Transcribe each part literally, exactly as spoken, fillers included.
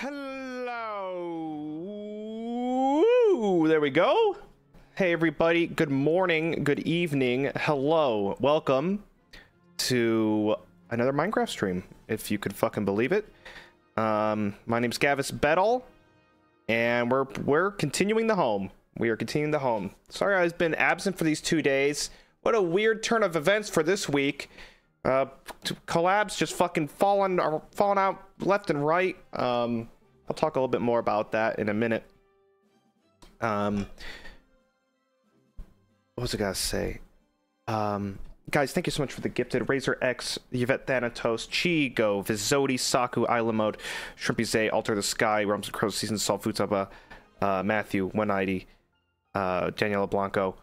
Hello, there we go. Hey everybody, good morning, good evening, hello, welcome to another Minecraft stream, if you could fucking believe it. Um, my name's Gavis Bettel, and we're we're continuing the home. We are continuing the home. Sorry I've been absent for these two days. What a weird turn of events for this week. Uh, collabs just fucking falling or falling out left and right. Um, I'll talk a little bit more about that in a minute. Um, what was I gonna say? Um, guys, thank you so much for the gifted Razor X, Yvette Thanatos, Chigo, Vizodi, Saku, Isla Mode, Shrimpy Zay, Alter the Sky, Realms of Crows, Season Salt, Futaba, uh, Matthew, one ninety, uh, Daniela Blanco,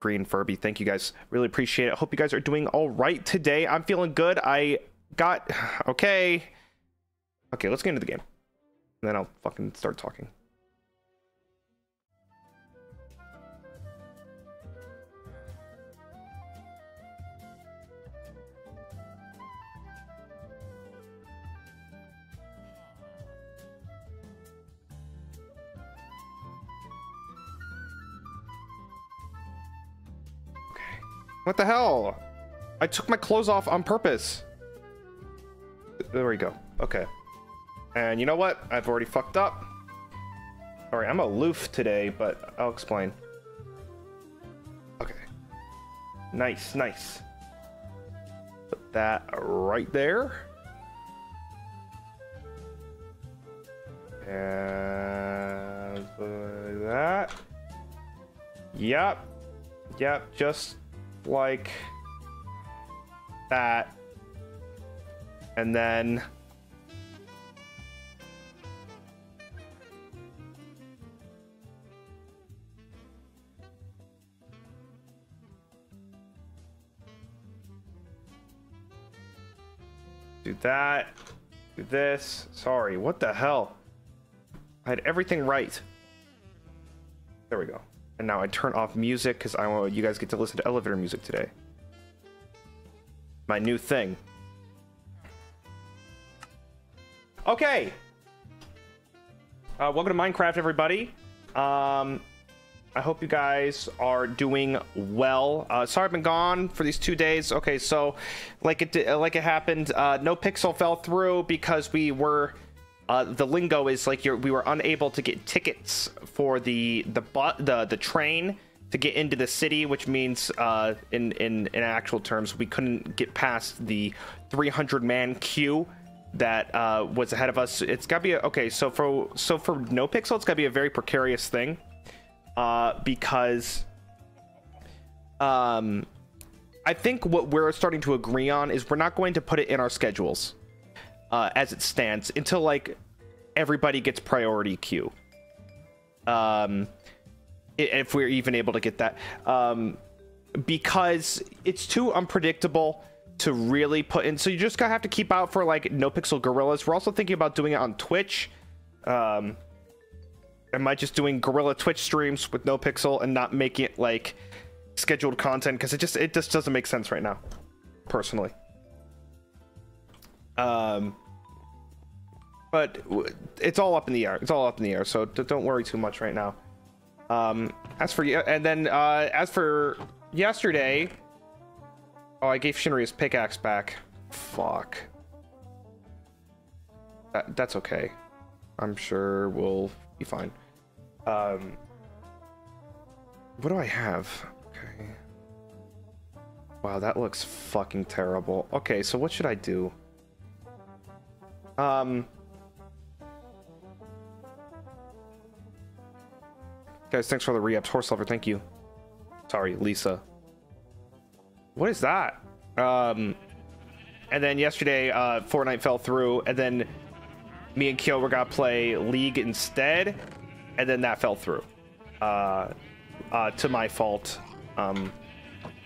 Green Furby. Thank you guys, really appreciate it. I hope you guys are doing all right today. I'm feeling good. I got okay okay let's get into the game and then I'll fucking start talking. What the hell? I took my clothes off on purpose. There we go. Okay. And you know what? I've already fucked up. All right, I'm aloof today, but I'll explain. Okay. Nice, nice. Put that right there. And like that. Yep. Yep, just like that, and then do that, do this. Sorry, what the hell? I had everything right. There we go. And now I turn off music because I want you guys get to listen to elevator music today. My new thing. Okay. Uh, welcome to Minecraft, everybody. Um, I hope you guys are doing well. Uh, sorry I've been gone for these two days. Okay, so like it like it happened, uh, NoPixel fell through because we were. Uh, the lingo is like you're, we were unable to get tickets for the the the the train to get into the city, which means uh, in, in, in actual terms, we couldn't get past the three hundred man queue that uh, was ahead of us. It's gotta be a, okay. So for so for NoPixel, it's gotta be a very precarious thing, uh, because um, I think what we're starting to agree on is we're not going to put it in our schedules uh, as it stands until like everybody gets priority queue. Um, if we're even able to get that, um, because it's too unpredictable to really put in. So you just gotta have to keep out for like NoPixel gorillas. We're also thinking about doing it on Twitch. Um, am I just doing gorilla Twitch streams with NoPixel and not making it like scheduled content? Because it just it just doesn't make sense right now, personally. Um, but it's all up in the air. It's all up in the air. So don't worry too much right now. Um, as for and then uh, as for yesterday. Oh, I gave Shinri his pickaxe back. Fuck. That, that's okay. I'm sure we'll be fine. Um, what do I have? Okay. Wow, that looks fucking terrible. Okay, so what should I do? Um. Guys, thanks for the re-ups. Horse Lover, thank you. Sorry, Lisa. What is that? Um, and then yesterday, uh, Fortnite fell through, and then me and Kyo were gonna play League instead, and then that fell through. Uh, uh, to my fault, um,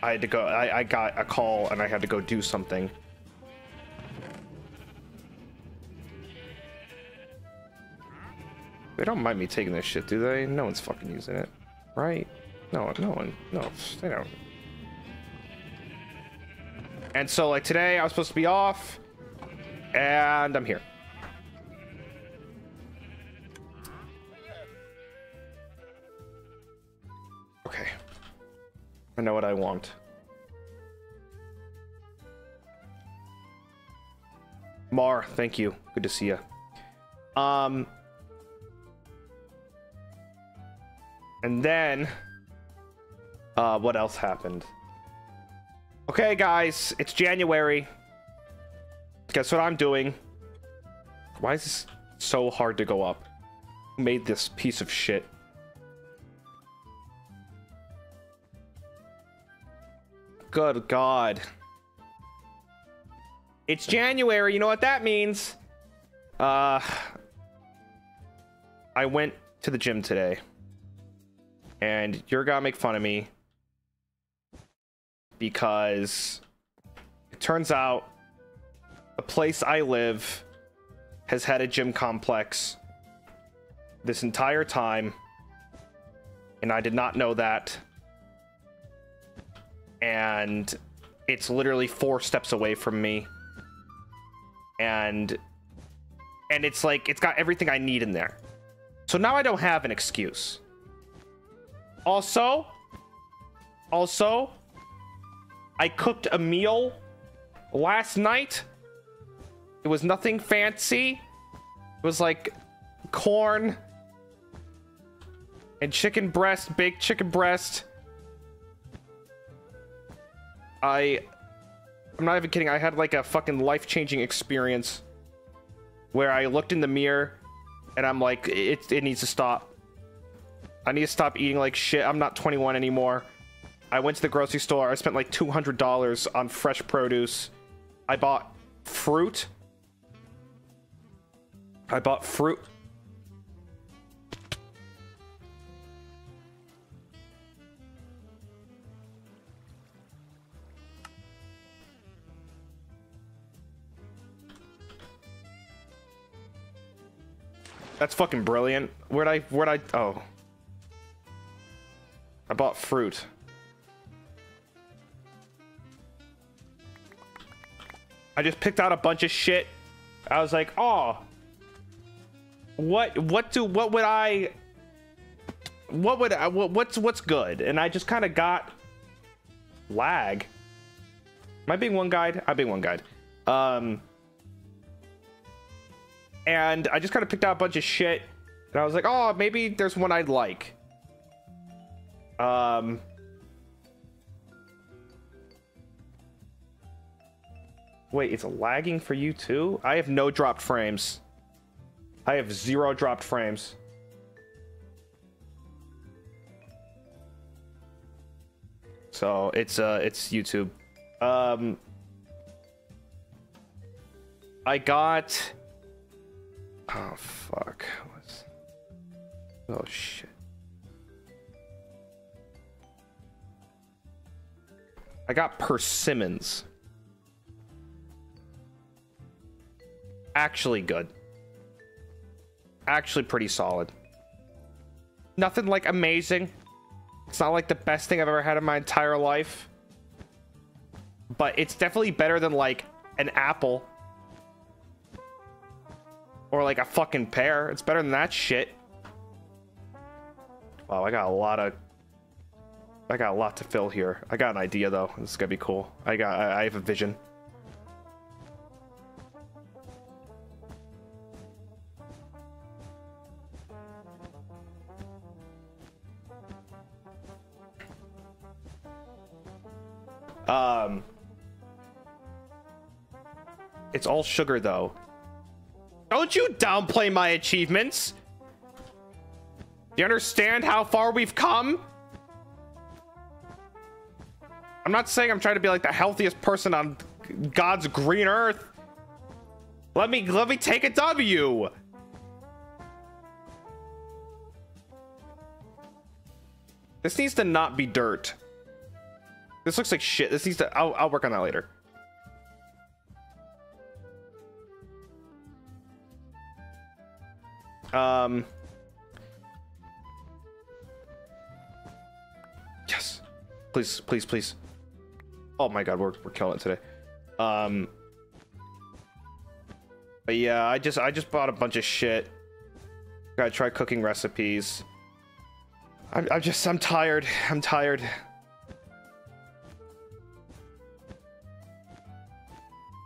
I had to go. I, I got a call, and I had to go do something. They don't mind me taking this shit, do they? No one's fucking using it, right? No, no one. No, they don't. And so, like, today I was supposed to be off, and I'm here. Okay. I know what I want. Mar, thank you. Good to see you. Um, and then, uh, what else happened? Okay, guys, it's January. Guess what I'm doing? Why is this so hard to go up? Who made this piece of shit? Good God. It's January. You know what that means? Uh, I went to the gym today. And you're gonna make fun of me. Because it turns out the place I live has had a gym complex this entire time, and I did not know that. And it's literally four steps away from me, and and it's like it's got everything I need in there. So now I don't have an excuse. Also, also. I cooked a meal last night. It was nothing fancy. It was like corn and chicken breast, baked chicken breast. I, I'm not even kidding. I had like a fucking life-changing experience where I looked in the mirror and I'm like, it, it needs to stop. I need to stop eating like shit. I'm not twenty-one anymore. I went to the grocery store. I spent like two hundred dollars on fresh produce. I bought fruit. I bought fruit. That's fucking brilliant. Where'd I, where'd I, oh. I bought fruit. I just picked out a bunch of shit. I was like, "Oh, what? What do? What would I? What would? I, what, what's what's good?" And I just kind of got lag. Am I being one guide? I'm being one guide. Um, and I just kind of picked out a bunch of shit, and I was like, "Oh, maybe there's one I'd like." Um... Wait, it's lagging for you too? I have no dropped frames. I have zero dropped frames. So it's uh it's YouTube. Um I got Oh fuck. What's... Oh shit. I got persimmons. Actually good. Actually pretty solid. Nothing like amazing. It's not like the best thing I've ever had in my entire life. But it's definitely better than like an apple. Or like a fucking pear. It's better than that shit. Wow, I got a lot of... I got a lot to fill here. I got an idea though. This is gonna be cool. I got... I, I have a vision. Um, it's all sugar though. Don't you downplay my achievements. Do you understand how far we've come? I'm not saying I'm trying to be like the healthiest person on God's green earth. Let me, let me take a W. This needs to not be dirt. This looks like shit. This needs to... I'll, I'll work on that later. Um. Yes. Please, please, please. Oh my god, we're, we're killing it today. Um. But yeah, I just, I just bought a bunch of shit. Gotta try cooking recipes. I'm, I'm just... I'm tired. I'm tired.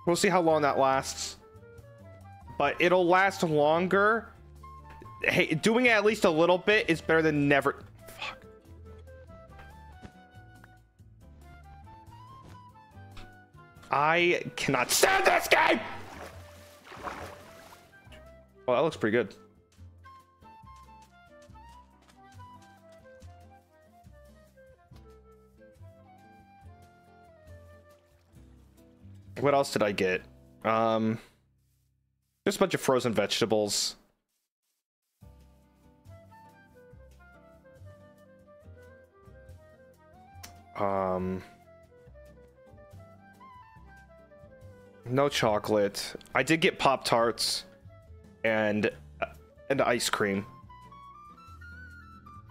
We'll see how long that lasts, but it'll last longer. Hey, doing it at least a little bit is better than never. Fuck. I cannot stand this game. Well, that looks pretty good. What else did I get? Um, just a bunch of frozen vegetables. Um, no chocolate. I did get Pop-Tarts and and ice cream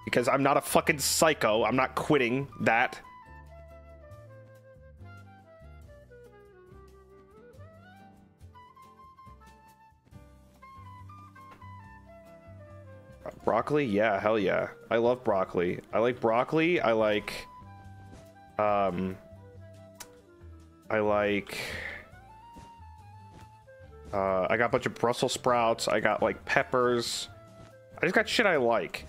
because I'm not a fucking psycho. I'm not quitting that. Broccoli? Yeah, hell yeah. I love broccoli. I like broccoli. I like... Um... I like... Uh, I got a bunch of Brussels sprouts. I got, like, peppers. I just got shit I like.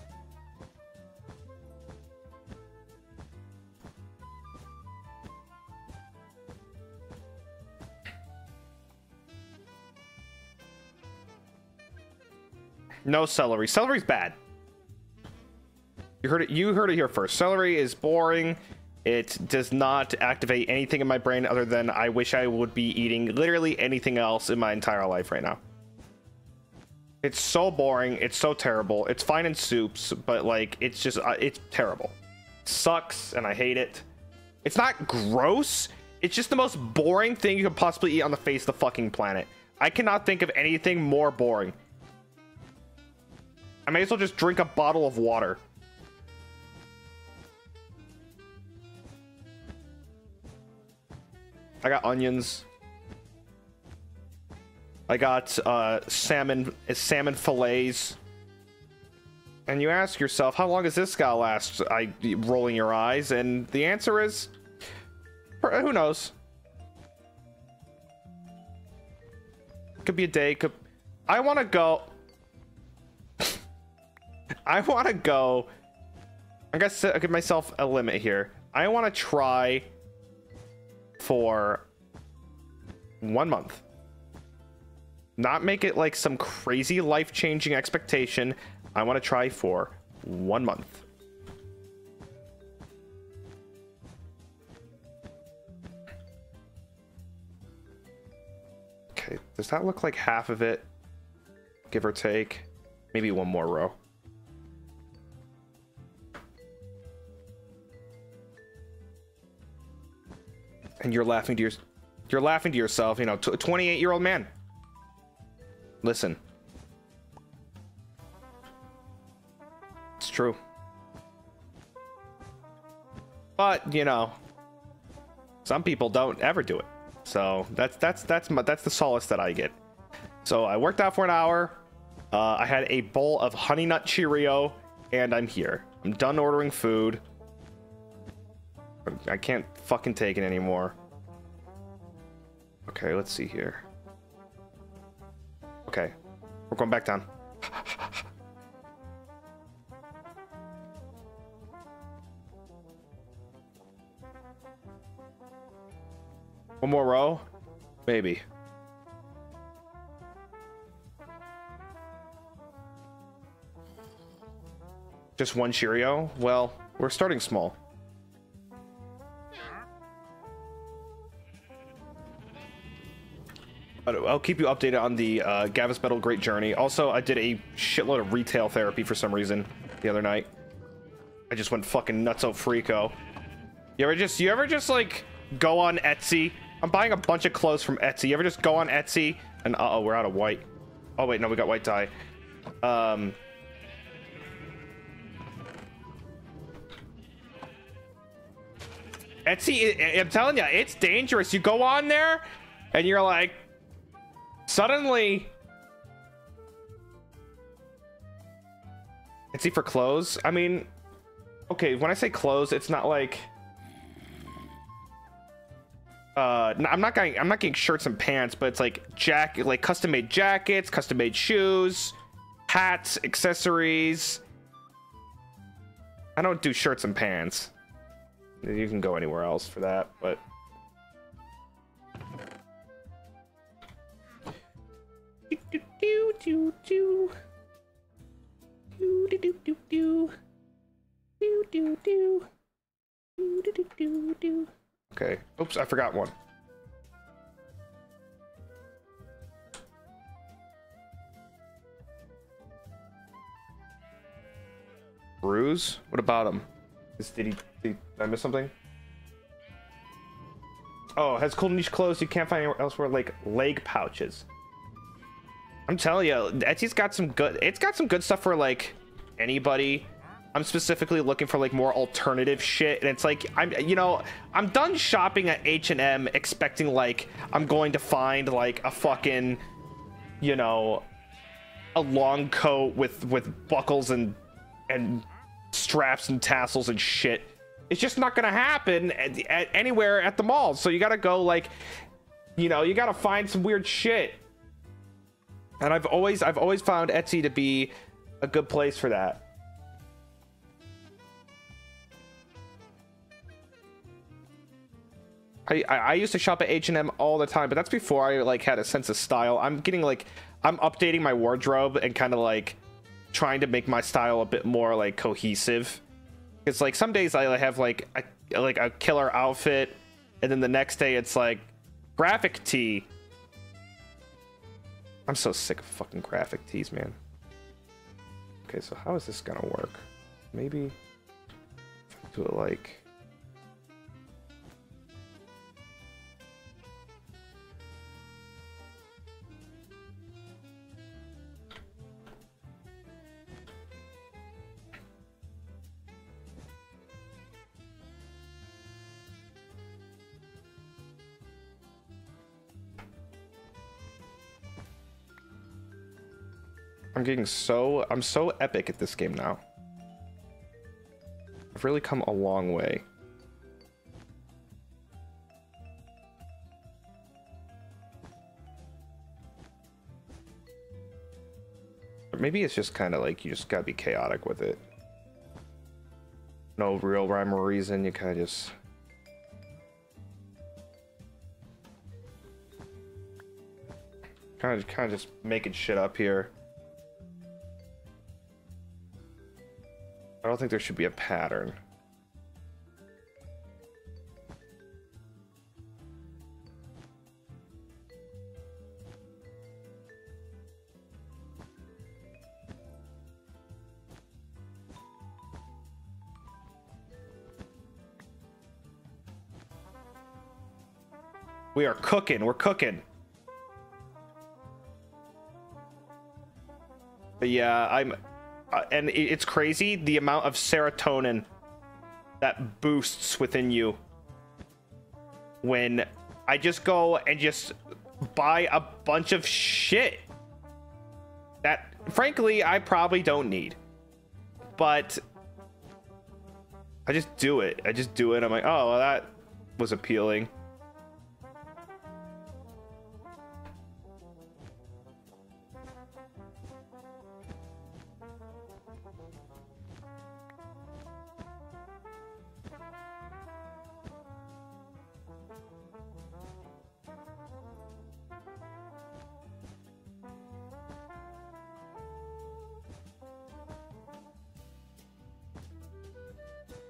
No celery. Celery's bad. You heard it. You heard it here first. Celery is boring. It does not activate anything in my brain other than I wish I would be eating literally anything else in my entire life right now. It's so boring. It's so terrible. It's fine in soups, but like it's just uh, it's terrible. It sucks, and I hate it. It's not gross. It's just the most boring thing you could possibly eat on the face of the fucking planet. I cannot think of anything more boring. I may as well just drink a bottle of water. I got onions. I got uh, salmon, salmon fillets. And you ask yourself, how long is this guy last? I rolling your eyes, and the answer is, who knows? Could be a day. Could I want to go? I want to go I guess I'll give myself a limit here. I want to try for one month. Not make it like some crazy life-changing expectation. I want to try for one month. Okay, does that look like half of it? Give or take. Maybe one more row. And you're laughing to your, you're laughing to yourself, you know, t- a twenty-eight-year-old man. Listen. It's true. But, you know, some people don't ever do it. So that's that's that's my, that's the solace that I get. So I worked out for an hour. Uh, I had a bowl of Honey Nut Cheerio, and I'm here. I'm done ordering food. I can't fucking take it anymore. Okay, let's see here. Okay, we're going back down. One more row? Maybe. Just one Cheerio? Well, we're starting small. I'll keep you updated on the uh, Gavis Bettel Great Journey. Also, I did a shitload of retail therapy for some reason the other night. I just went fucking nuts out freako. You ever just, you ever just like go on Etsy? I'm buying a bunch of clothes from Etsy. You ever just go on Etsy and uh oh, we're out of white. Oh wait, no, we got white dye. Um, Etsy, I I'm telling you, it's dangerous. You go on there and you're like, suddenly, Etsy for clothes. I mean, okay, when I say clothes, it's not like uh I'm not getting I'm not getting shirts and pants, but it's like jacket, like custom made jackets, custom made shoes, hats, accessories. I don't do shirts and pants. You can go anywhere else for that, but do do do do do do do do do do do do do do. Okay. Oops, I forgot one. Bruise? What about him? Is, did he? Did I miss something? Oh, has cool niche clothes you can't find anywhere elsewhere, like leg pouches. I'm telling you, Etsy's got some good, it's got some good stuff for like anybody. I'm specifically looking for like more alternative shit. And it's like, I'm, you know, I'm done shopping at H and M expecting like, I'm going to find like a fucking, you know, a long coat with, with buckles and, and straps and tassels and shit. It's just not going to happen at, at anywhere at the mall. So you got to go like, you know, you got to find some weird shit. And I've always, I've always found Etsy to be a good place for that. I, I, I used to shop at H and M all the time, but that's before I like had a sense of style. I'm getting like, I'm updating my wardrobe and kind of like trying to make my style a bit more like cohesive. It's like some days I have like a, like a killer outfit, and then the next day it's like graphic tee. I'm so sick of fucking graphic tees, man. Okay, so how is this gonna work? Maybe do it like... I'm getting so, I'm so epic at this game now. I've really come a long way. But maybe it's just kind of like, you just gotta be chaotic with it. no real rhyme or reason. You kind of just... Kind of, kind of just making shit up here. I don't think there should be a pattern. We are cooking, we're cooking. But yeah, I'm, uh, and it's crazy the amount of serotonin that boosts within you when I just go and just buy a bunch of shit that, frankly, I probably don't need. But I just do it. I just do it. I'm like, oh, well, that was appealing.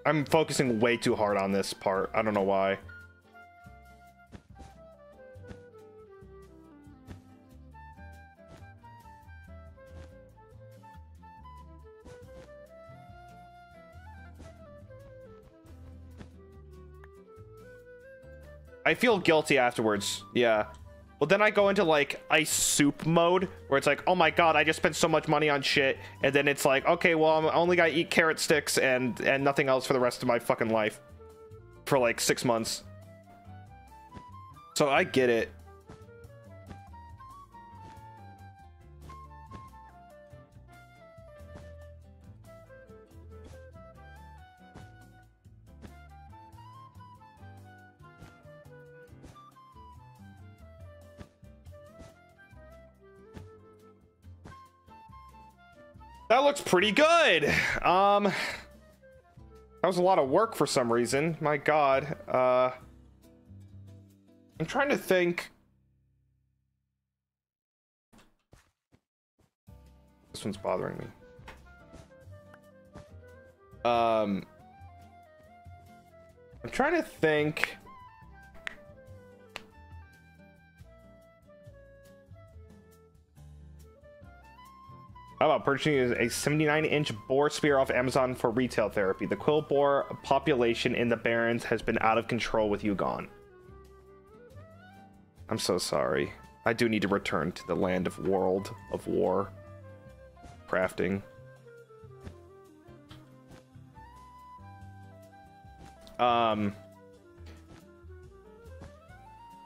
I'm focusing way too hard on this part. I don't know why. I feel guilty afterwards. Yeah. Well, then I go into like ice soup mode where it's like, oh my god, I just spent so much money on shit. And then it's like, okay, well, I'm only gotta eat carrot sticks and and nothing else for the rest of my fucking life for like six months. So I get it. That looks pretty good. Um, that was a lot of work for some reason. My God. Uh, I'm trying to think. This one's bothering me. Um, I'm trying to think. How about purchasing a seventy-nine inch boar spear off Amazon for retail therapy? The quill boar population in the Barrens has been out of control with you gone. I'm so sorry. I do need to return to the land of world of war. Crafting. Um.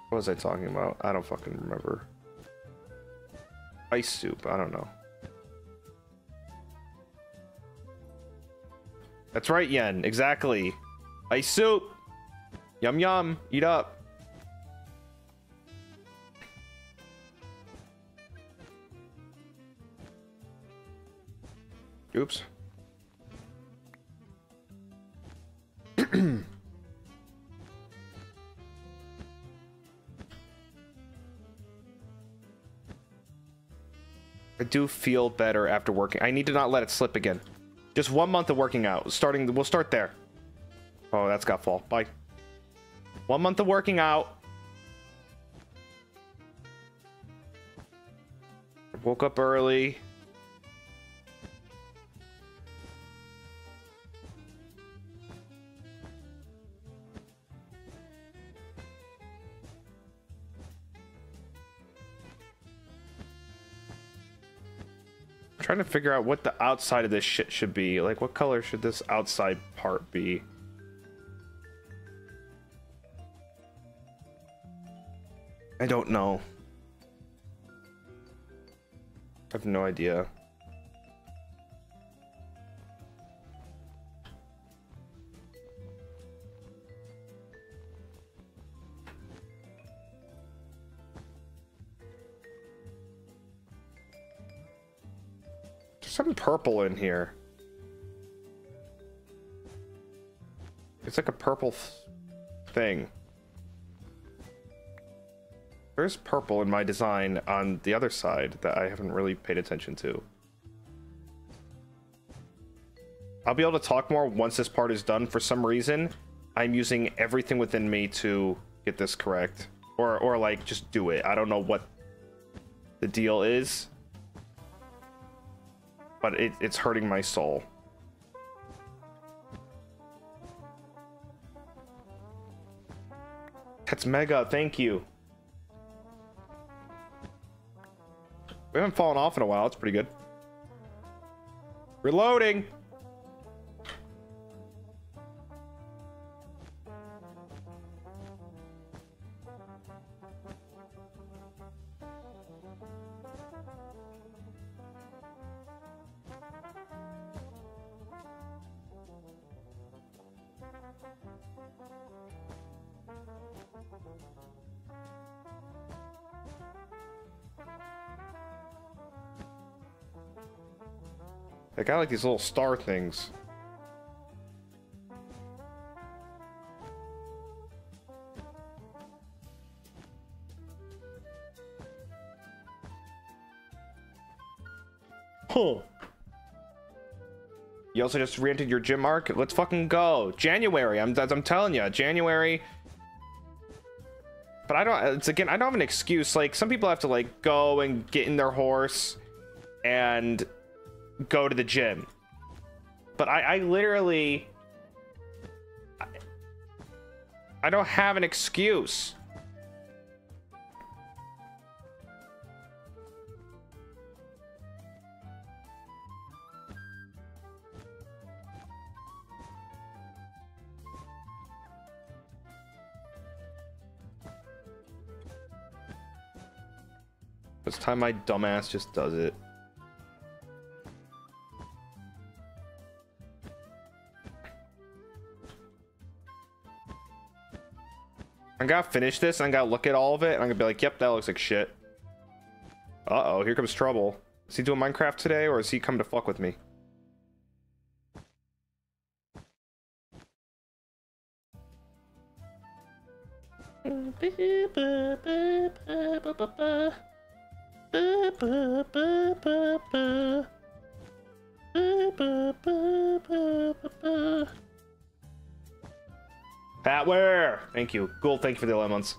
What was I talking about? I don't fucking remember. Ice soup. I don't know. That's right, Yen. Exactly. Ice soup. Yum, yum. Eat up. Oops. I do feel better after working. I need to not let it slip again. Just one month of working out. Starting, the, we'll start there. Oh, that's got fall. Bye. One month of working out. Woke up early. Trying to figure out what the outside of this shit should be. Like, what color should this outside part be? I don't know. I have no idea. Some purple in here. It's like a purple thing. There's purple in my design on the other side that I haven't really paid attention to. I'll be able to talk more once this part is done. For some reason, I'm using everything within me to get this correct. Or, or like, just do it. I don't know what the deal is. But it, it's hurting my soul. That's mega, thank you. We haven't fallen off in a while. It's pretty good. Reloading. Like, I like these little star things. Huh. You also just re-entered your gym, Mark? Let's fucking go. January, I'm, I'm telling you, January. But I don't, it's again, I don't have an excuse. Like, some people have to, like, go and get in their horse and go to the gym, but I, I literally I, I don't have an excuse. It's time my dumbass just does it. I'm gonna finish this and I'm gonna look at all of it and I'm gonna be like, yep, that looks like shit. Uh-oh, here comes trouble. Is he doing Minecraft today or is he come to fuck with me? Patware! Thank you. Gould, thank you for the lemons.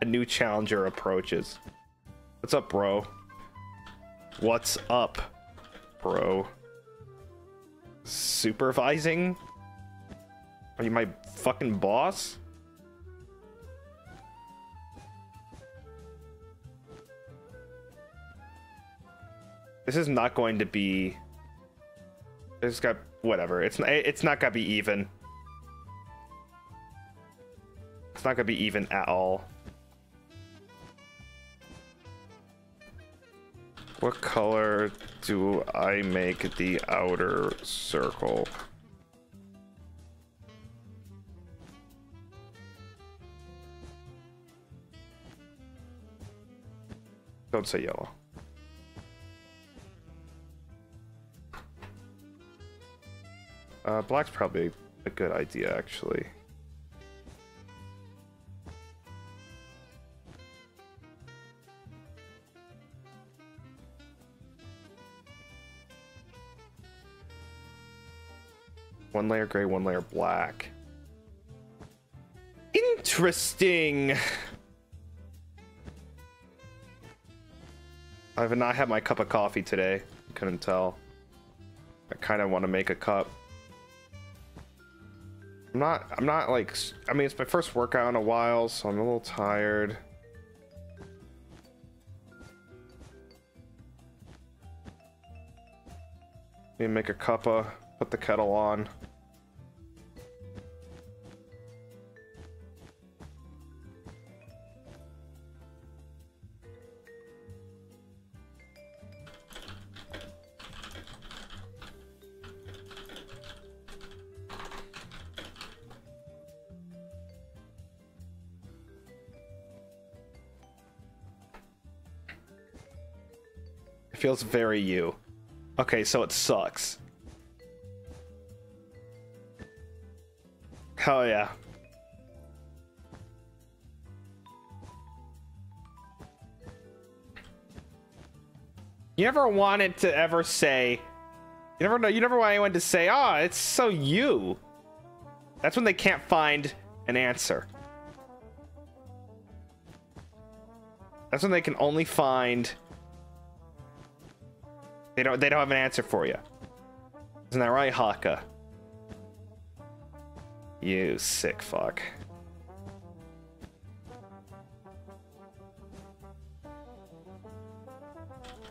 A new challenger approaches. What's up, bro? What's up, bro? Supervising? Are you my fucking boss? This is not going to be. It's got whatever. It's not. It's not gonna be even. It's not gonna be even at all. What color do I make the outer circle? Don't say yellow. Uh, black's probably a good idea, actually. One layer gray, one layer black. Interesting! I have not had my cup of coffee today. I couldn't tell. I kind of want to make a cup. I'm not, I'm not like, I mean, it's my first workout in a while, so I'm a little tired. Let me make a cuppa, put the kettle on. It feels very you. Okay, so it sucks. Hell yeah. You never wanted to ever say, you never know, you never want anyone to say, ah, oh, it's so you. That's when they can't find an answer. That's when they can only find, they don't, they don't have an answer for you. Isn't that right, Haka? You sick fuck.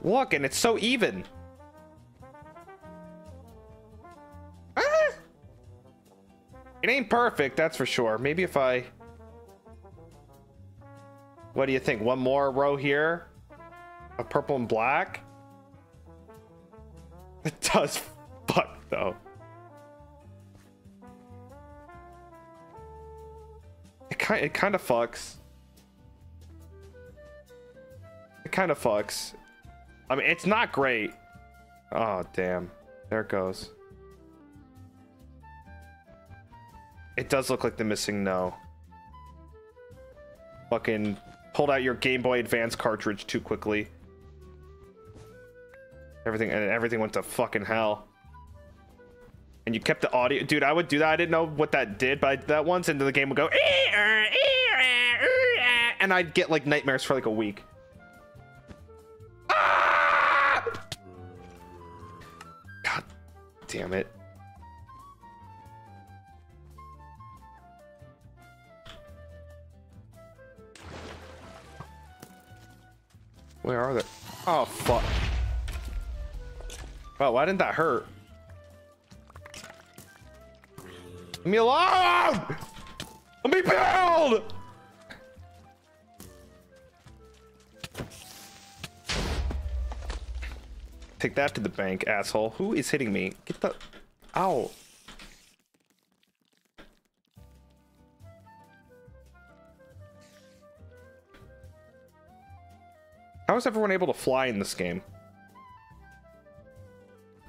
Look, and it's so even. Ah! It ain't perfect, that's for sure. Maybe if I... What do you think? One more row here? A purple and black? It does fuck, though. It kind, it kind of fucks. It kind of fucks. I mean, it's not great. Oh, damn. There it goes. It does look like the missing no. Fucking pulled out your Game Boy Advance cartridge too quickly. Everything and everything went to fucking hell. And you kept the audio. Dude, I would do that. I didn't know what that did, but I did that once and the game would go, and I'd get like nightmares for like a week. Damn it. Where are they? Oh, fuck. Wow, why didn't that hurt? Leave me alone! Let me build! Take that to the bank, asshole. Who is hitting me? Get the... Ow. How is everyone able to fly in this game?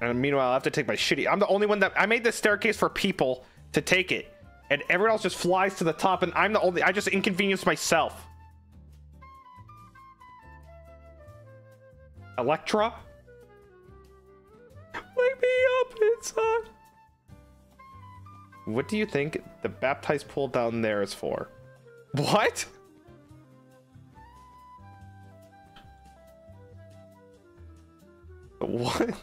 And meanwhile, I have to take my shitty... I'm the only one that... I made this staircase for people to take it. And everyone else just flies to the top, and I'm the only... I just inconvenienced myself. Electra? Wake me up, inside. What do you think the baptized pool down there is for? What? What? What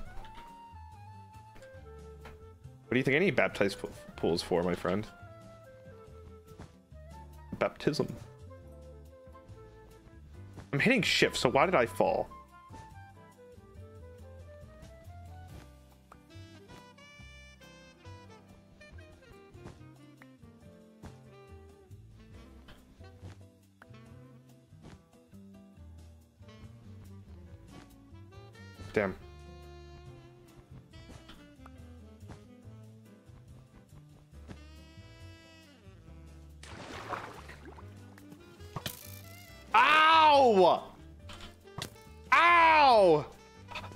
do you think any baptized pool is for, my friend? Baptism. I'm hitting shift, so why did I fall? Damn. Ow! Ow!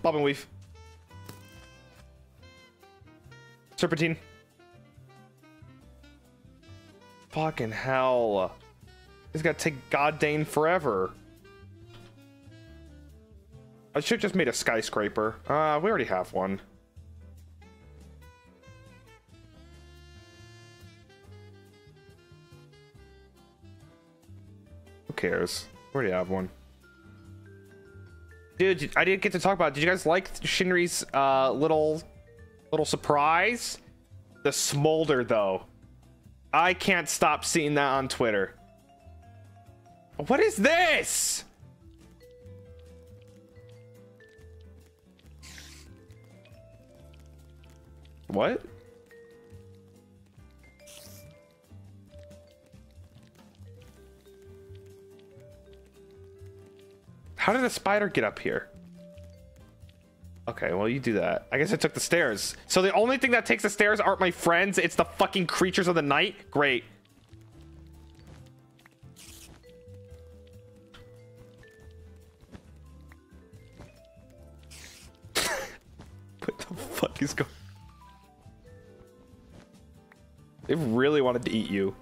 Bob and weave. Serpentine. Fucking hell. This gotta take goddamn forever. I should have just made a skyscraper. Uh, we already have one. Who cares? We already have one. Dude, I didn't get to talk about it. Did you guys like Shinri's uh, little, little surprise? The smolder, though. I can't stop seeing that on Twitter. What is this? What? How did a spider get up here? Okay, well, you do that. I guess I took the stairs. So the only thing that takes the stairs aren't my friends. It's the fucking creatures of the night. Great. fuck is going on? They really wanted to eat you.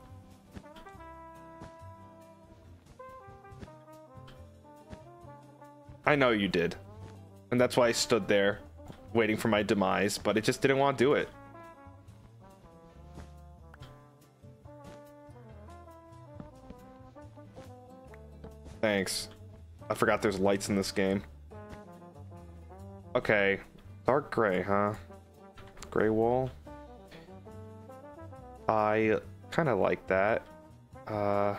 I know you did. And that's why I stood there waiting for my demise, but it just didn't want to do it. Thanks. I forgot there's lights in this game. Okay. Dark gray, huh? Gray wool. I kind of like that. Uh...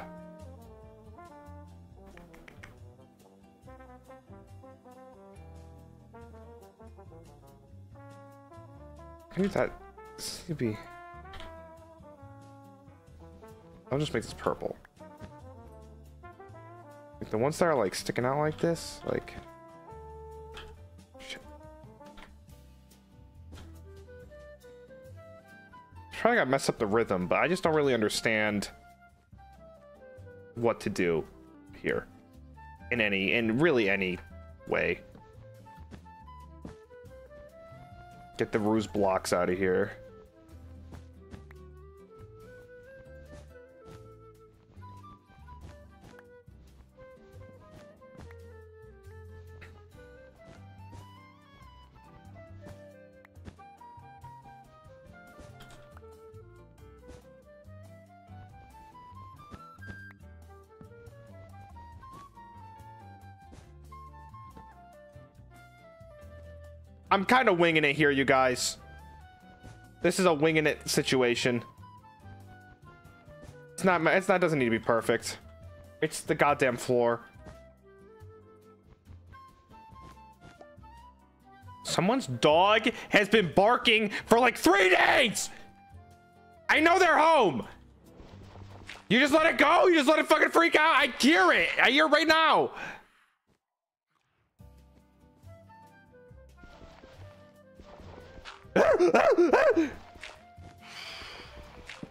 I need that sleepy. I'll just make this purple. Like the ones that are like sticking out like this, like shit. Probably got messed up the rhythm, but I just don't really understand what to do here in any in really any way. Get the ruse blocks out of here. I'm kind of winging it here, you guys. This is a winging it situation. It's not, it's not, doesn't need to be perfect. It's the goddamn floor. Someone's dog has been barking for like three days. I know they're home. You just let it go. You just let it fucking freak out. I hear it. I hear it right now.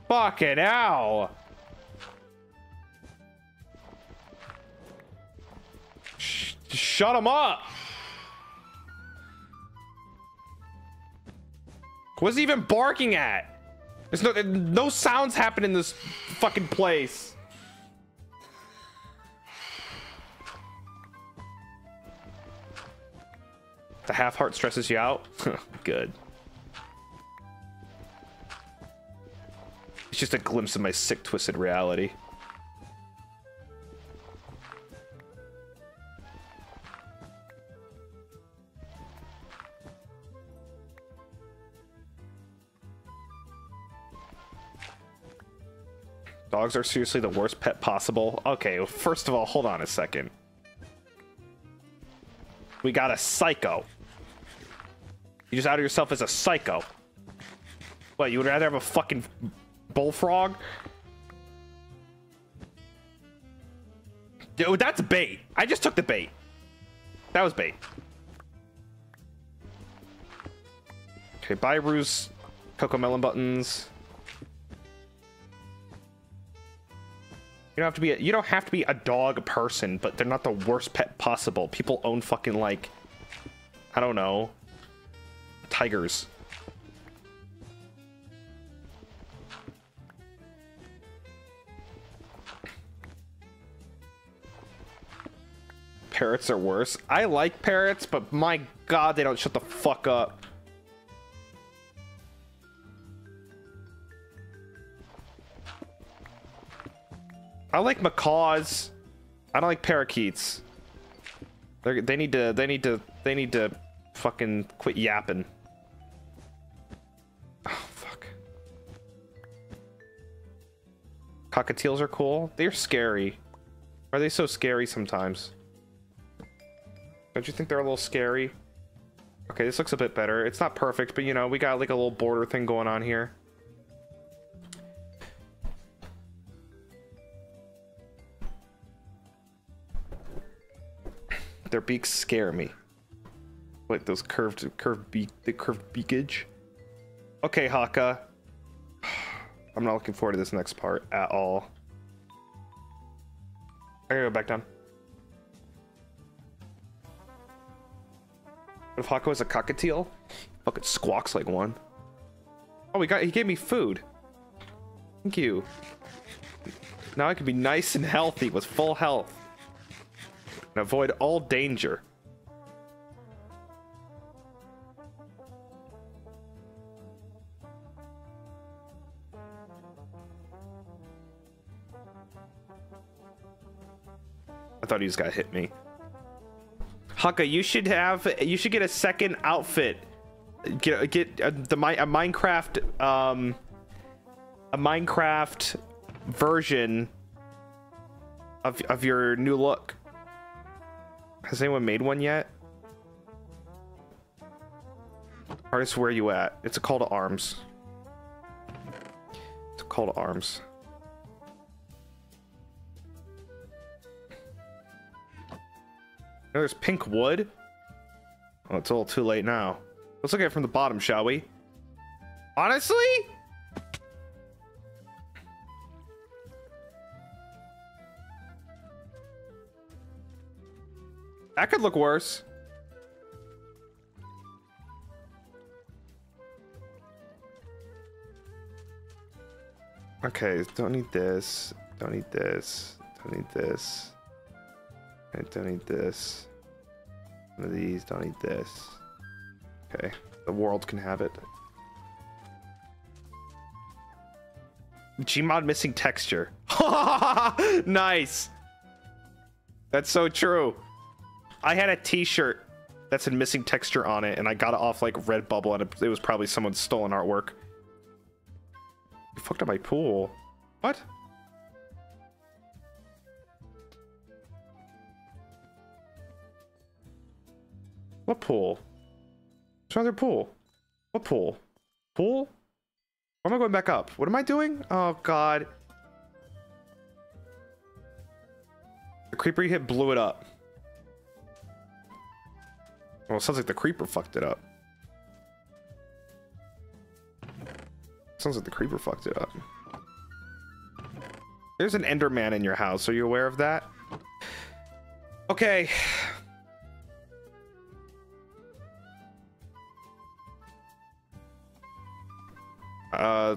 Fucking hell. Sh shut him up. What's he even barking at? There's no no sounds happen in this fucking place. The half heart stresses you out. Good. It's just a glimpse of my sick, twisted reality. Dogs are seriously the worst pet possible. Okay, well, first of all, hold on a second. We got a psycho. You just outed yourself as a psycho. What, you would rather have a fucking bullfrog? Dude, that's bait. I just took the bait. That was bait. Okay, bye Ruse. Coco Melon buttons. You don't have to be a, you don't have to be a dog person, but they're not the worst pet possible. People own fucking, like, I don't know, tigers. Parrots are worse. I like parrots, but my god, they don't shut the fuck up. I like macaws. I don't like parakeets. They're, they need to. They need to. They need to fucking quit yapping. Oh fuck. Cockatiels are cool. They're scary. Are they so scary sometimes? Don't you think they're a little scary? Okay, this looks a bit better. It's not perfect, but you know, we got like a little border thing going on here. Their beaks scare me. Like those curved, curved beak, the curved beakage. Okay, Haka. I'm not looking forward to this next part at all. I gotta go back down. What if Hako is a cockatiel? He fucking squawks like one. Oh, we got, he gave me food. Thank you. Now I can be nice and healthy with full health. And avoid all danger. I thought he was gonna hit me. Haka, you should have, you should get a second outfit. Get get a, the a Minecraft um a Minecraft version of of your new look. Has anyone made one yet? Artist, where are you at? It's a call to arms. It's a call to arms. There's pink wood. Oh, it's a little too late now. Let's look at it from the bottom, shall we? Honestly? That could look worse. Okay, don't need this. Don't need this. Don't need this. I don't need this. One of these, don't need this. Okay, the world can have it. Gmod missing texture. Nice! That's so true. I had a t-shirt that said missing texture on it, and I got it off like Redbubble, and it was probably someone's stolen artwork. You fucked up my pool. What? What pool? What's another pool? What pool? Pool? Why am I going back up? What am I doing? Oh god. The creeper you hit blew it up. Well, it sounds like the creeper fucked it up. It sounds like the creeper fucked it up. There's an Enderman in your house. Are you aware of that? Okay. Uh,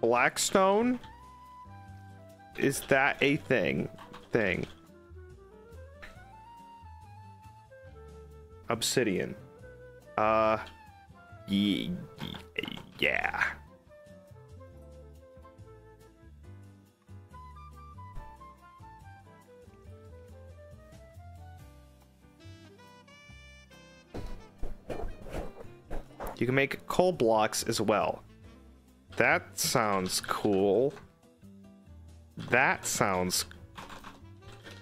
Blackstone? Is that a thing? Thing. Obsidian. Uh, ye yeah. You can make coal blocks as well. That sounds cool. That sounds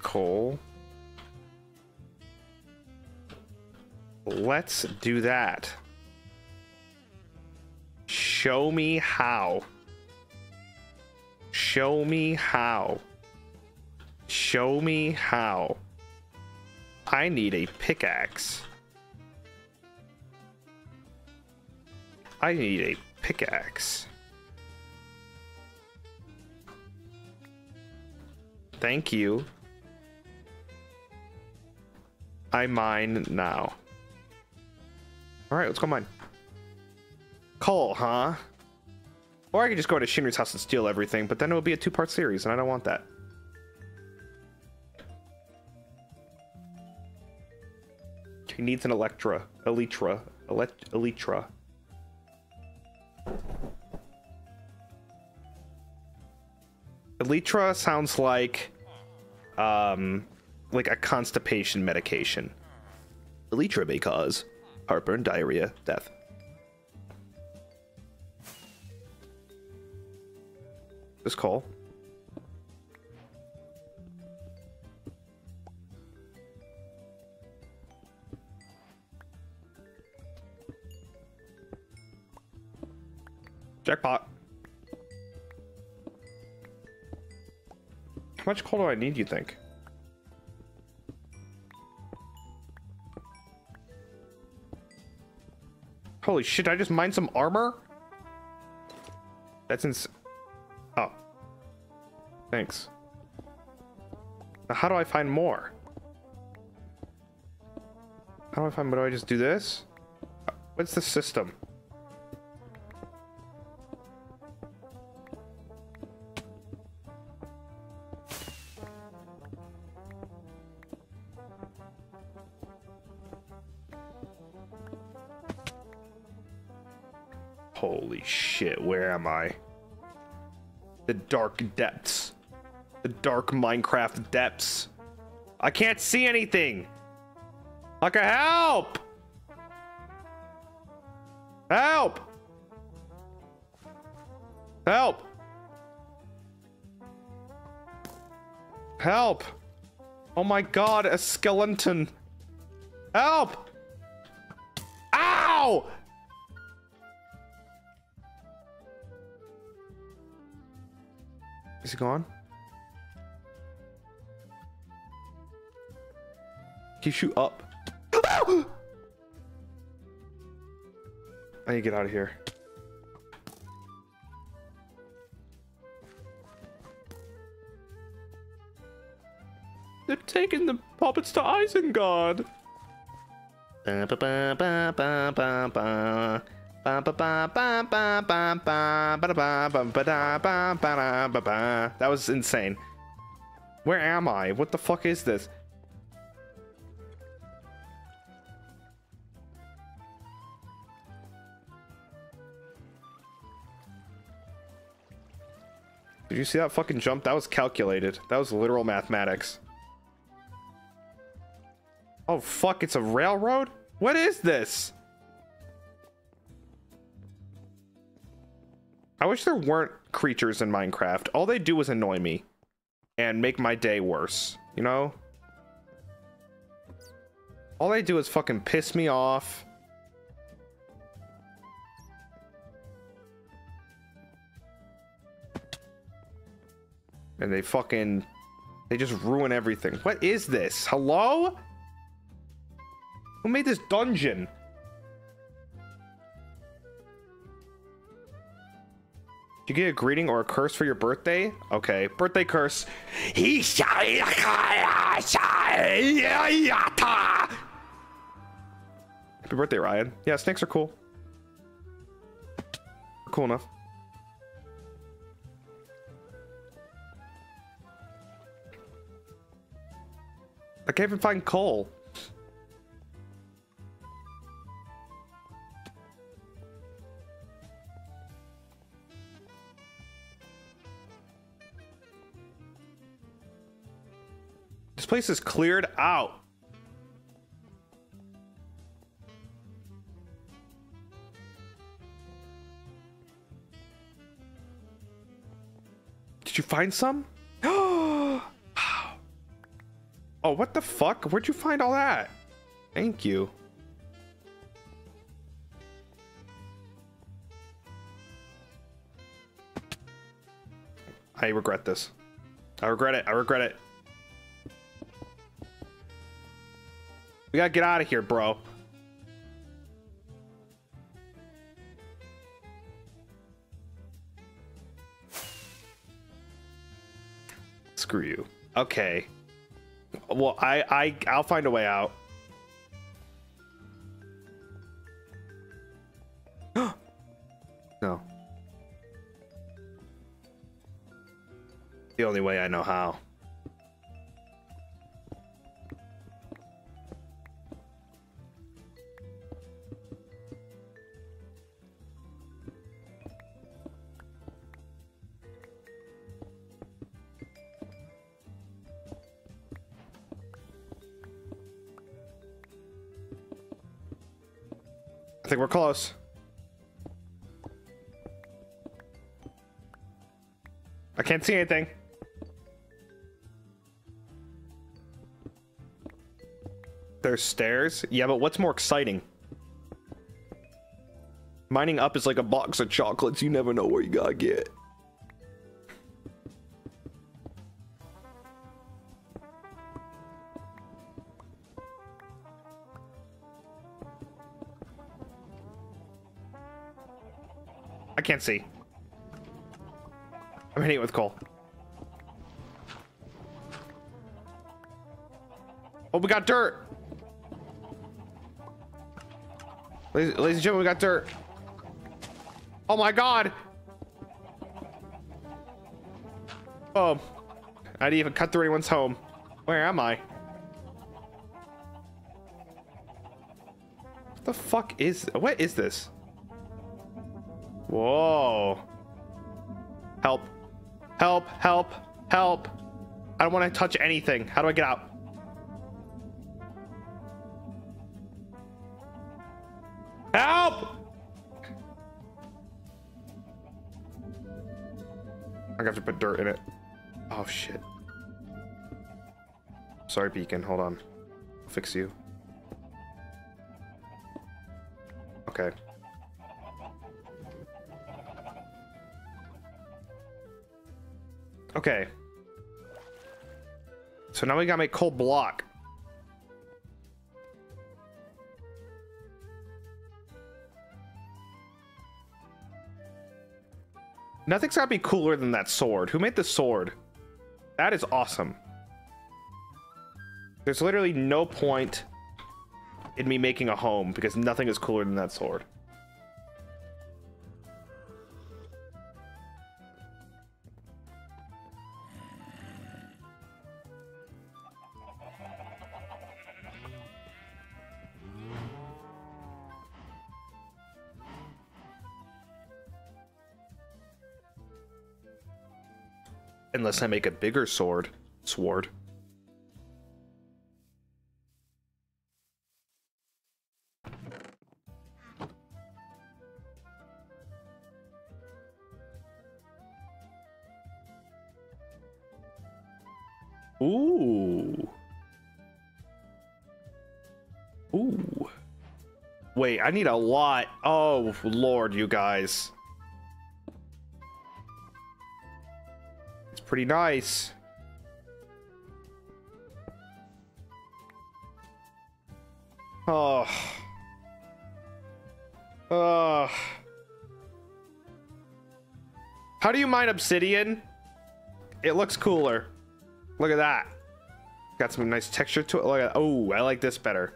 cool. Let's do that. Show me how. Show me how. Show me how. I need a pickaxe. I need a pickaxe. Thank you. I mine now. All right, let's go mine. Coal, huh? Or I could just go to Shinri's house and steal everything, but then it would be a two-part series, and I don't want that. He needs an Electra, Elytra, Elect Elytra. Elytra sounds like um like a constipation medication. Elytra may cause heartburn, diarrhea, death. This coal. Jackpot. How much coal do I need, you think? Holy shit, I just mined some armor? That's ins- Oh. Thanks. Now how do I find more? I don't know if I'm do I just do this? What's the system? Holy shit, where am I? The dark depths. The dark Minecraft depths. I can't see anything. I can help. Help. Help. Help. Oh my god, a skeleton. Help. Ow. Is he gone? Can you shoot up? I need to get out of here. They're taking the puppets to Isengard. Ba ba ba ba ba ba ba. That was insane. Where am I? What the fuck is this? Did you see that fucking jump? That was calculated. That was literal mathematics. Oh fuck, it's a railroad? What is this? I wish there weren't creatures in Minecraft. All they do is annoy me and make my day worse, you know? All they do is fucking piss me off. And they fucking... They just ruin everything. What is this? Hello? Who made this dungeon? You get a greeting or a curse for your birthday? Okay, birthday curse. Happy birthday, Ryan. Yeah, snakes are cool. Cool enough. I can't even find coal. This place is cleared out. Did you find some? Oh, what the fuck? Where'd you find all that? Thank you. I regret this. I regret it. I regret it. We gotta get out of here, bro. Screw you. Okay. Well, I, I, I'll find a way out. No. The only way I know how. I think we're close. I can't see anything. There's stairs. Yeah, but what's more exciting? Mining up is like a box of chocolates. You never know where you gotta get. I can't see. I'm hitting it with coal. Oh, we got dirt. Ladies, ladies and gentlemen, we got dirt. Oh my god. Oh, I didn't even cut through anyone's home. Where am I? What the fuck is, what is this? Whoa. Help, help, help, help. I don't want to touch anything. How do I get out? Help! I'm gonna have to put dirt in it. Oh shit. Sorry, Beacon. Hold on. I'll fix you. Okay. Okay. So now we gotta make coal block. Nothing's gotta be cooler than that sword. Who made the sword? That is awesome. There's literally no point in me making a home because nothing is cooler than that sword. Unless I make a bigger sword. Sword. Ooh. Ooh. Wait, I need a lot. Oh, Lord, you guys. Pretty nice. Oh. Oh. How do you mine obsidian? It looks cooler. Look at that. Got some nice texture to it. Look at, oh, I like this better.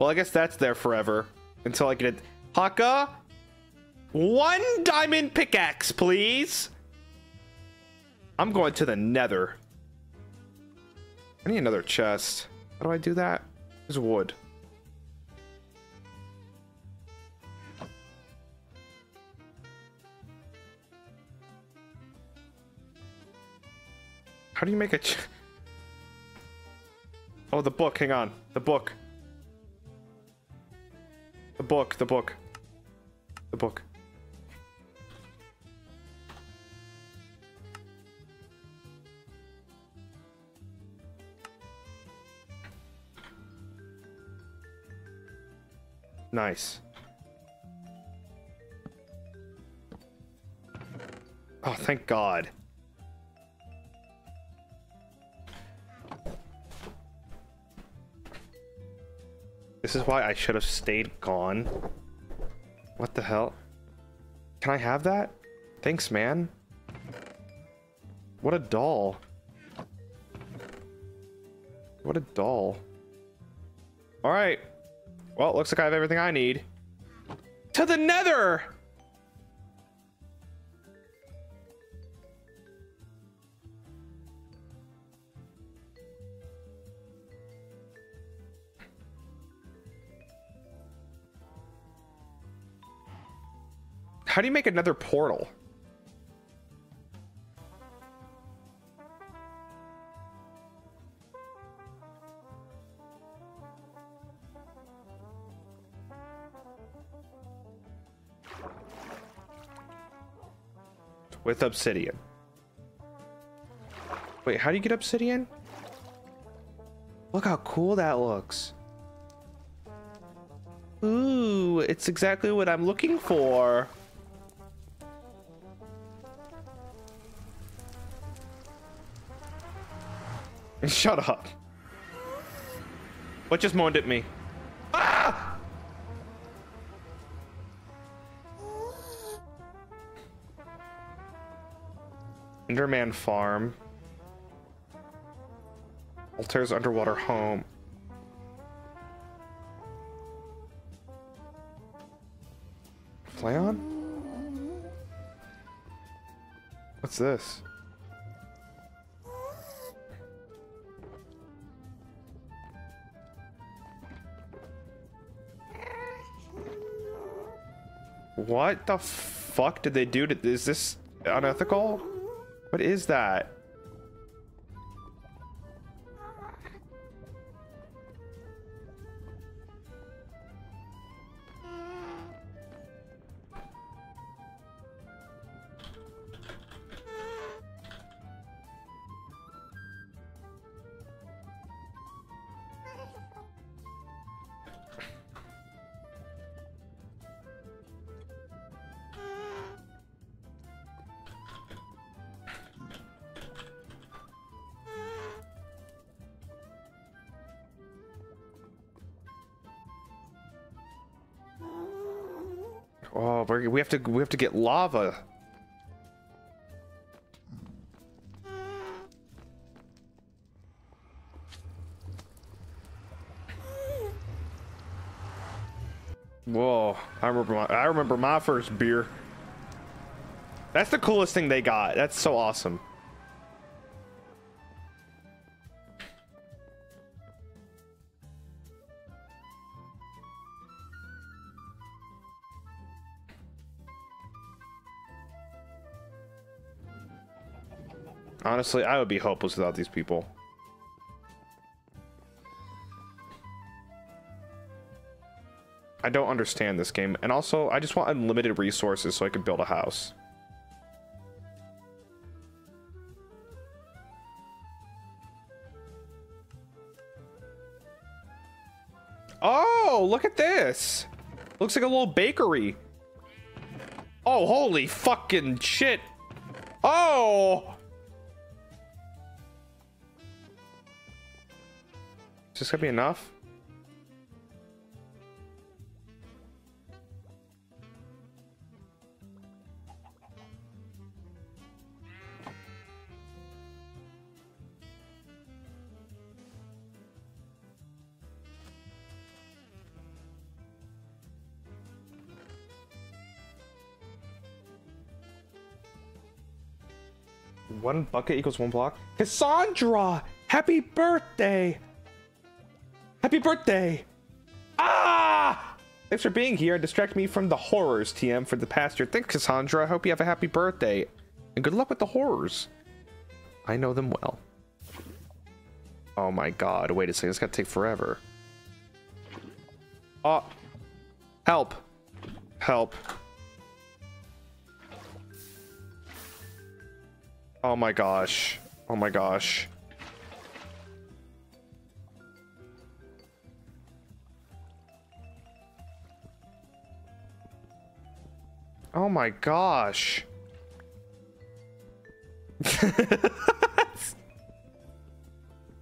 Well, I guess that's there forever until I get it. Haka, one diamond pickaxe, please. I'm going to the nether. I need another chest. How do I do that? There's wood. How do you make a ch- Oh, the book. Hang on. The book. The book, the book, the book. Nice. Oh, thank God. This is why I should have stayed gone. What the hell? Can I have that? Thanks, man. What a doll. What a doll. All right. Well, it looks like I have everything I need. To the nether! How do you make another portal? With obsidian. Wait, how do you get obsidian? Look how cool that looks. Ooh, it's exactly what I'm looking for. Shut up. What just moaned at me? Ah! Enderman Farm. Altair's underwater home. Flayon? What's this? What the fuck did they do to this? Is this unethical? What is that? Oh, we have to we have to get lava. Whoa, I remember my, I remember my first beer. That's the coolest thing they got. That's so awesome. Honestly, I would be hopeless without these people. I don't understand this game. And also, I just want unlimited resources so I can build a house. Oh, look at this. Looks like a little bakery. Oh, holy fucking shit. Oh! Is this gonna be enough? One bucket equals one block. Cassandra, happy birthday! Happy birthday! Ah! Thanks for being here and distract me from the horrors, T M, for the past year. Thanks, Cassandra. I hope you have a happy birthday. And good luck with the horrors. I know them well. Oh my god. Wait a second. It's gotta take forever. Oh. Help. Help. Oh my gosh. Oh my gosh. Oh my gosh.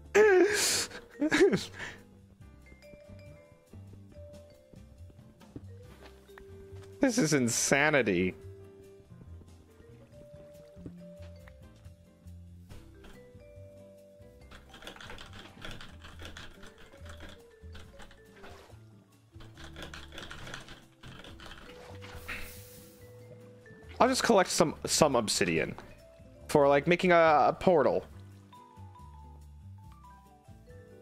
This is insanity. I'll just collect some some obsidian for like making a, a portal.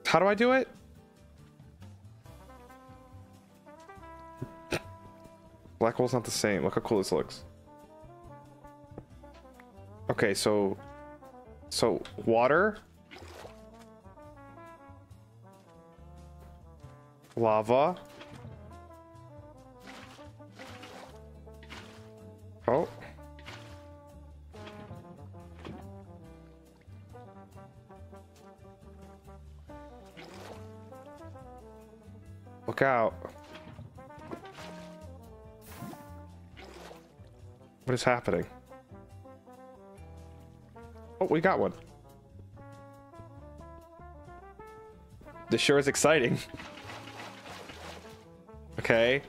How do I do it? Black wool's not the same. Look how cool this looks. Okay, so so water, lava. Oh. Look out. What is happening? Oh, we got one. This sure is exciting. Okay.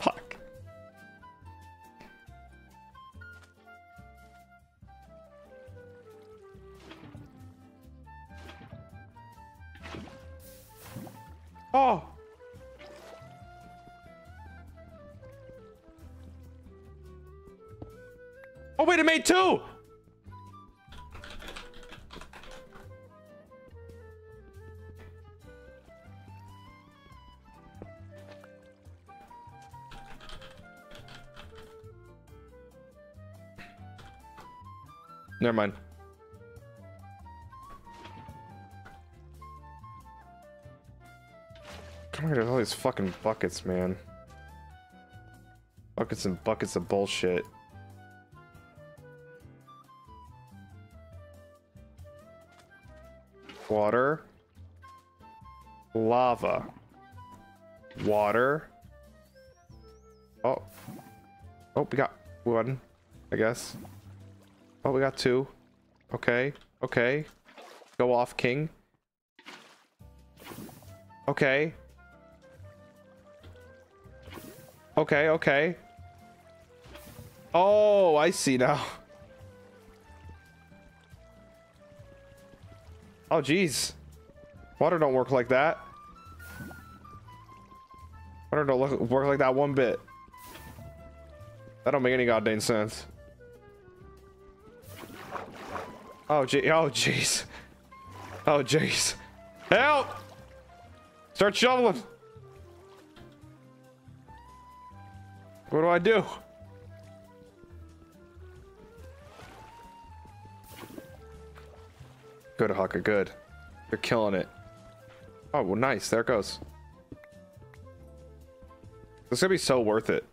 Fuck. Oh. Oh wait, I made two. Never mind. Come here, there's all these fucking buckets, man. Buckets and buckets of bullshit. Water. Lava. Water. Oh. Oh, we got one, I guess. Oh, we got two. Okay. Okay. Go off, king. Okay. Okay, okay. Oh, I see now. Oh, geez. Water don't work like that. Water don't look, work like that one bit. That don't make any goddamn sense. Oh, gee. Oh, jeez. Oh, jeez. Help! Start shoveling. What do I do? Good, Hawker. Good. You're killing it. Oh, well, nice. There it goes. This is gonna be so worth it.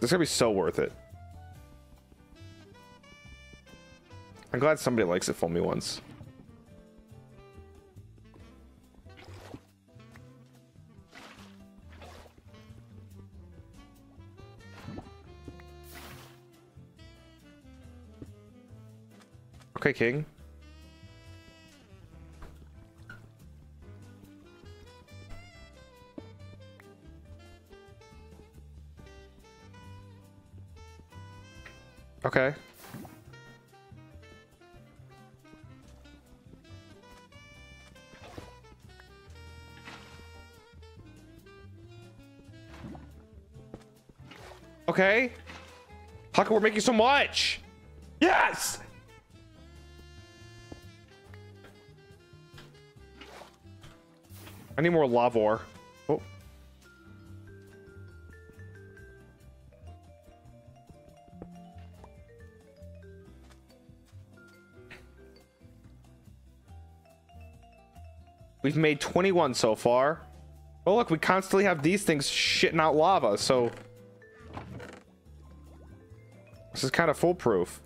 This is gonna be so worth it. I'm glad somebody likes it for me once. Okay, king. Okay. Okay. How come we're making so much? Yes! I need more lava ore. Oh. We've made twenty-one so far. Oh, look, we constantly have these things shitting out lava, so... This is kind of foolproof.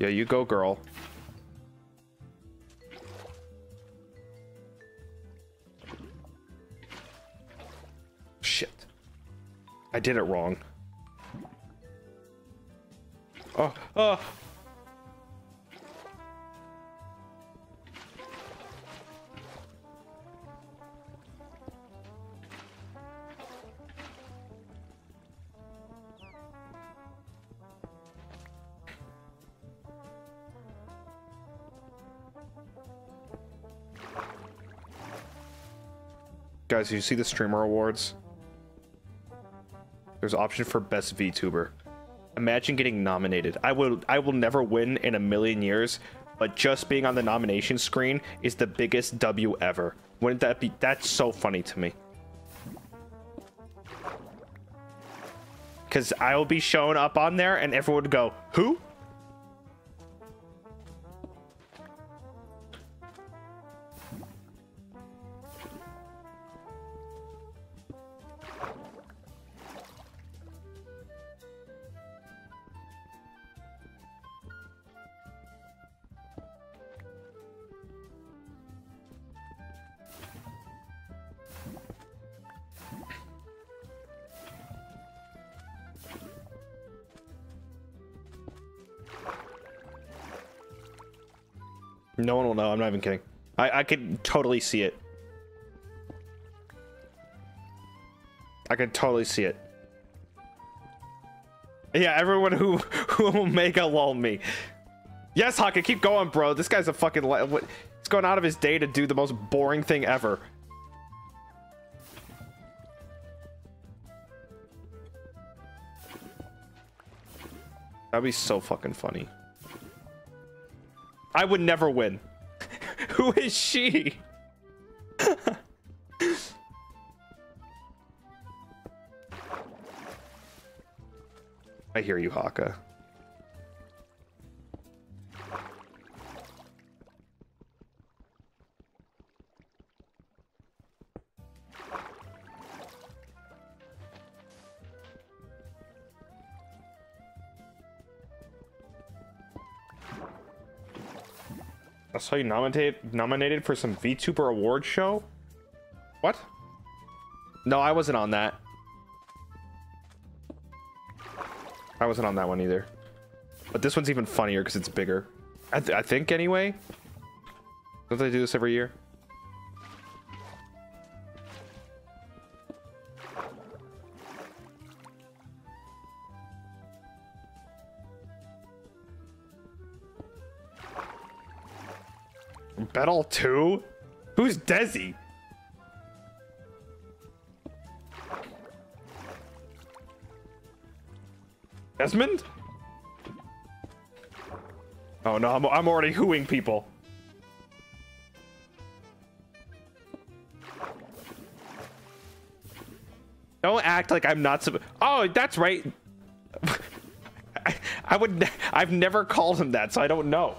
Yeah, you go, girl. I did it wrong. Oh, oh. Guys, you see the streamer awards? There's option for best VTuber. Imagine getting nominated. I will I will never win in a million years, but just being on the nomination screen is the biggest W ever. Wouldn't that be? That's so funny to me. Because I will be shown up on there and everyone would go, who? No one will know. I'm not even kidding. I, I could totally see it. I could totally see it. Yeah, everyone who who will mega lol me. Yes, Haka, keep going, bro. This guy's a fucking... What, he's going out of his day to do the most boring thing ever. That'd be so fucking funny. I would never win. Who is she? I hear you, Haka. I saw you nominated nominated for some VTuber award show. What? No, I wasn't on that. I wasn't on that one either. But this one's even funnier because it's bigger. I, th I think anyway. Don't they do this every year? Battle two? Who's Desi? Desmond? Oh no, I'm, I'm already hooing people. Don't act like I'm not sub- Oh, that's right. I, I would- I've never called him that, so I don't know.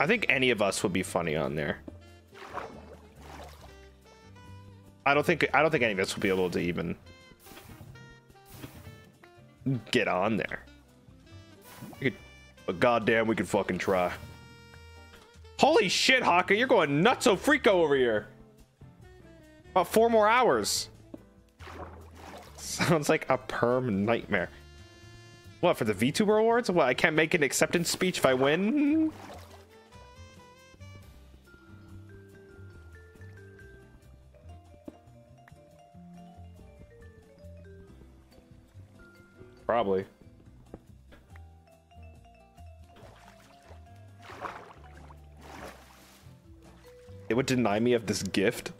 I think any of us would be funny on there. I don't think I don't think any of us would be able to even get on there. We could, but goddamn, we could fucking try. Holy shit, Haka, you're going nutso freako over here. About four more hours. Sounds like a perm nightmare. What, for the VTuber awards? What, I can't make an acceptance speech if I win? Probably. It would deny me of this gift.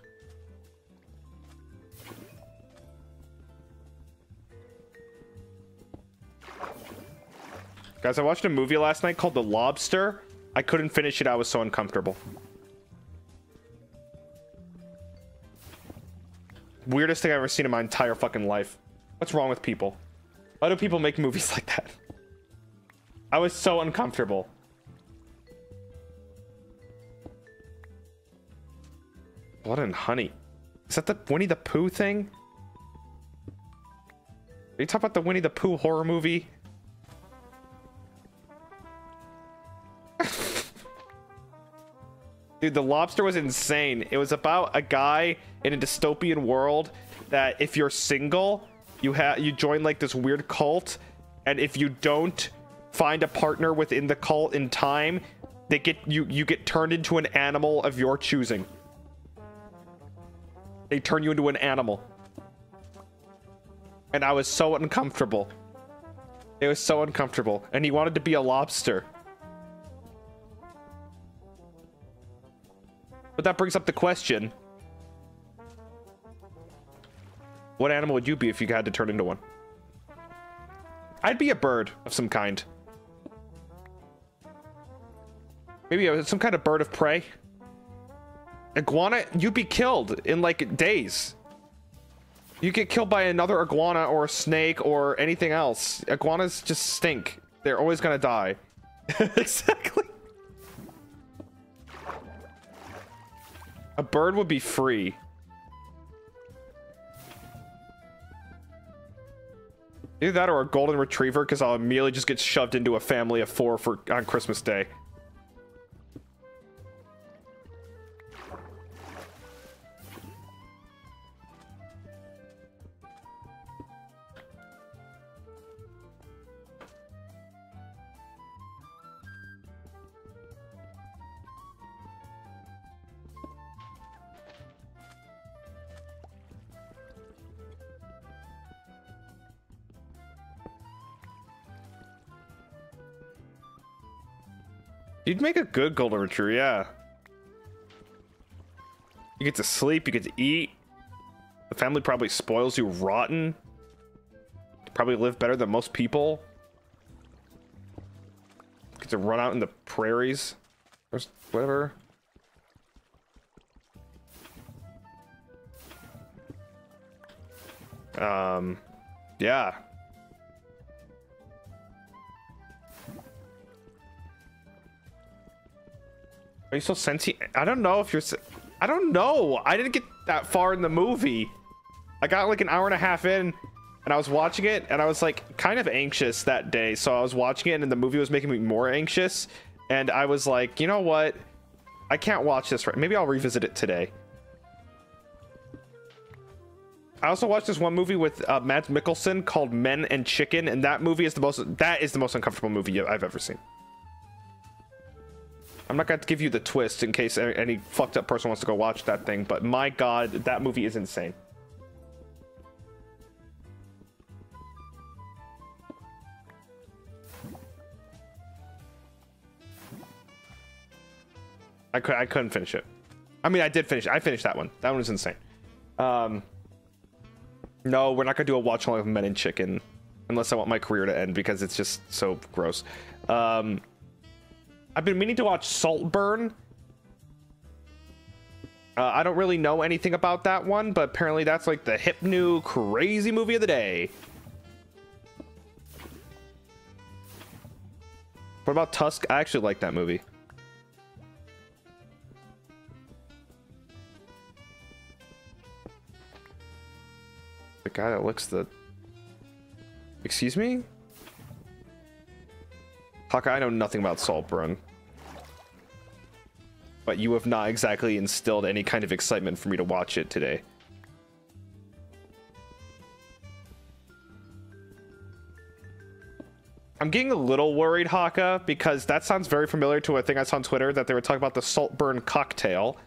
Guys, I watched a movie last night called The Lobster. I couldn't finish it. I was so uncomfortable. Weirdest thing I've ever seen in my entire fucking life. What's wrong with people? Why do people make movies like that? I was so uncomfortable. Blood and honey. Is that the Winnie the Pooh thing? Are you talking about the Winnie the Pooh horror movie? Dude, The Lobster was insane. It was about a guy in a dystopian world that if you're single... You have you join like this weird cult, and if you don't find a partner within the cult in time, they get you you get turned into an animal of your choosing. They turn you into an animal. And I was so uncomfortable. It was so uncomfortable. And he wanted to be a lobster. But that brings up the question. What animal would you be if you had to turn into one? I'd be a bird of some kind. Maybe some kind of bird of prey. Iguana, you'd be killed in like days. You get killed by another iguana or a snake or anything else. Iguanas just stink. They're always gonna die. Exactly. A bird would be free. Either that or a golden retriever, because I'll immediately just get shoved into a family of four for on Christmas Day. You'd make a good golden retriever, yeah. You get to sleep, you get to eat. The family probably spoils you rotten. You probably live better than most people. You get to run out in the prairies. Or whatever. Um, yeah. Are you still sentient? I don't know if you're... I don't know. I didn't get that far in the movie. I got like an hour and a half in, and I was watching it, and I was like kind of anxious that day. So I was watching it, and the movie was making me more anxious. And I was like, you know what? I can't watch this right. Maybe I'll revisit it today. I also watched this one movie with uh, Mads Mikkelsen called Men and Chicken, and that movie is the most... That is the most uncomfortable movie I've ever seen. I'm not going to give you the twist in case any fucked up person wants to go watch that thing, but my god, that movie is insane. I, could, I couldn't finish it. I mean, I did finish it. I finished that one. That one was insane. Um, no, we're not going to do a watch along with Men and Chicken unless I want my career to end because it's just so gross. Um... I've been meaning to watch Saltburn. Uh, I don't really know anything about that one, but apparently that's like the hip new crazy movie of the day. What about Tusk? I actually like that movie. The guy that licks the... Excuse me? Hawkeye, I know nothing about Saltburn. But you have not exactly instilled any kind of excitement for me to watch it today. I'm getting a little worried, Hawkeye, because that sounds very familiar to a thing I saw on Twitter that they were talking about the Saltburn cocktail.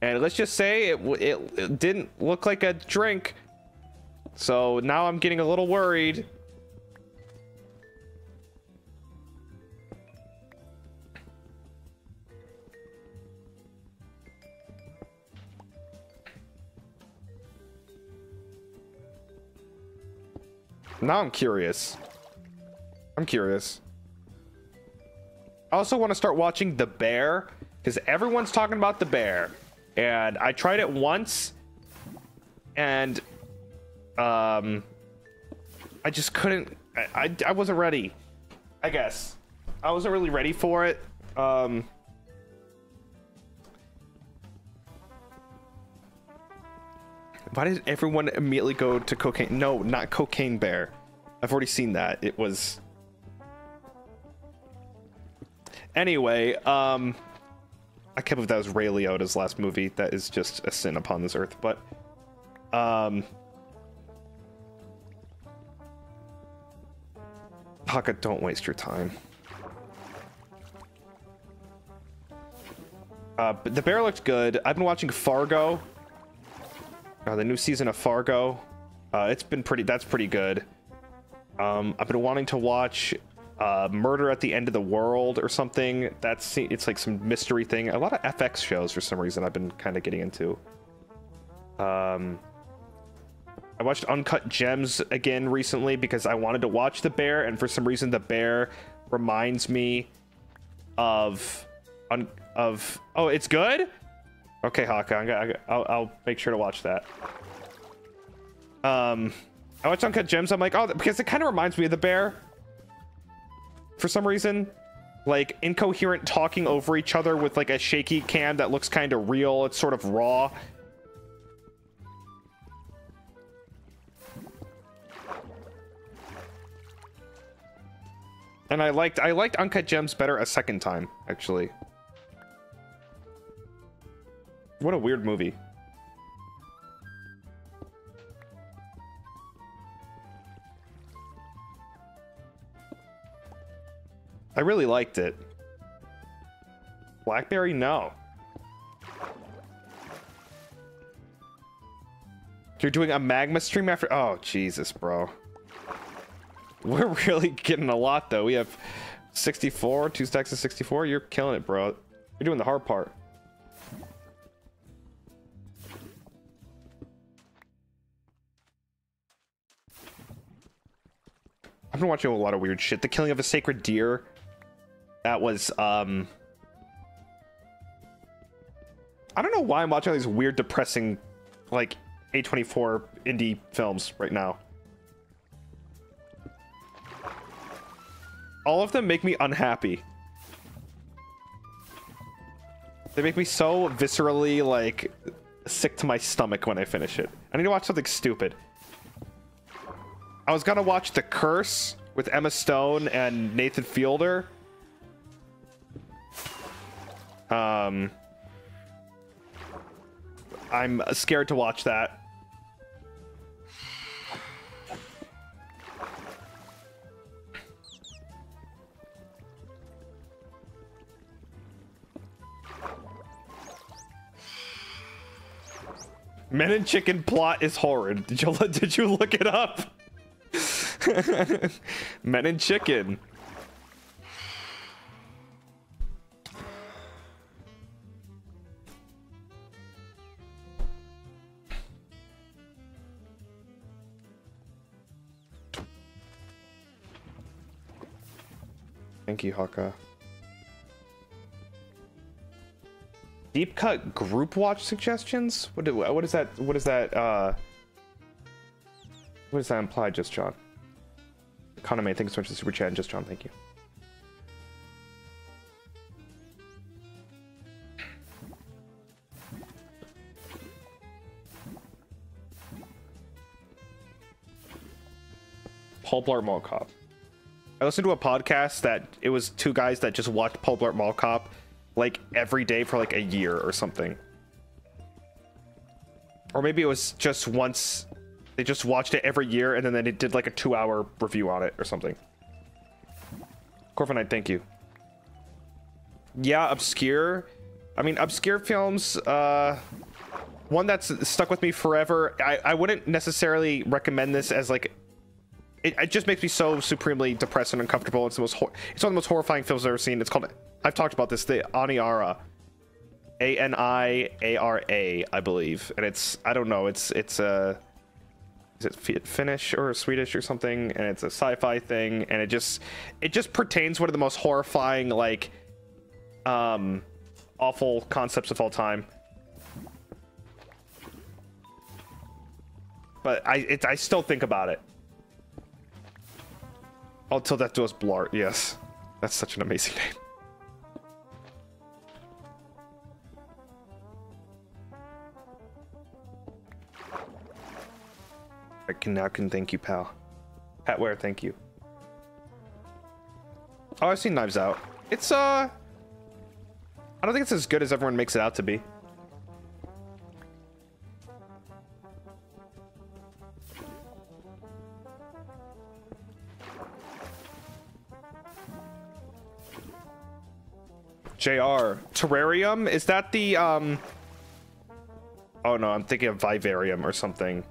And let's just say it, it, it didn't look like a drink. So now I'm getting a little worried. Now I'm curious. I'm curious. I also want to start watching The Bear because everyone's talking about The Bear, and I tried it once, and um, I just couldn't. I, I I wasn't ready. I guess I wasn't really ready for it. Um, why did everyone immediately go to cocaine? No, not Cocaine Bear. I've already seen that. It was... Anyway, um... I can't believe that was Ray Liotta's last movie. That is just a sin upon this earth, but... Um... Haka, don't waste your time. Uh, but The Bear looked good. I've been watching Fargo. Uh, the new season of Fargo, uh, it's been pretty, that's pretty good. Um, I've been wanting to watch uh, Murder at the End of the World or something. That's, it's like some mystery thing. A lot of F X shows for some reason I've been kind of getting into. Um, I watched Uncut Gems again recently because I wanted to watch The Bear, and for some reason The Bear reminds me of, un of, oh, it's good? Okay, Haka, I'm gonna, I'll, I'll make sure to watch that. Um, I watched Uncut Gems. I'm like, oh, because it kind of reminds me of The Bear. For some reason, like incoherent talking over each other with like a shaky cam that looks kind of real. It's sort of raw. And I liked, I liked Uncut Gems better a second time, actually. What a weird movie. I really liked it. Blackberry? No. You're doing a magma stream after... Oh, Jesus, bro. We're really getting a lot, though. We have sixty-four, two stacks of sixty-four. You're killing it, bro. You're doing the hard part. I've been watching a lot of weird shit. The killing of a sacred deer. That was, um... I don't know why I'm watching all these weird, depressing, like, A twenty-four indie films right now. All of them make me unhappy. They make me so viscerally, like, sick to my stomach when I finish it. I need to watch something stupid. I was gonna watch The Curse with Emma Stone and Nathan Fielder. Um... I'm scared to watch that. Men and Chicken plot is horrid. Did you, did you look it up? Men and Chicken. Thank you, Haka. Deep cut group watch suggestions? What do, what is that? What is that? Uh, what does that imply, Just John? Economy, thanks so much for the super chat, and Just John, thank you. Paul Blart Mall Cop. I listened to a podcast that it was two guys that just watched Paul Blart Mall Cop like every day for like a year or something. Or maybe it was just once. They just watched it every year and then they did like a two hour review on it or something. Corfinite, thank you. Yeah, obscure. I mean, obscure films. Uh, one that's stuck with me forever. I, I wouldn't necessarily recommend this as like... It, it just makes me so supremely depressed and uncomfortable. It's the most, it's one of the most horrifying films I've ever seen. It's called, I've talked about this, the Aniara, A N I A R A, I believe. And it's, I don't know, it's, it's a, is it Finnish or Swedish or something? And it's a sci-fi thing. And it just, it just pertains one of the most horrifying, like, um, awful concepts of all time. But I, it, I still think about it. Oh, Till Death Do Us Blart, yes. That's such an amazing name. I can now can thank you, pal. Pat Ware, thank you. Oh, I've seen Knives Out. It's, uh... I don't think it's as good as everyone makes it out to be. J R Terrarium, is that the um oh no, I'm thinking of Vivarium or something.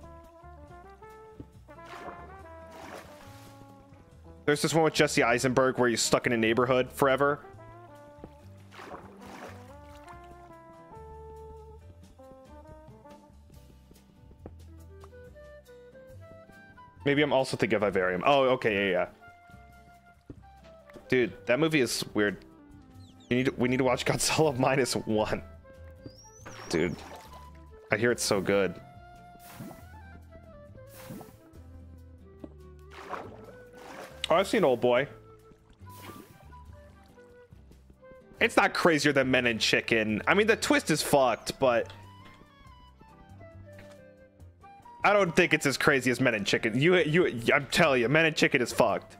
There's this one with Jesse Eisenberg where you're stuck in a neighborhood forever. Maybe I'm also thinking of Vivarium. Oh, okay, yeah, yeah. Dude, that movie is weird. You need, we need to watch Godzilla minus one. Dude, I hear it's so good. Oh, I've seen Oldboy. It's not crazier than Men and Chicken. I mean, the twist is fucked, but... I don't think it's as crazy as Men and Chicken. You, you, I'm telling you, Men and Chicken is fucked.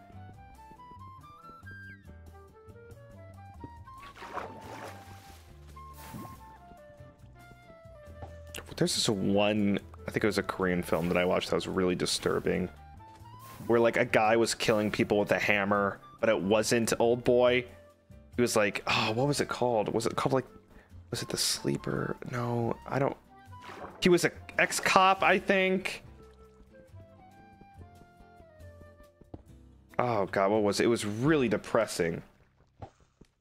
There's this one, I think it was a Korean film that I watched that was really disturbing, where like a guy was killing people with a hammer, but it wasn't Oldboy. He was like, oh, what was it called? Was it called like, was it The Sleeper? No, I don't. He was an ex-cop, I think. Oh God, what was it? It was really depressing.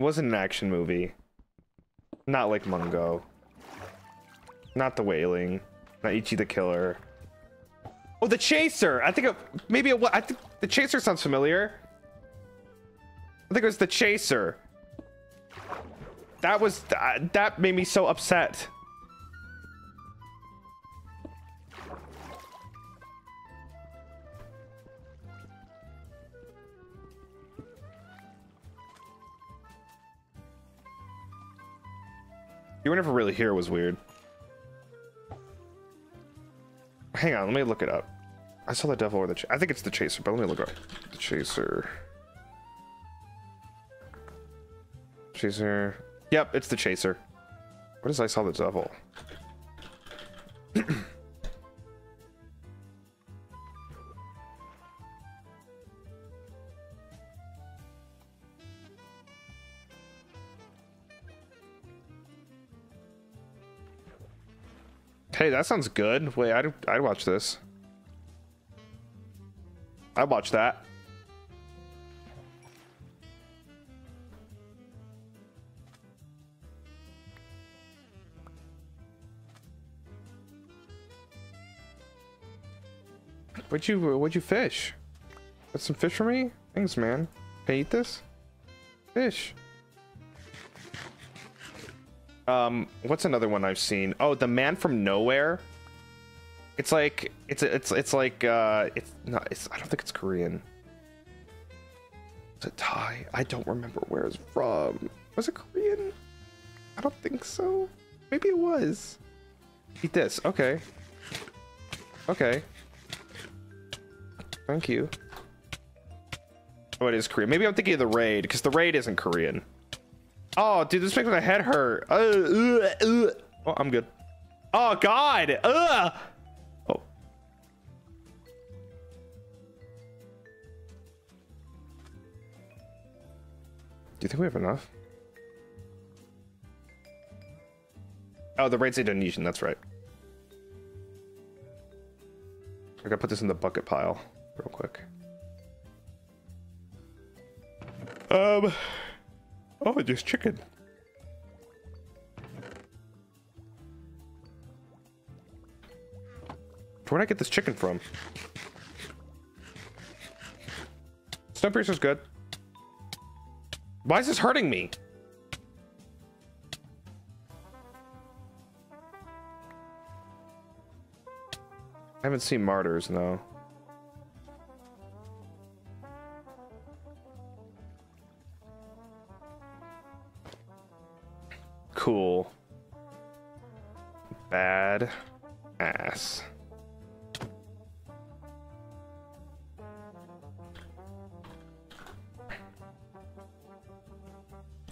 wasn't an action movie. Not like Mungo. Not The Wailing. Not Ichi the Killer. Oh, The Chaser! I think it, maybe it was, I think The Chaser sounds familiar. I think it was The Chaser. That was th that made me so upset. You were never really here, it was weird. Hang on, let me look it up. I Saw the Devil or the Ch I think it's The Chaser, but let me look up The Chaser. Chaser. Yep, it's The Chaser. What is I Saw the Devil? Hey, that sounds good. Wait, I'd, I'd watch this. I'd watch that. What'd you, what'd you fish? Got some fish for me? Thanks, man. Can I eat this? Fish. Um, what's another one I've seen? Oh, The Man from Nowhere. It's like it's it's it's like uh, it's not. It's, I don't think it's Korean. Is it Thai? I don't remember where it's from. Was it Korean? I don't think so. Maybe it was. Eat this. Okay. Okay. Thank you. Oh, it is Korean. Maybe I'm thinking of The Raid because The Raid isn't Korean. Oh, dude, this makes my head hurt. Uh, uh, uh. Oh, I'm good. Oh, God. Uh. Oh. Do you think we have enough? Oh, The Raid's Indonesian. That's right. I gotta put this in the bucket pile real quick. Um... Oh, there's chicken. Where'd I get this chicken from? Snowpiercer's good. Why is this hurting me? I haven't seen Martyrs, no. Cool. Bad ass.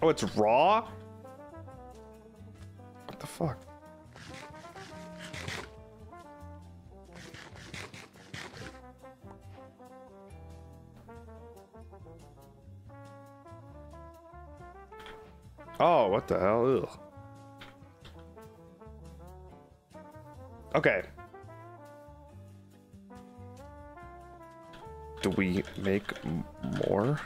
Oh, it's raw? What the fuck? Oh, what the hell? Ugh. Okay. Do we make more?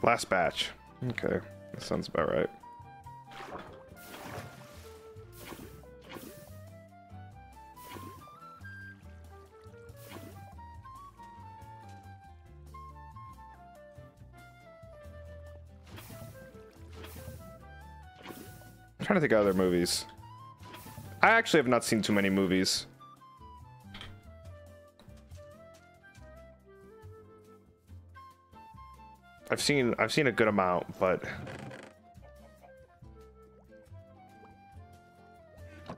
Last batch. Okay, that sounds about right. I'm trying to think of other movies. I actually have not seen too many movies. I've seen I've seen a good amount, but I'm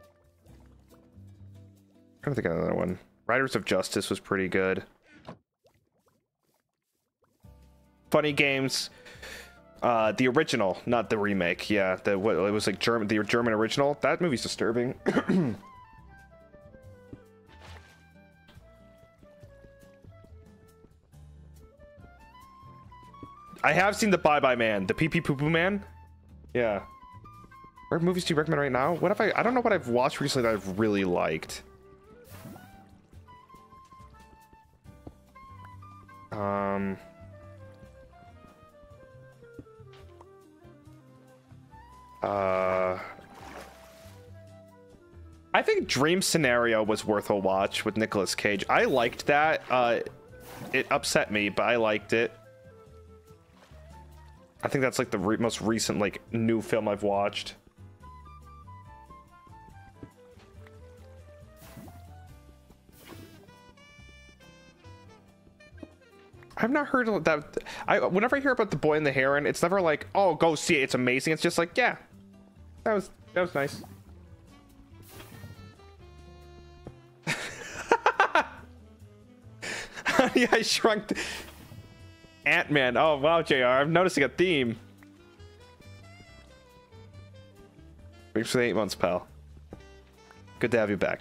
trying to think of another one. Riders of Justice was pretty good. Funny Games. Uh, the original, not the remake. Yeah, the what it was like German, the German original. That movie's disturbing. I have seen the Bye Bye Man, the Pee Pee Poo Poo Man. Yeah. What movies do you recommend right now? What if I? I don't know what I've watched recently that I've really liked. Um. Uh, I think Dream Scenario was worth a watch with Nicolas Cage. I liked that. Uh, it upset me, but I liked it. I think that's like the re most recent like new film I've watched. I've not heard of that. I whenever I hear about The Boy and the Heron, it's never like, oh, go see it, it's amazing. It's just like, yeah. That was that was nice. Honey, I Shrunk Ant-Man. Oh wow, J R, I'm noticing a theme. Thanks for the eight months, pal. Good to have you back.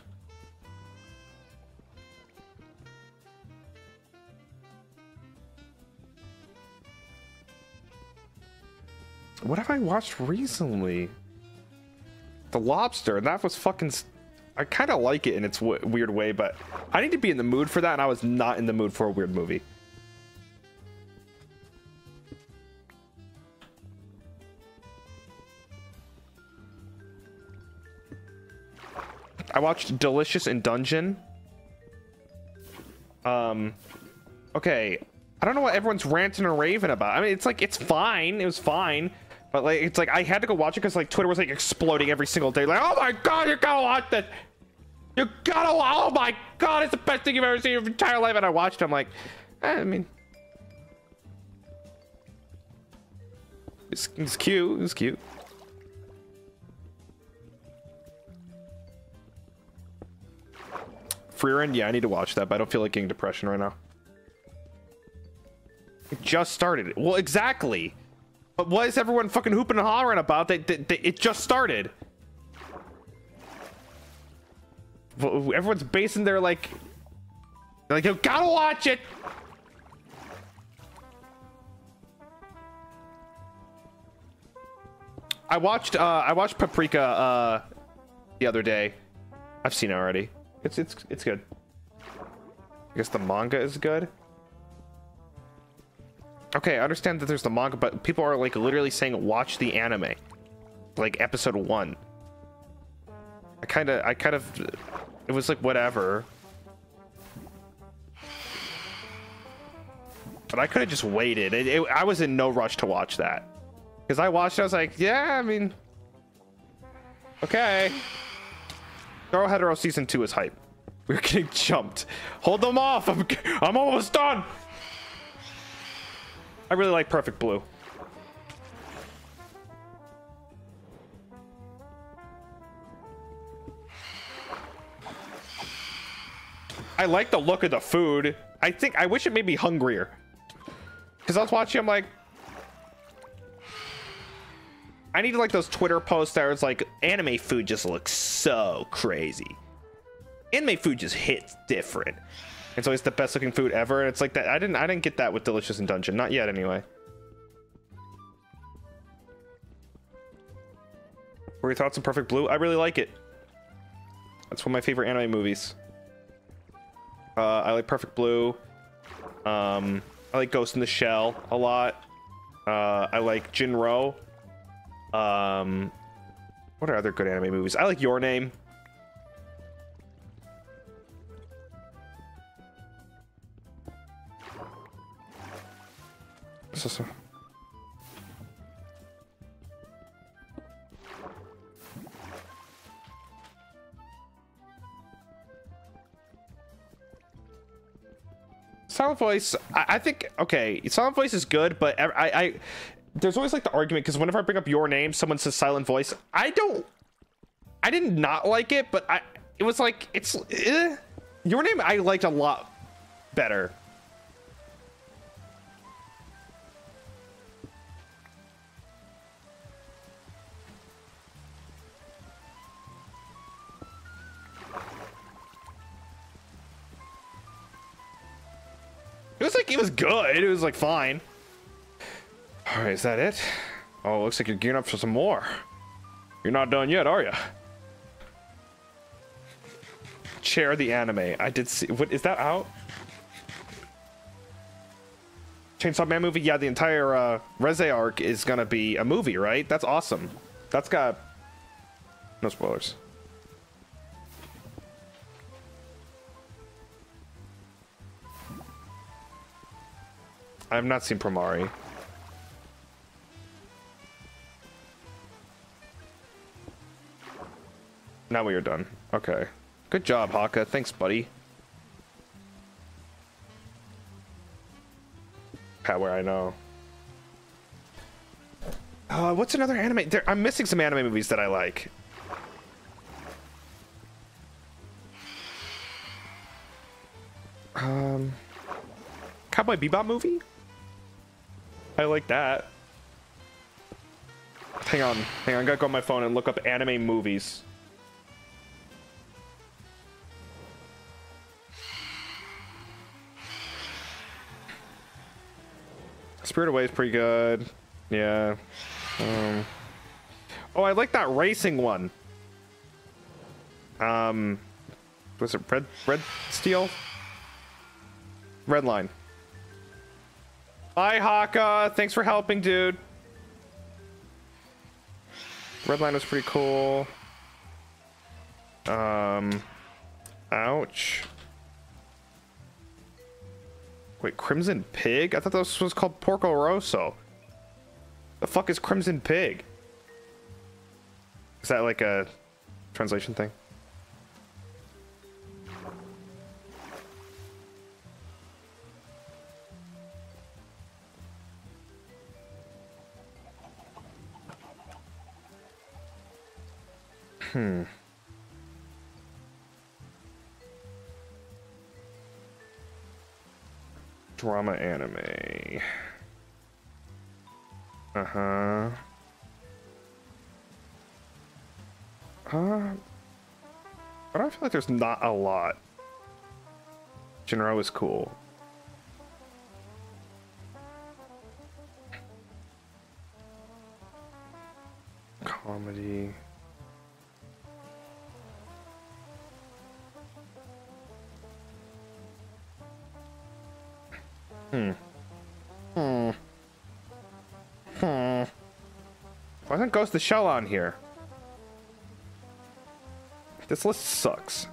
What have I watched recently? The Lobster, and that was fucking... I kind of like it in its w weird way, but I need to be in the mood for that, and I was not in the mood for a weird movie. I watched Delicious in Dungeon. Um, okay. I don't know what everyone's ranting and raving about. I mean, it's like, it's fine. It was fine. But like, it's like I had to go watch it because like Twitter was like exploding every single day. Like, oh my god, you gotta watch this. You gotta. Oh my god, it's the best thing you've ever seen in your entire life. And I watched it. I'm like, I mean, it's, it's cute. It's cute. Free End. Yeah, I need to watch that. But I don't feel like getting depression right now. It just started. Well, exactly. But what is everyone fucking hooping and hollering about? They, they, they, it just started. Everyone's basing their like, like you gotta watch it. I watched. Uh, I watched Paprika uh, the other day. I've seen it already. It's it's it's good. I guess the manga is good. Okay, I understand that there's the manga, but people are like literally saying watch the anime, like episode one. I kind of, I kind of, it was like whatever. But I could have just waited. It, it, I was in no rush to watch that, because I watched it, I was like, yeah, I mean, okay. Girl Hetero season two is hype. We're getting jumped. Hold them off. I'm, I'm almost done. I really like Perfect Blue. I like the look of the food. I think I wish it made me hungrier. Cause I was watching, I'm like, I need like those Twitter posts that was like, anime food just looks so crazy. Anime food just hits different. It's always the best looking food ever, and it's like that. I didn't I didn't get that with Delicious in Dungeon. Not yet anyway. What are your thoughts on Perfect Blue? I really like it. That's one of my favorite anime movies. Uh, I like Perfect Blue. Um, I like Ghost in the Shell a lot. Uh, I like Jinro. Um, what are other good anime movies? I like Your Name. So, so. Silent Voice, I, I think, okay, Silent Voice is good, but I, I, I there's always like the argument, because whenever I bring up Your Name, someone says Silent Voice. I don't, I did not like it, but I, it was like, it's, eh. Your Name I liked a lot better. It was like, it was good. It was like fine. All right, is that it? Oh, it looks like you're gearing up for some more. You're not done yet, are you? Chair the anime. I did see. What is that out? Chainsaw Man movie. Yeah, the entire uh, Reze arc is gonna be a movie, right? That's awesome. That's got no spoilers. I have not seen Promari. Now we are done. Okay. Good job, Haka. Thanks, buddy. Power, I know. Uh, what's another anime? There, I'm missing some anime movies that I like. Um, Cowboy Bebop movie? I like that. Hang on. Hang on. I gotta go on my phone and look up anime movies. Spirit Away is pretty good. Yeah. Um, oh, I like that racing one. Um, was it Red Red Steel? Red Line. Hi, Haka. Thanks for helping, dude. Red Line was pretty cool. Um, ouch. Wait, Crimson Pig? I thought this was called Porco Rosso. The fuck is Crimson Pig? Is that like a translation thing? Hmm. Drama anime. Uh-huh. Uh, but I feel like there's not a lot. Jinro is cool. Comedy. Hmm. Hmm. Hmm. Why isn't Ghost the Shell on here? This list sucks.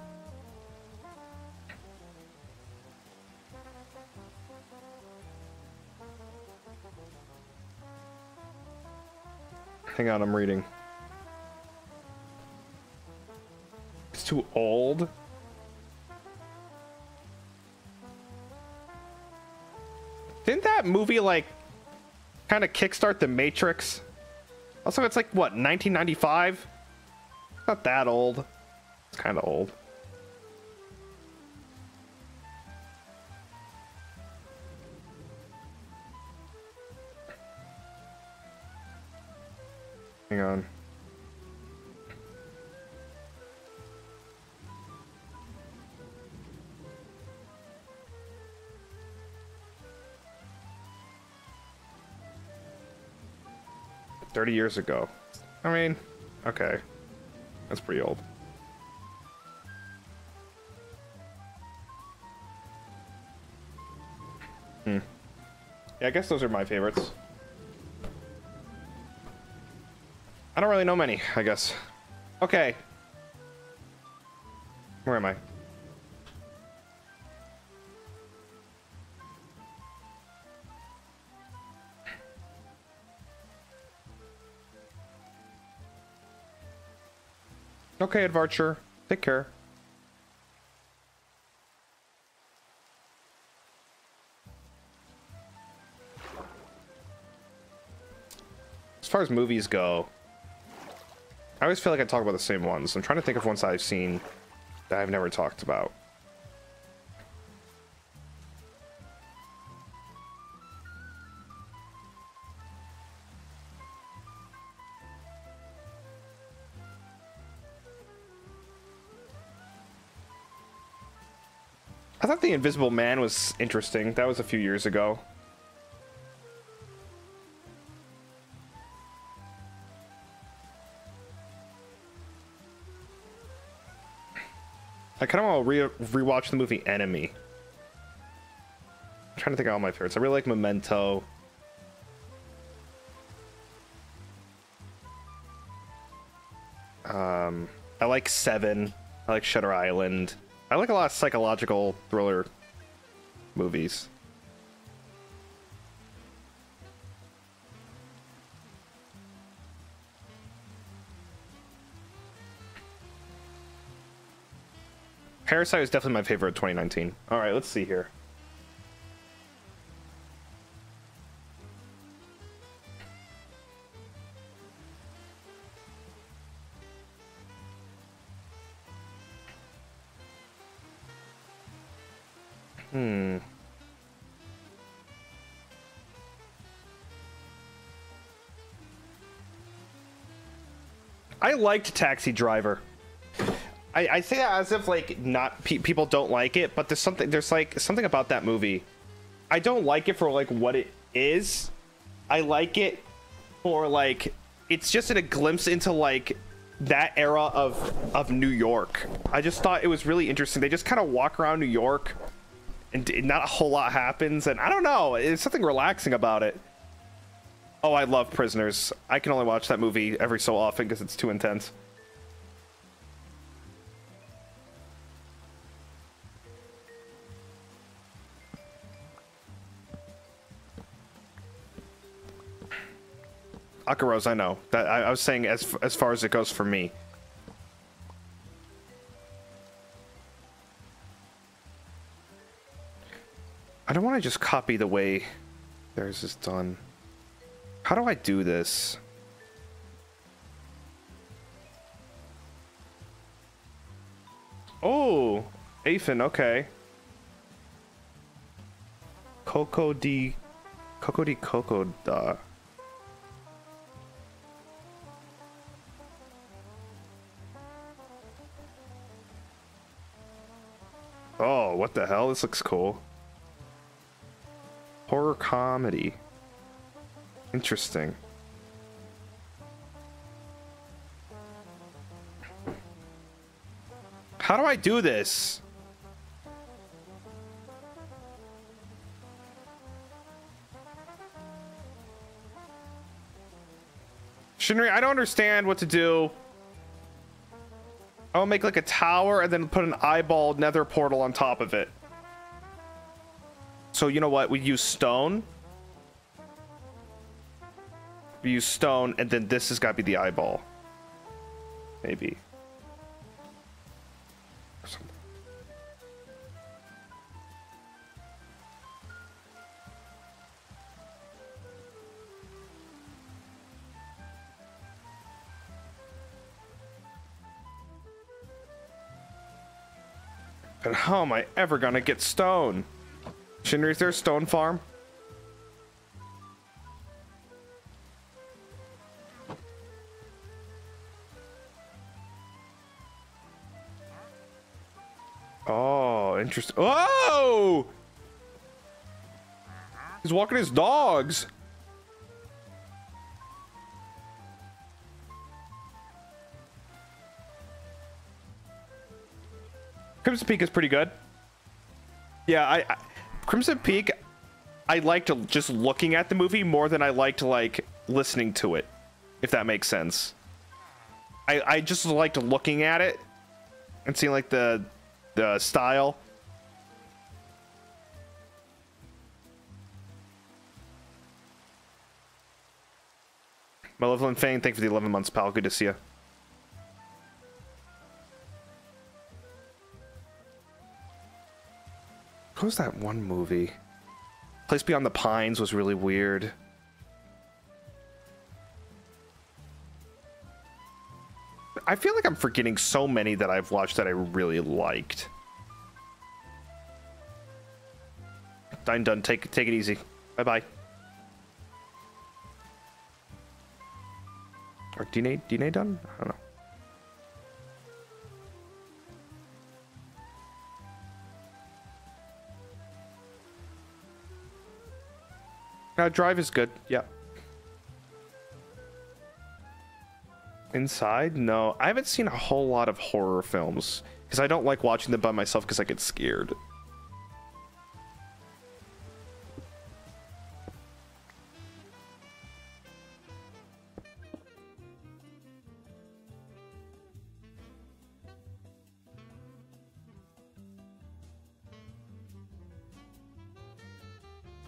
Hang on, I'm reading. It's too old. Didn't that movie, like, kind of kickstart The Matrix? Also, it's like, what, nineteen ninety-five? It's not that old. It's kind of old. Hang on. thirty years ago. I mean, okay. That's pretty old. Hmm. Yeah, I guess those are my favorites. I don't really know many, I guess. Okay. Where am I? Okay, Advarcher. Take care. As far as movies go, I always feel like I talk about the same ones. I'm trying to think of ones I've seen that I've never talked about. I thought the Invisible Man was interesting. That was a few years ago. I kind of want to re rewatch the movie Enemy. I'm trying to think of all my favorites. I really like Memento. Um, I like Seven. I like Shutter Island. I like a lot of psychological thriller movies. Parasite is definitely my favorite of twenty nineteen. All right, let's see here. Hmm. I liked Taxi Driver. I, I say that as if like not pe people don't like it, but there's something there's like something about that movie. I don't like it for like what it is. I like it for like it's just in a glimpse into like that era of of New York. I just thought it was really interesting. They just kind of walk around New York, and not a whole lot happens. And I don't know, it's something relaxing about it. Oh, I love Prisoners. I can only watch that movie every so often because it's too intense. Akaros, I know. That I, I was saying as as far as it goes for me. I don't want to just copy the way theirs is done. How do I do this? Oh, Afin, okay. Coco de Coco de Coco da. Oh, what the hell? This looks cool. Horror comedy. Interesting. How do I do this? Shinri, I don't understand what to do. I'll make like a tower and then put an eyeball nether portal on top of it. So you know what? We use stone. We use stone, and then this has got to be the eyeball. Maybe. Or something. And how am I ever gonna get stone? Shinri, is there a stone farm? Oh, interesting. Oh! He's walking his dogs. Crimson Peak is pretty good. Yeah, I... I Crimson Peak, I liked just looking at the movie more than I liked like listening to it, if that makes sense. I I just liked looking at it and seeing like the the style. Malevolent Fang, thank you for the eleven months, pal. Good to see you. What was that one movie? Place Beyond the Pines was really weird. I feel like I'm forgetting so many that I've watched that I really liked. Dine done. Take, take it easy. Bye-bye. Or D N A, D N A done? I don't know. No, drive is good. Yep. Inside? No. I haven't seen a whole lot of horror films because I don't like watching them by myself because I get scared.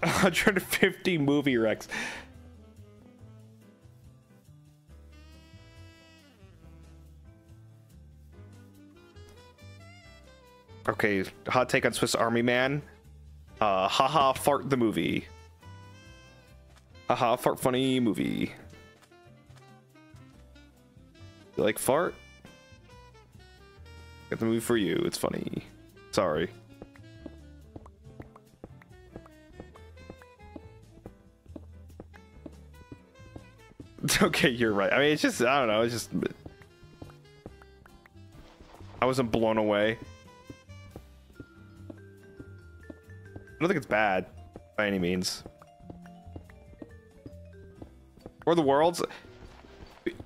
one hundred fifty movie wrecks. Okay, hot take on Swiss Army Man. Uh, haha, fart the movie. Haha, fart funny movie. You like fart? Got the movie for you. It's funny. Sorry. Okay, you're right. I mean, it's just, I don't know, it's just... I wasn't blown away. I don't think it's bad, by any means. Or The World's...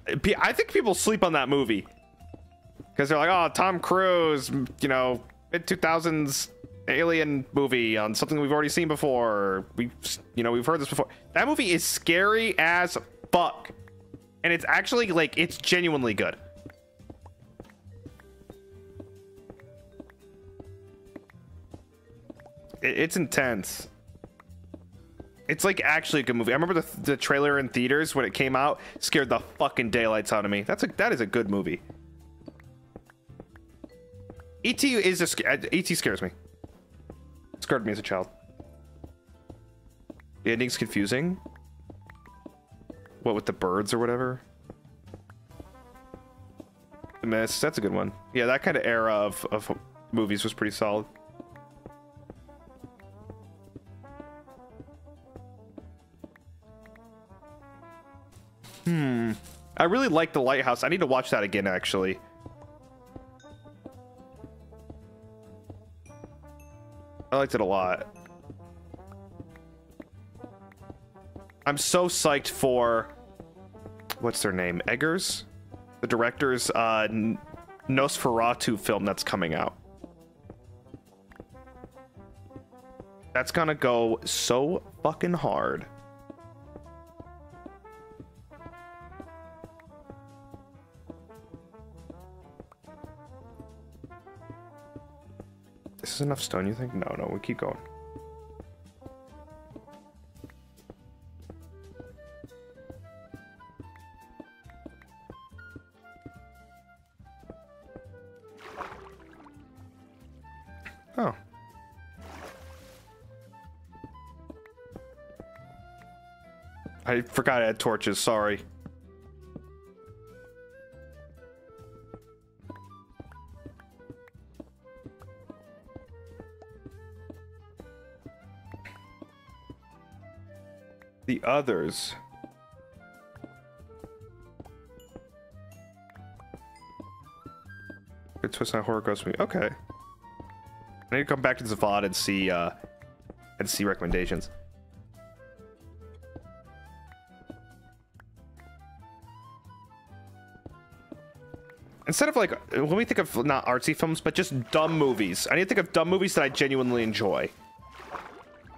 I think people sleep on that movie. Because they're like, oh, Tom Cruise, you know, mid two thousands alien movie on something we've already seen before. We've, you know, we've heard this before. That movie is scary as... fuck, and it's actually like it's genuinely good. It, it's intense. It's like actually a good movie. I remember the the trailer in theaters when it came out scared the fucking daylights out of me. That's a that is a good movie. E T is a E T scares me. It scared me as a child. The ending's confusing. What, with the birds or whatever? The Mist, that's a good one. Yeah, that kind of era of, of movies was pretty solid. Hmm. I really like The Lighthouse. I need to watch that again, actually. I liked it a lot. I'm so psyched for, what's their name? Eggers? The director's uh, Nosferatu film that's coming out. That's gonna go so fucking hard. This is enough stone, you think? No, no, we keep going. Oh. I forgot I had torches, sorry. The others. Good twist on horror ghost movie. Okay. I need to come back to this V O D and see, uh, and see recommendations. Instead of like, let me think of not artsy films, but just dumb movies. I need to think of dumb movies that I genuinely enjoy.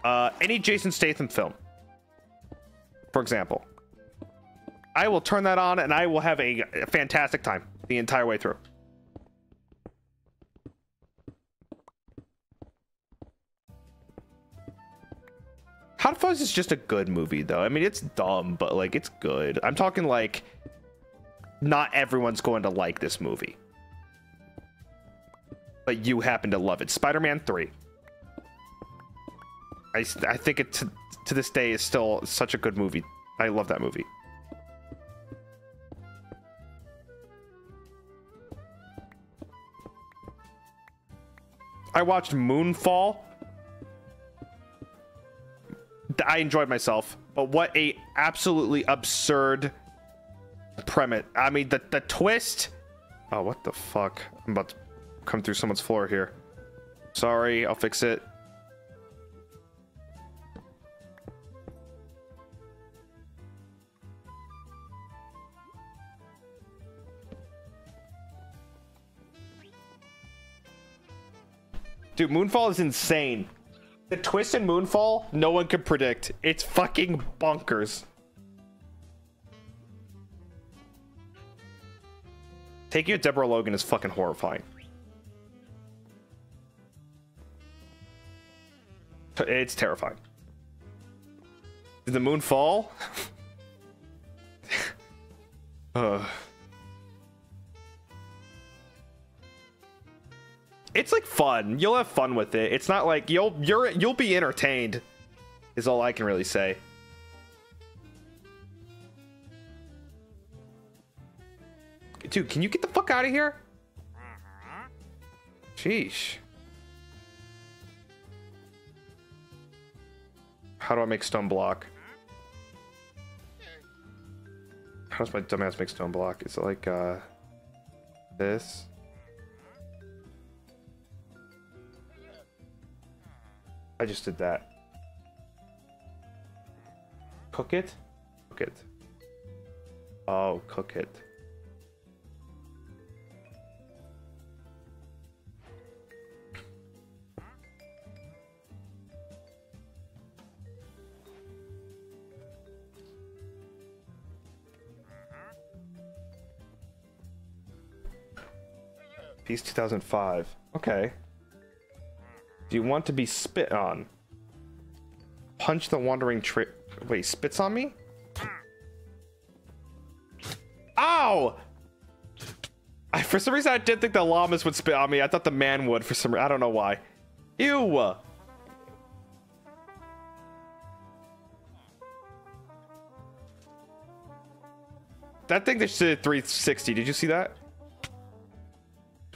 Uh, any Jason Statham film, for example. I will turn that on and I will have a, a fantastic time the entire way through. Hot Fuzz is just a good movie, though. I mean, it's dumb, but, like, it's good. I'm talking, like, not everyone's going to like this movie. But you happen to love it. Spider-Man three. I, I think it, to, to this day, is still such a good movie. I love that movie. I watched Moonfall. I enjoyed myself, but what a absolutely absurd premise. I mean, the, the twist. Oh, what the fuck? I'm about to come through someone's floor here. Sorry, I'll fix it. Dude, Moonfall is insane. The twist in Moonfall, no one could predict. It's fucking bonkers. Take You Deborah Logan is fucking horrifying. It's terrifying. Did the moon fall? uh. It's like fun. You'll have fun with it. It's not like you'll you're you'll be entertained, is all I can really say. Dude, can you get the fuck out of here? Sheesh. How do I make stone block? How does my dumbass make stone block? Is it like uh this? I just did that. Cook it? Cook it. Oh, cook it. Peace two thousand five. Okay. Do you want to be spit on? Punch the wandering tri- Wait, spits on me? Ow! I, for some reason, I did think the llamas would spit on me. I thought the man would for some reason. I don't know why. Ew! That thing just did three sixty. Did you see that?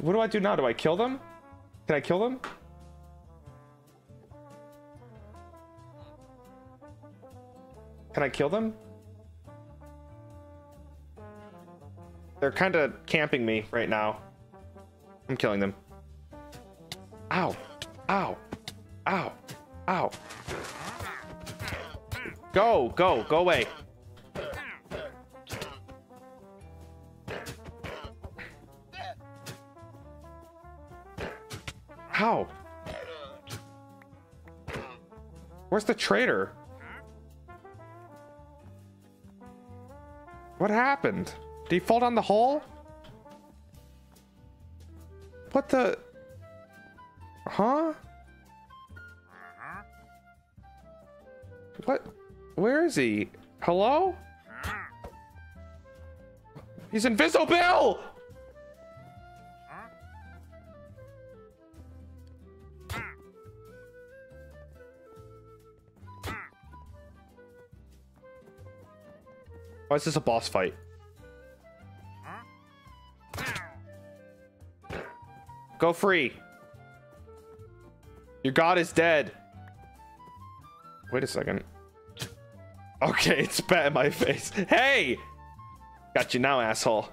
What do I do now? Do I kill them? Can I kill them? Can I kill them? They're kind of camping me right now. I'm killing them. Ow. Ow. Ow. Ow. Go, go, go away. How? Where's the traitor? What happened? Did he fall down the hole? What the? Huh? What? Where is he? Hello? He's invisible! Why is this a boss fight? Go free. Your god is dead. Wait a second. Okay, it spat in my face. Hey! Got you now, asshole.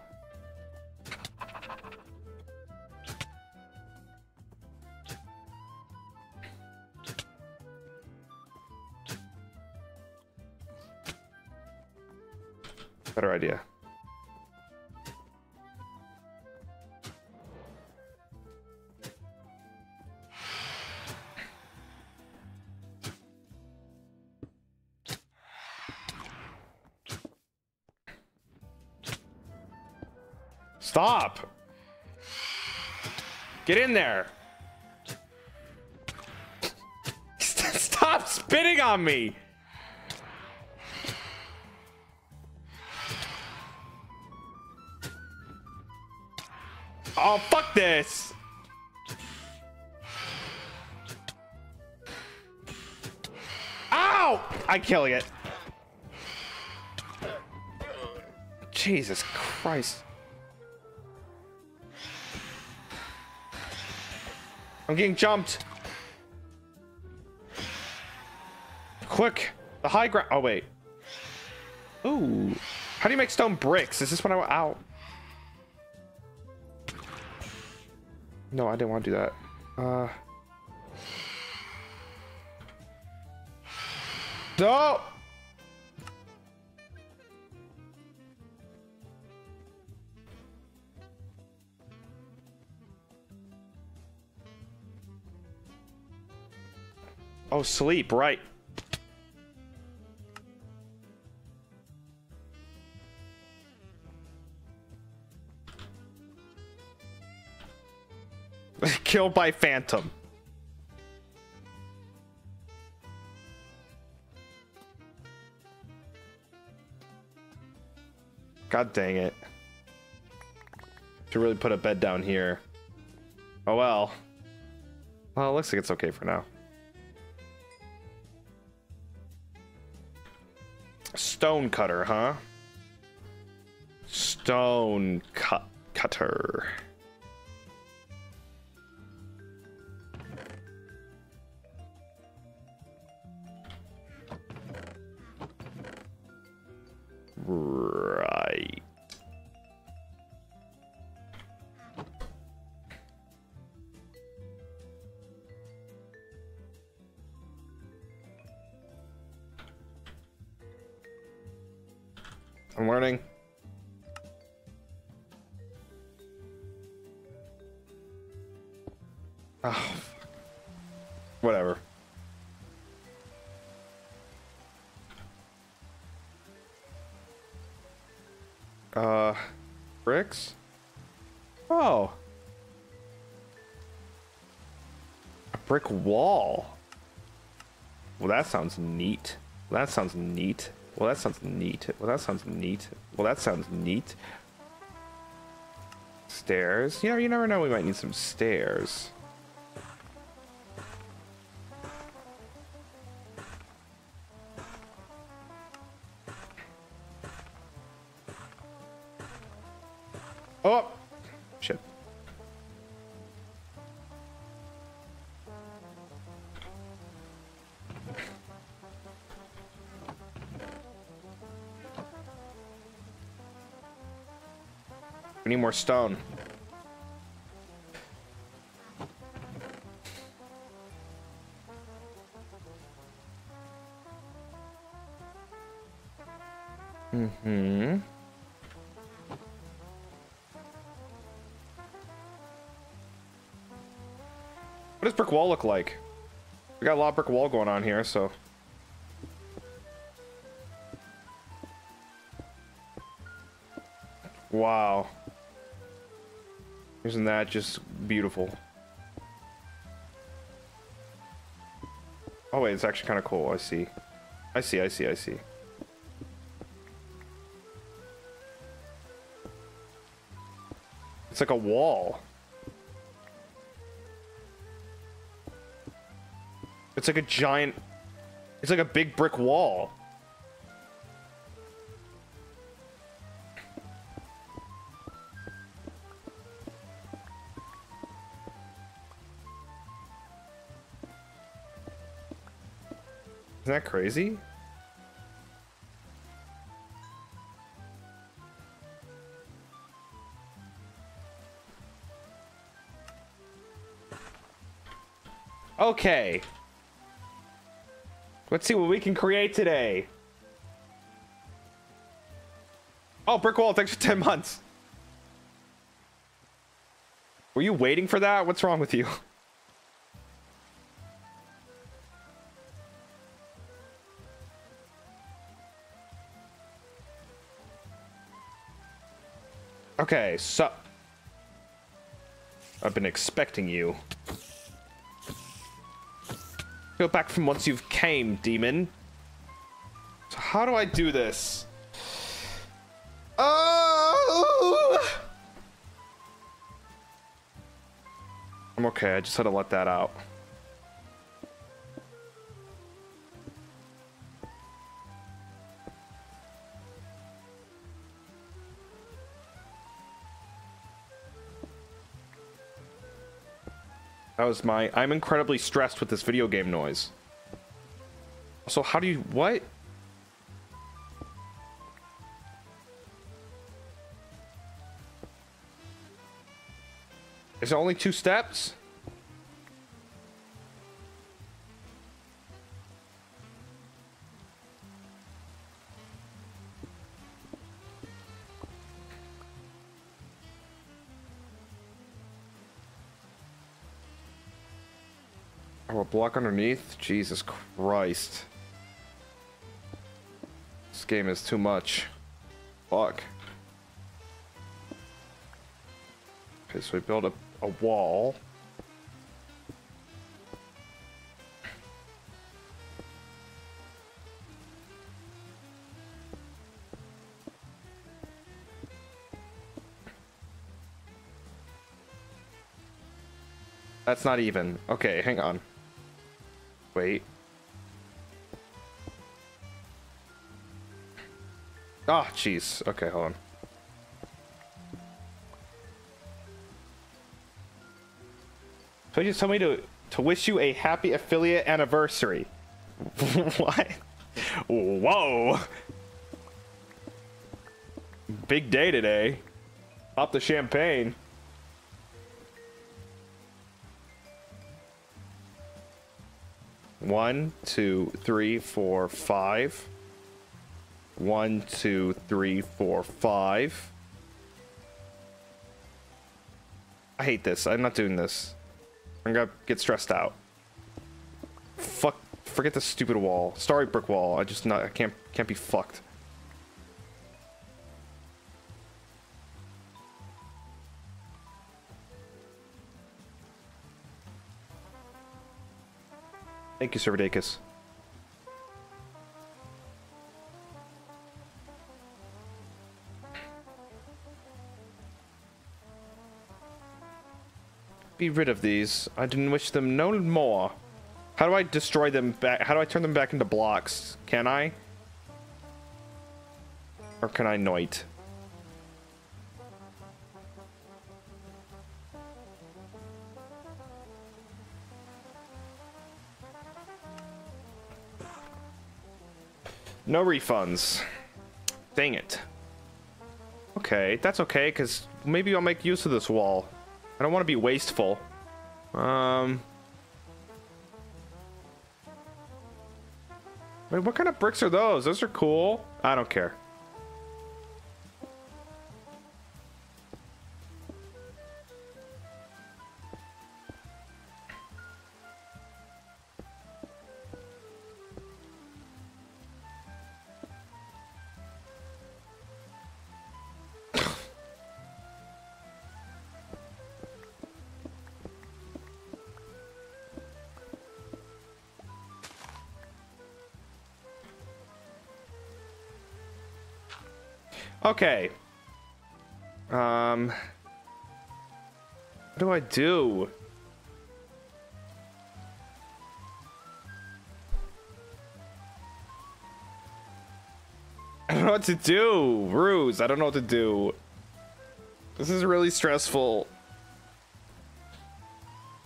Better idea. Stop! Get in there! Stop spitting on me! Oh, fuck this. Ow! I'm killing it. Jesus Christ. I'm getting jumped. Quick. The high ground. Oh, wait. Ooh. How do you make stone bricks? Is this what I want? Ow. No, I didn't want to do that. Uh... No! Oh, sleep, right. Killed by Phantom. God dang it. Should really put a bed down here. Oh well. Well, it looks like it's okay for now. Stone cutter, huh? Stone cut cutter. Right. I'm learning. Oh, fuck. Whatever. Uh, bricks? Oh. A brick wall. Well, that sounds neat. Well, that sounds neat. Well, that sounds neat. Well, that sounds neat. Well, that sounds neat. Stairs. You know, you never know. We might need some stairs. Oh! Shit. We need more stone. Mm-hmm. What does brick wall look like? We got a lot of brick wall going on here, so. Wow. Isn't that just beautiful? Oh wait, it's actually kind of cool. I see. I see, I see, I see. It's like a wall. It's like a giant... It's like a big brick wall. Isn't that crazy? Okay. Let's see what we can create today. Oh, brick wall, thanks for ten months. Were you waiting for that? What's wrong with you? Okay, so I've been expecting you. Go back from once you've came, demon. So how do I do this? Oh! I'm okay, I just had to let that out. That was my... I'm incredibly stressed with this video game noise. So how do you... What? Is it only two steps? Oh, a block underneath? Jesus Christ. This game is too much. Fuck. Okay, so we built a, a wall. That's not even. Okay, hang on. Wait. Ah, jeez. Okay, hold on. So you just told me to to wish you a happy affiliate anniversary. What? Whoa. Big day today. Pop the champagne. One, two, three, four, five. One, two, three, four, five. I hate this. I'm not doing this. I'm gonna get stressed out. Fuck. Forget the stupid wall. Sorry, brick wall. I just not. I can't. Can't be fucked. Thank you, Servidacus. Be rid of these. I didn't wish them no more. How do I destroy them back? How do I turn them back into blocks? Can I? Or can I not? No refunds. Dang it. Okay, that's okay, because maybe I'll make use of this wall. I don't want to be wasteful. Um... Wait, what kind of bricks are those? Those are cool. I don't care. Okay. Um. What do I do? I don't know what to do, Ruse. I don't know what to do. This is really stressful.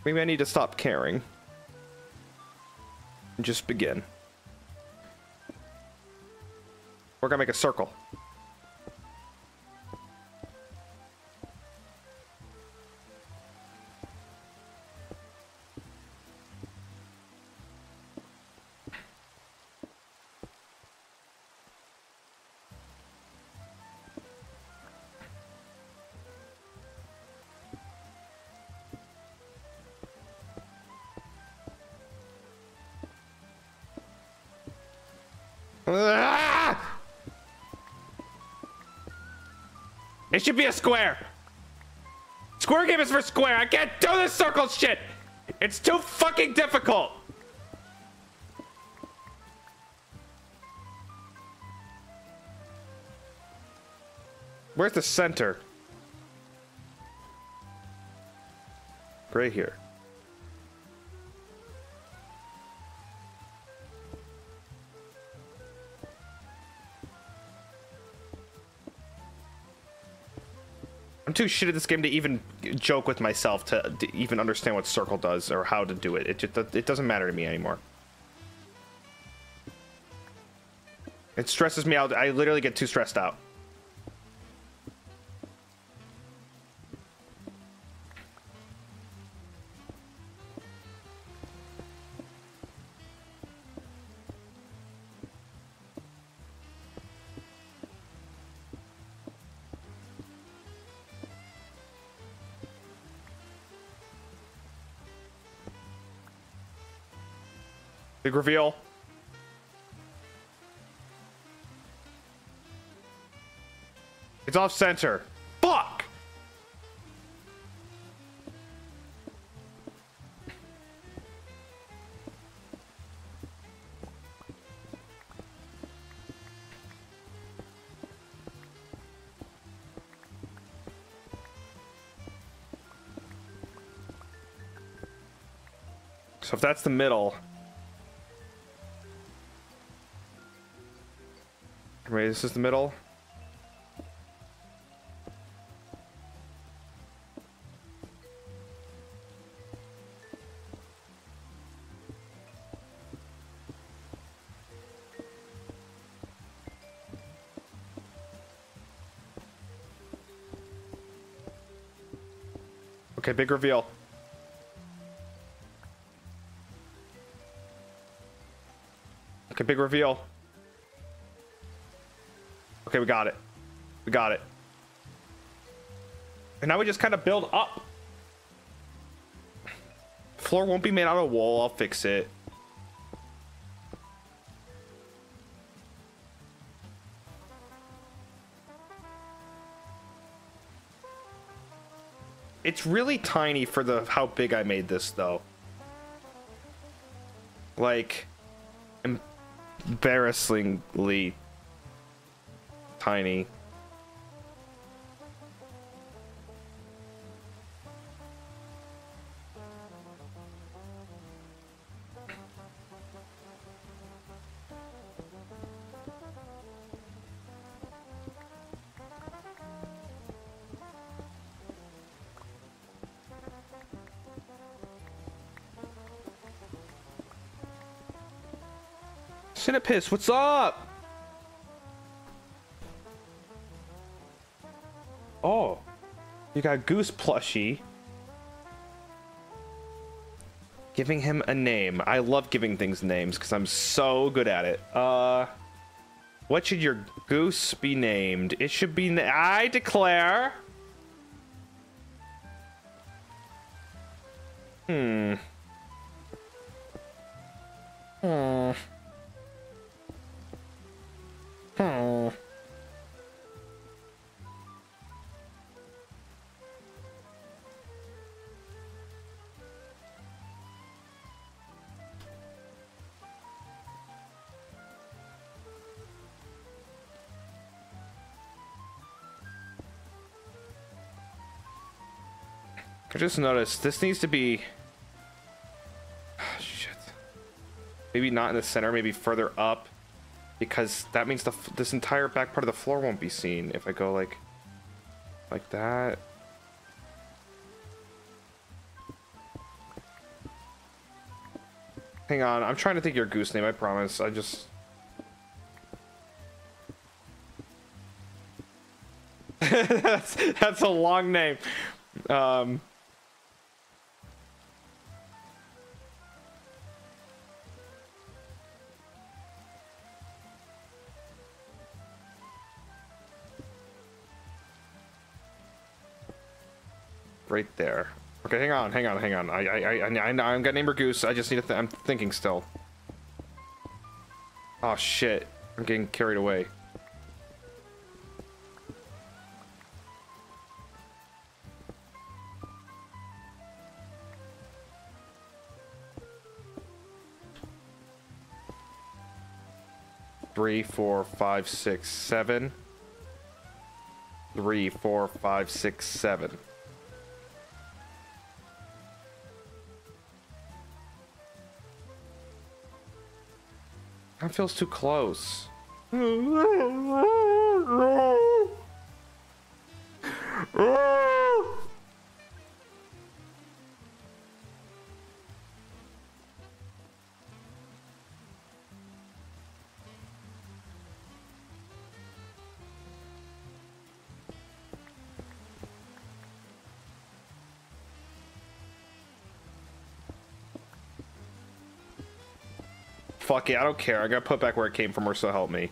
Maybe I need to stop caring and just begin. We're gonna make a circle. It should be a square. Square game is for square. I can't do this circle shit. It's too fucking difficult. Where's the center? Right here. I'm too shit at this game to even joke with myself to, to even understand what circle does or how to do it. It just, it doesn't matter to me anymore. It stresses me out. I literally get too stressed out. Big reveal. It's off center. Fuck! So if that's the middle, wait, this is the middle. Okay, big reveal. Okay, big reveal. Okay, we got it. We got it. And now we just kind of build up. Floor won't be made out of wool. I'll fix it. It's really tiny for the how big I made this, though. Like, embarrassingly tiny. Cinepiss, what's up? Oh, you got Goose plushie. Giving him a name. I love giving things names because I'm so good at it. Uh, what should your goose be named? It should be. Na I declare. Hmm. Hmm. Hmm. I just noticed this needs to be oh, shit. Maybe not in the center, maybe further up. Because that means the f this entire back part of the floor won't be seen if I go like, like that. Hang on, I'm trying to think your goose name, I promise. I just... that's, that's a long name. Um... Right there. Okay, hang on, hang on, hang on. I, I, I, I, I I'm gonna name her Goose. I just need to. Th I'm thinking still. Oh shit! I'm getting carried away. Three, four, five, six, seven. Three, four, five, six, seven. That feels too close. Fuck it, I don't care. I gotta put back where it came from, or so help me.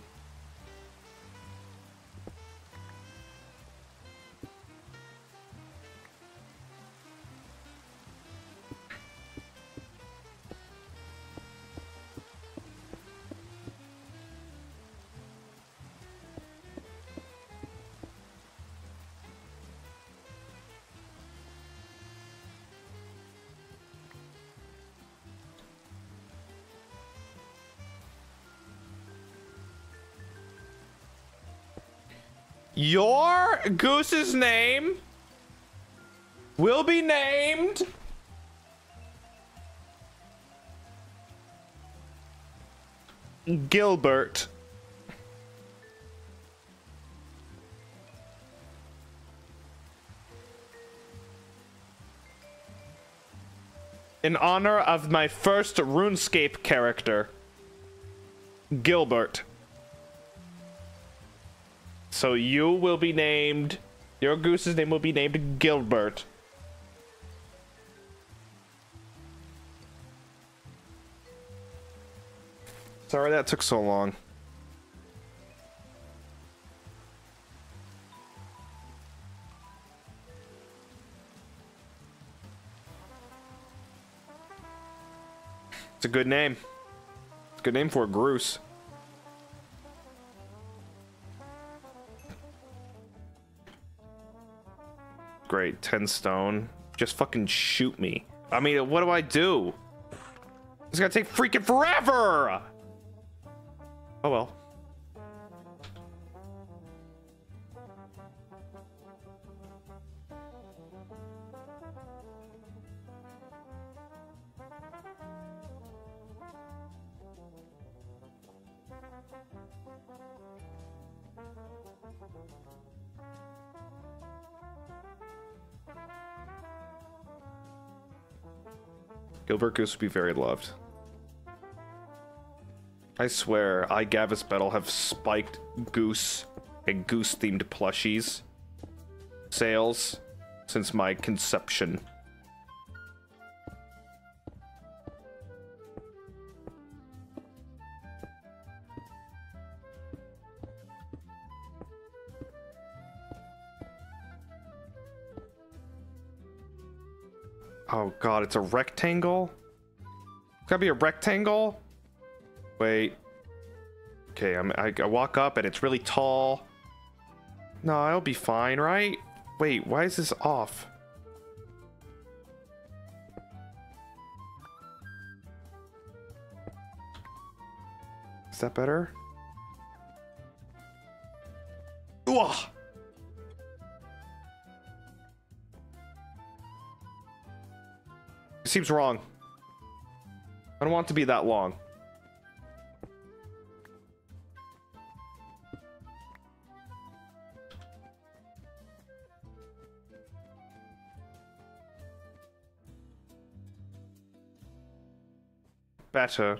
Your goose's name will be named Gilbert. In honor of my first RuneScape character, Gilbert. So you will be named, your goose's name will be named Gilbert. Sorry that took so long. It's a good name. It's a good name for a goose. Great, ten stone. Just fucking shoot me. I mean, what do I do? It's gonna take freaking forever! Oh well. Gilbert Goose would be very loved. I swear, I, Gavis Bettel, have spiked goose and goose-themed plushies sales since my conception. Oh god, it's a rectangle? It's gotta be a rectangle? Wait. Okay, I'm, I, I walk up and it's really tall. No, it'll be fine, right? Wait, why is this off? Is that better? Ooh! Seems wrong. I don't want it to be that long. Better.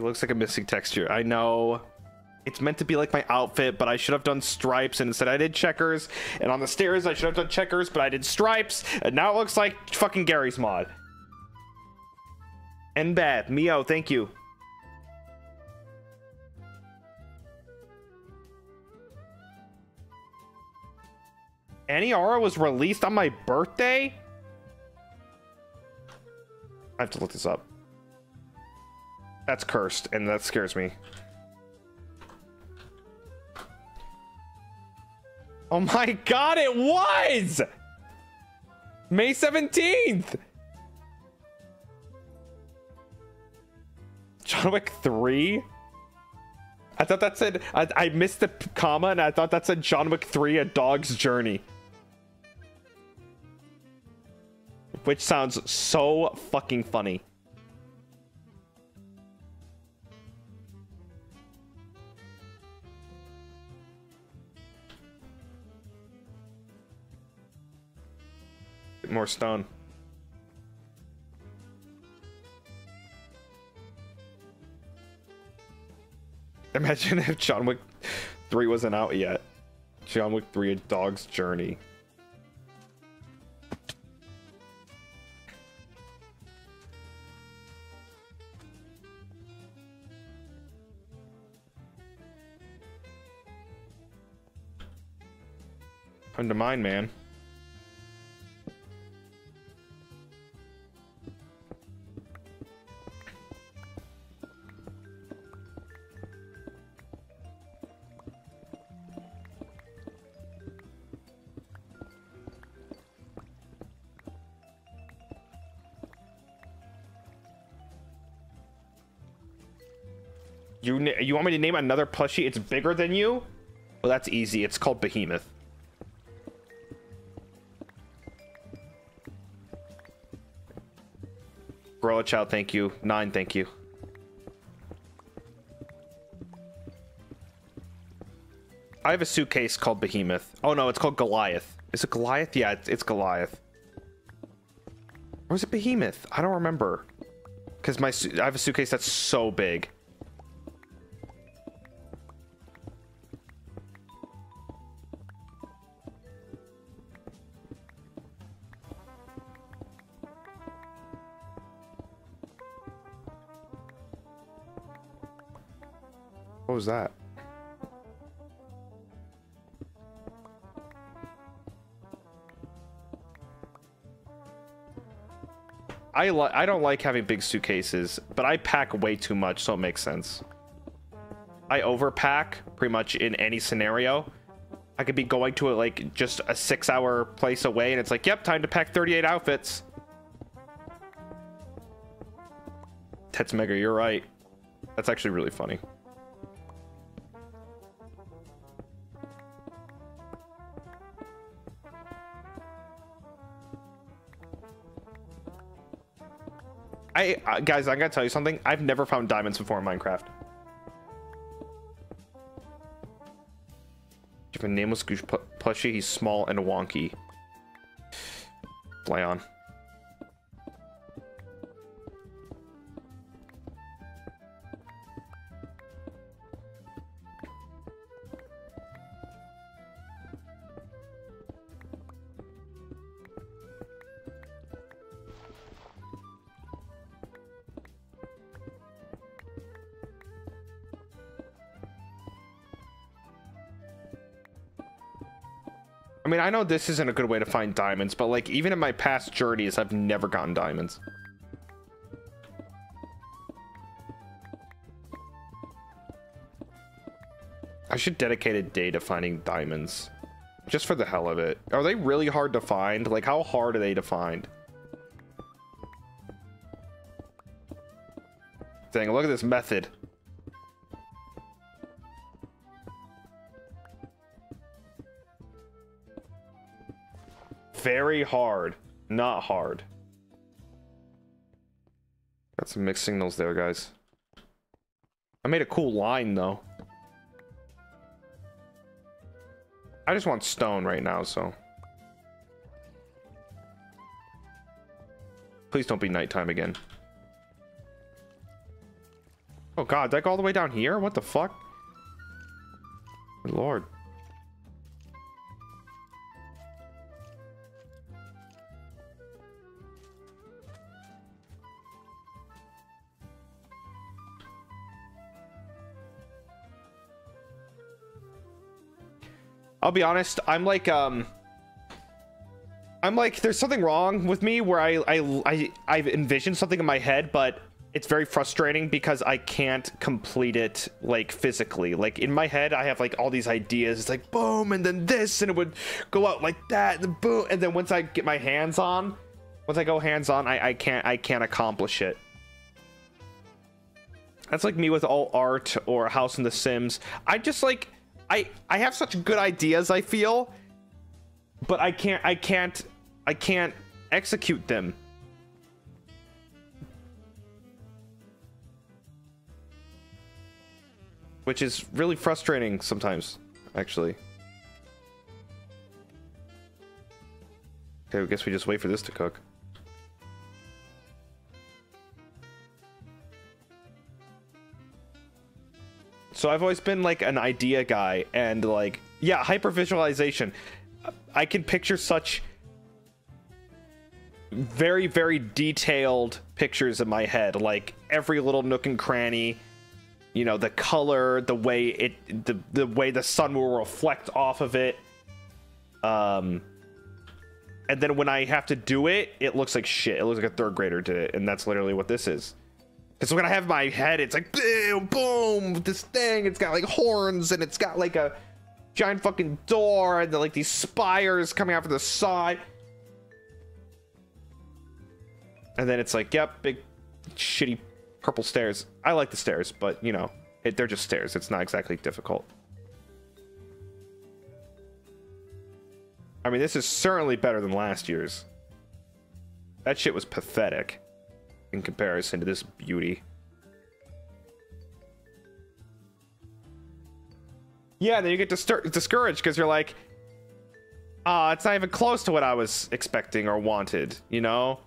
It looks like a missing texture. I know. It's meant to be like my outfit, but I should have done stripes, and instead I did checkers. And on the stairs, I should have done checkers, but I did stripes. And now it looks like fucking Gary's mod. And bad. Mio, thank you. Aniara was released on my birthday? I have to look this up. That's cursed, and that scares me. Oh my god, it was! May seventeenth! John Wick three? I thought that said... I, I missed the comma and I thought that said John Wick three, A Dog's Journey. Which sounds so fucking funny. More stone. Imagine if John Wick three wasn't out yet. John Wick three, A Dog's Journey. Come to mine, man. You you want me to name another plushie? It's bigger than you? Well, that's easy. It's called Behemoth. Gorilla Child, thank you. Nine, thank you. I have a suitcase called Behemoth. Oh no, it's called Goliath. Is it Goliath? Yeah, it's, it's Goliath. Or is it Behemoth? I don't remember. Because my I have a suitcase that's so big. What was that? I, li I don't like having big suitcases, but I pack way too much, so it makes sense. I overpack pretty much in any scenario. I could be going to a, like just a six hour place away and it's like, yep, time to pack thirty-eight outfits. Tetsmega, you're right. That's actually really funny. I, uh, guys, I'm gonna tell you something. I've never found diamonds before in Minecraft. You have a nameless goosh pl plushie. He's small and wonky. Fly on. I mean, I know this isn't a good way to find diamonds, but like even in my past journeys, I've never gotten diamonds. I should dedicate a day to finding diamonds just for the hell of it. Are they really hard to find? Like, how hard are they to find? Dang, look at this method. Very hard, not hard. Got some mixed signals there, guys. I made a cool line, though. I just want stone right now, so. Please don't be nighttime again. Oh God, did I go all the way down here? What the fuck? Good Lord. I'll be honest, I'm like, um, I'm like, there's something wrong with me where I, I, I, I've envisioned something in my head, but it's very frustrating because I can't complete it, like, physically. Like, in my head, I have, like, all these ideas. It's like, boom, and then this, and it would go out like that, and boom, and then once I get my hands on, once I go hands on, I, I can't, I can't accomplish it. That's like me with all art or House in the Sims. I just, like... I, I have such good ideas, I feel, but I can't, I can't, I can't execute them. Which is really frustrating sometimes, actually. Okay, I guess we just wait for this to cook. So I've always been like an idea guy, and like, yeah, hypervisualization. I can picture such very, very detailed pictures in my head, like every little nook and cranny, you know, the color, the way it, the, the way the sun will reflect off of it. Um, and then when I have to do it, it looks like shit. It looks like a third grader did it. And that's literally what this is. So when I have my head, it's like boom, boom, this thing. It's got like horns and it's got like a giant fucking door and like these spires coming out from the side. And then it's like, yep, big shitty purple stairs. I like the stairs, but you know, It, they're just stairs. It's not exactly difficult. I mean, this is certainly better than last year's. That shit was pathetic in comparison to this beauty. Yeah, and then you get discouraged because you're like, ah, oh, it's not even close to what I was expecting or wanted, you know?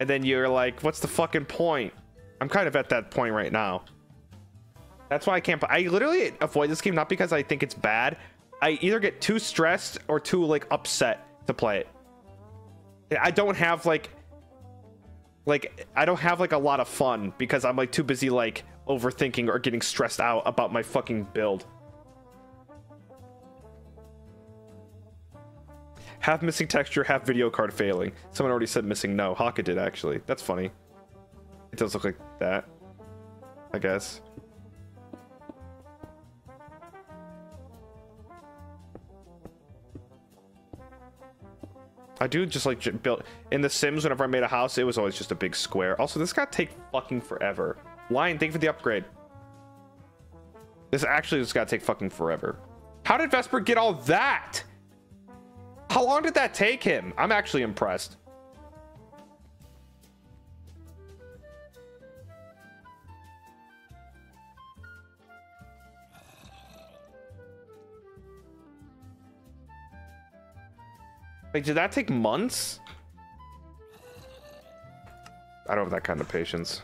And then you're like, what's the fucking point? I'm kind of at that point right now. That's why I can't... I literally avoid this game not because I think it's bad. I either get too stressed or too, like, upset to play it. I don't have, like... Like, I don't have, like, a lot of fun because I'm, like, too busy, like, overthinking or getting stressed out about my fucking build. Half missing texture, half video card failing. Someone already said missing. No, Haka did, actually. That's funny. It does look like that, I guess. I do just like build in The Sims. Whenever I made a house, it was always just a big square. Also, this got take fucking forever. Lion, thank you for the upgrade. This actually just got take fucking forever. How did Vesper get all that? How long did that take him? I'm actually impressed. Wait, did that take months? I don't have that kind of patience.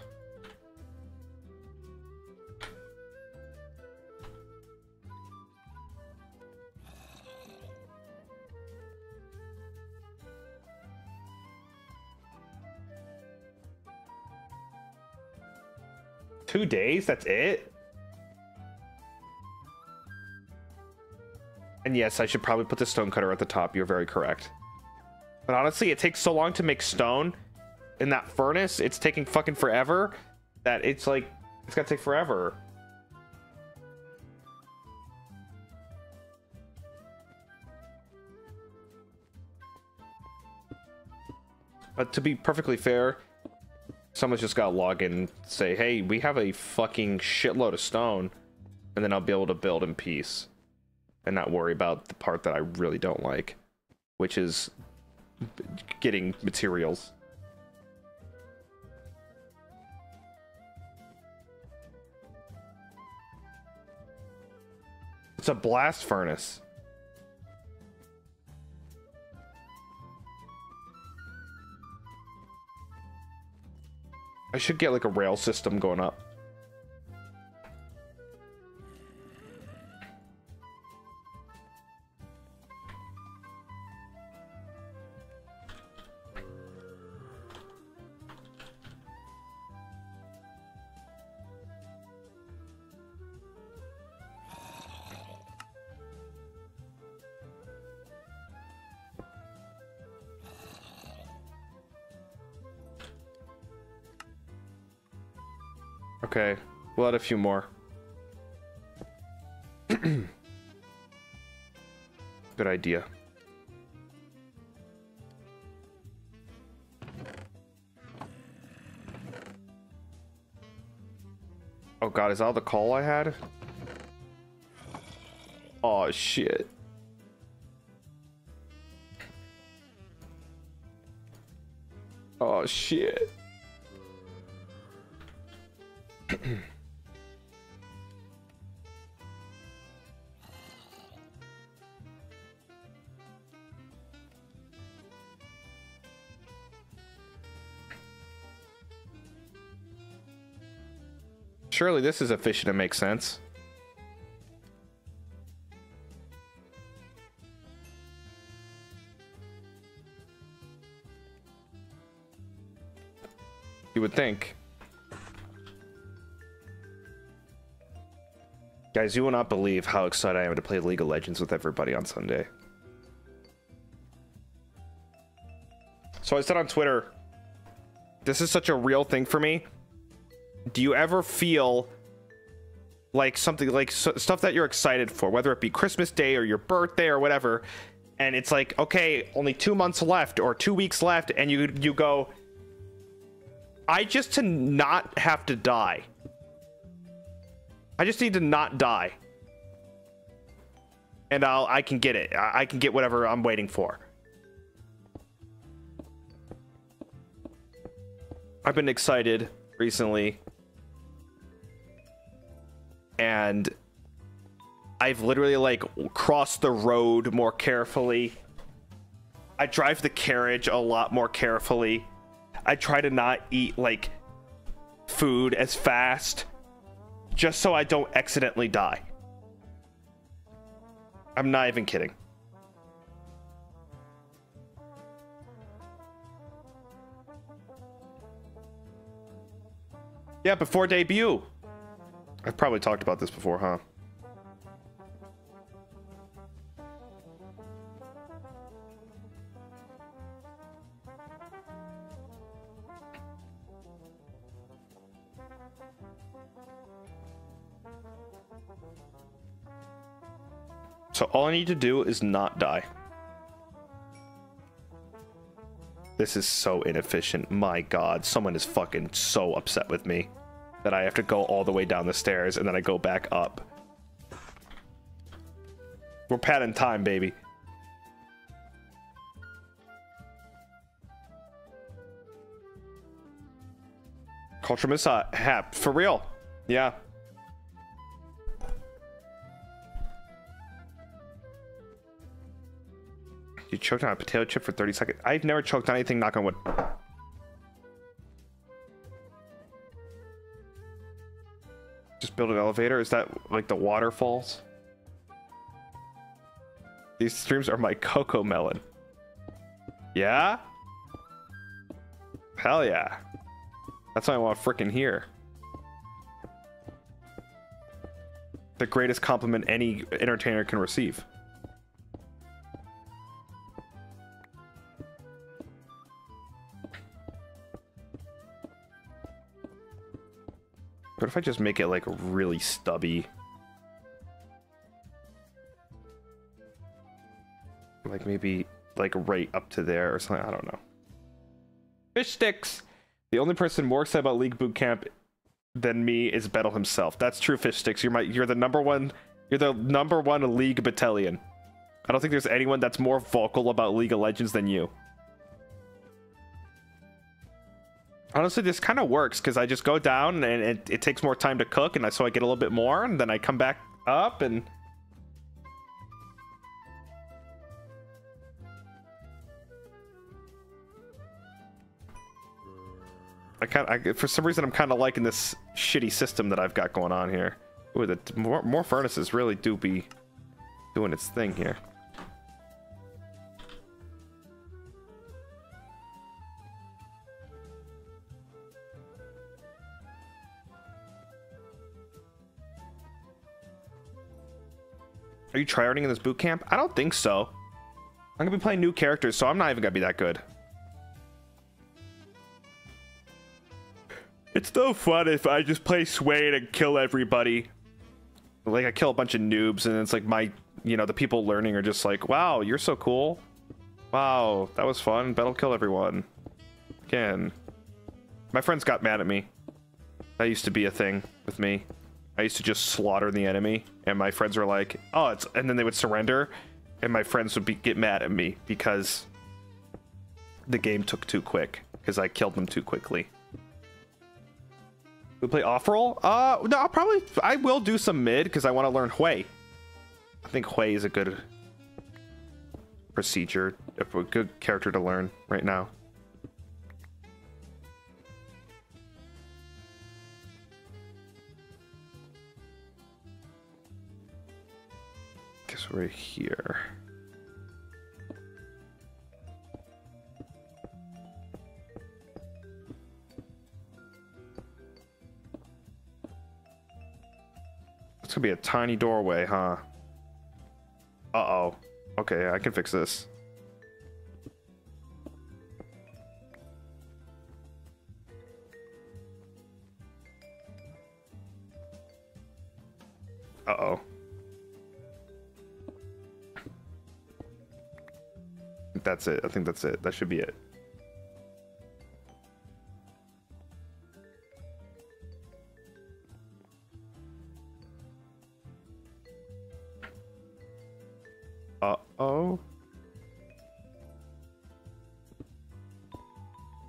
Two days, that's it? And yes, I should probably put the stonecutter at the top. You're very correct. But honestly, it takes so long to make stone in that furnace. It's taking fucking forever that it's like, it's gonna take forever. But to be perfectly fair, someone's just gotta log in and say, hey, we have a fucking shitload of stone, and then I'll be able to build in peace and not worry about the part that I really don't like, which is getting materials. It's a blast furnace. I should get like a rail system going up. Okay, we'll add a few more. Good idea. Oh god, is that all the coal I had? Oh shit. Oh shit. Surely this is efficient and makes sense. You would think. Guys, you will not believe how excited I am to play League of Legends with everybody on Sunday. So I said on Twitter, this is such a real thing for me. Do you ever feel like something, like so, stuff that you're excited for, whether it be Christmas Day or your birthday or whatever, and it's like, okay, only two months left or two weeks left, and you you go, I just to not have to die. I just need to not die. And I'll, I can get it. I, I can get whatever I'm waiting for. I've been excited recently. And I've literally, like, crossed the road more carefully. I drive the carriage a lot more carefully. I try to not eat, like, food as fast. Just so I don't accidentally die. I'm not even kidding. Yeah, before debut. I've probably talked about this before, huh? So all I need to do is not die. This is so inefficient. My God, someone is fucking so upset with me that I have to go all the way down the stairs and then I go back up. We're padding time, baby. Culture mishap, for real. Yeah. You choked on a potato chip for thirty seconds. I've never choked on anything, knock on wood. Just build an elevator? Is that like the waterfalls? These streams are my cocoa melon. Yeah? Hell yeah. That's what I want to freaking hear. The greatest compliment any entertainer can receive. What if I just make it like really stubby? Like maybe like right up to there or something. I don't know. Fish sticks. The only person more excited about League Boot Camp than me is Bettel himself. That's true, Fish Sticks. You're my you're the number one you're the number one League Battalion. I don't think there's anyone that's more vocal about League of Legends than you. Honestly, this kind of works because I just go down and it, it takes more time to cook, and I, so I get a little bit more, and then I come back up and... I kind of, I, for some reason, I'm kind of liking this shitty system that I've got going on here. Ooh, the more, more furnaces really do be doing its thing here. Are you tryharding in this boot camp? I don't think so. I'm gonna be playing new characters, so I'm not even gonna be that good. It's no fun if I just play Swain and kill everybody. Like, I kill a bunch of noobs, and it's like my, you know, the people learning are just like, wow, you're so cool. Wow, that was fun. Bet'll kill everyone. Again. My friends got mad at me. That used to be a thing with me. I used to just slaughter the enemy, and my friends were like, oh, it's, and then they would surrender, and my friends would be, get mad at me because the game took too quick, because I killed them too quickly. We play off-roll? Uh, no, I'll probably, I will do some mid, because I want to learn Hwei. I think Hwei is a good procedure, a good character to learn right now. Right here. It's gonna be a tiny doorway, huh? Uh-oh. Okay, I can fix this. Uh-oh. That's it. I think that's it. That should be it.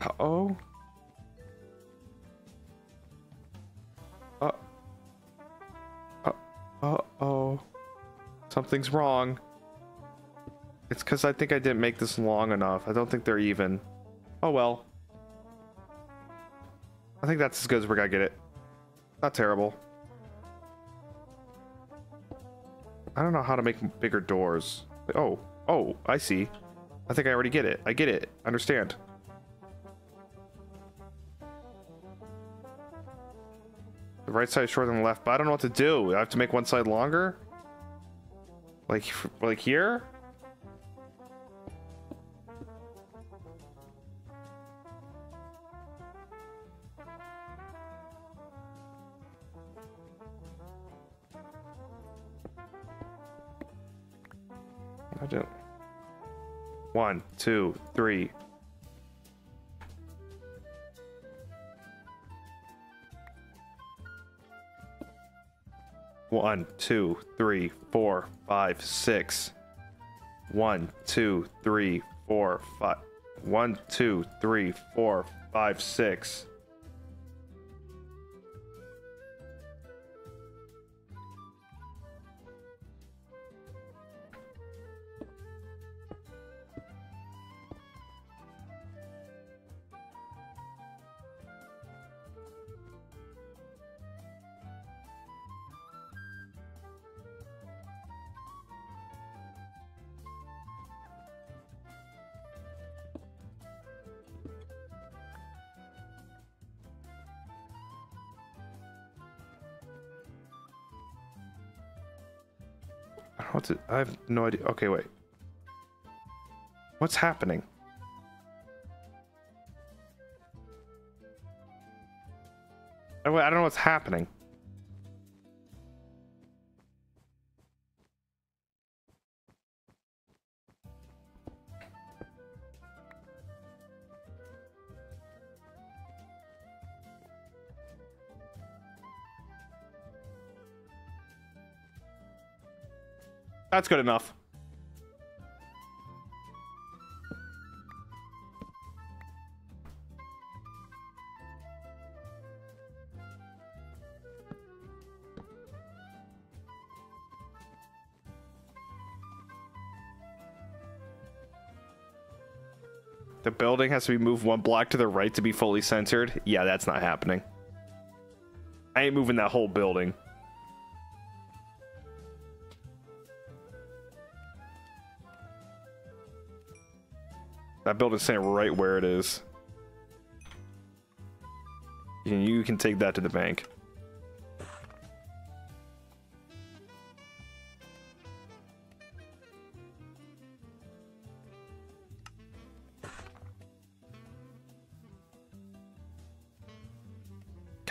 Uh-oh. Uh. Uh. Uh-oh. Something's wrong. It's because I think I didn't make this long enough. I don't think they're even. Oh well. I think that's as good as we're gonna get it. Not terrible. I don't know how to make bigger doors. Oh. Oh, I see. I think I already get it. I get it. I understand. The right side is shorter than the left, but I don't know what to do. I have to make one side longer? Like, like here? I don't. One, two, three. One, two, three, four, five, six. One, two, three, four, five. One, two, three, four, five, six. What's it? I have no idea. Okay, wait. What's happening? I don't know what's happening. That's good enough. The building has to be moved one block to the right to be fully centered. Yeah, that's not happening. I ain't moving that whole building. That building's standing right where it is. And you can take that to the bank. Can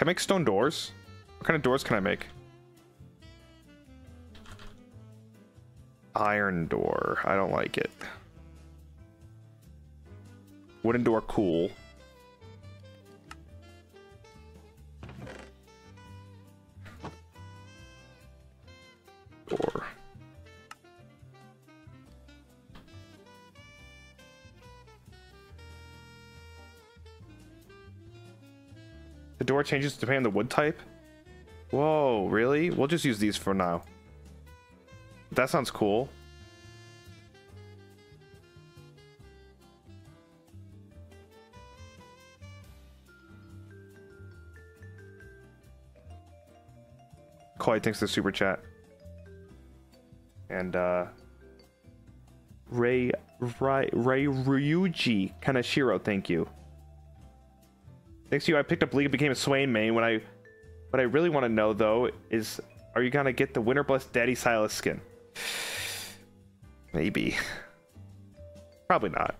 I make stone doors? What kind of doors can I make? Iron door. I don't like it. Wooden door, cool. Door. The door changes depending on the wood type. Whoa, really? We'll just use these for now. That sounds cool. Chloe thanks for the super chat. And uh Ray Ray Ray Ryuji Kanashiro, thank you. Thanks to you, I picked up League and became a Swain main. When I what I really want to know though is, are you gonna get the Winter Blessed Daddy Silas skin? Maybe. Probably not.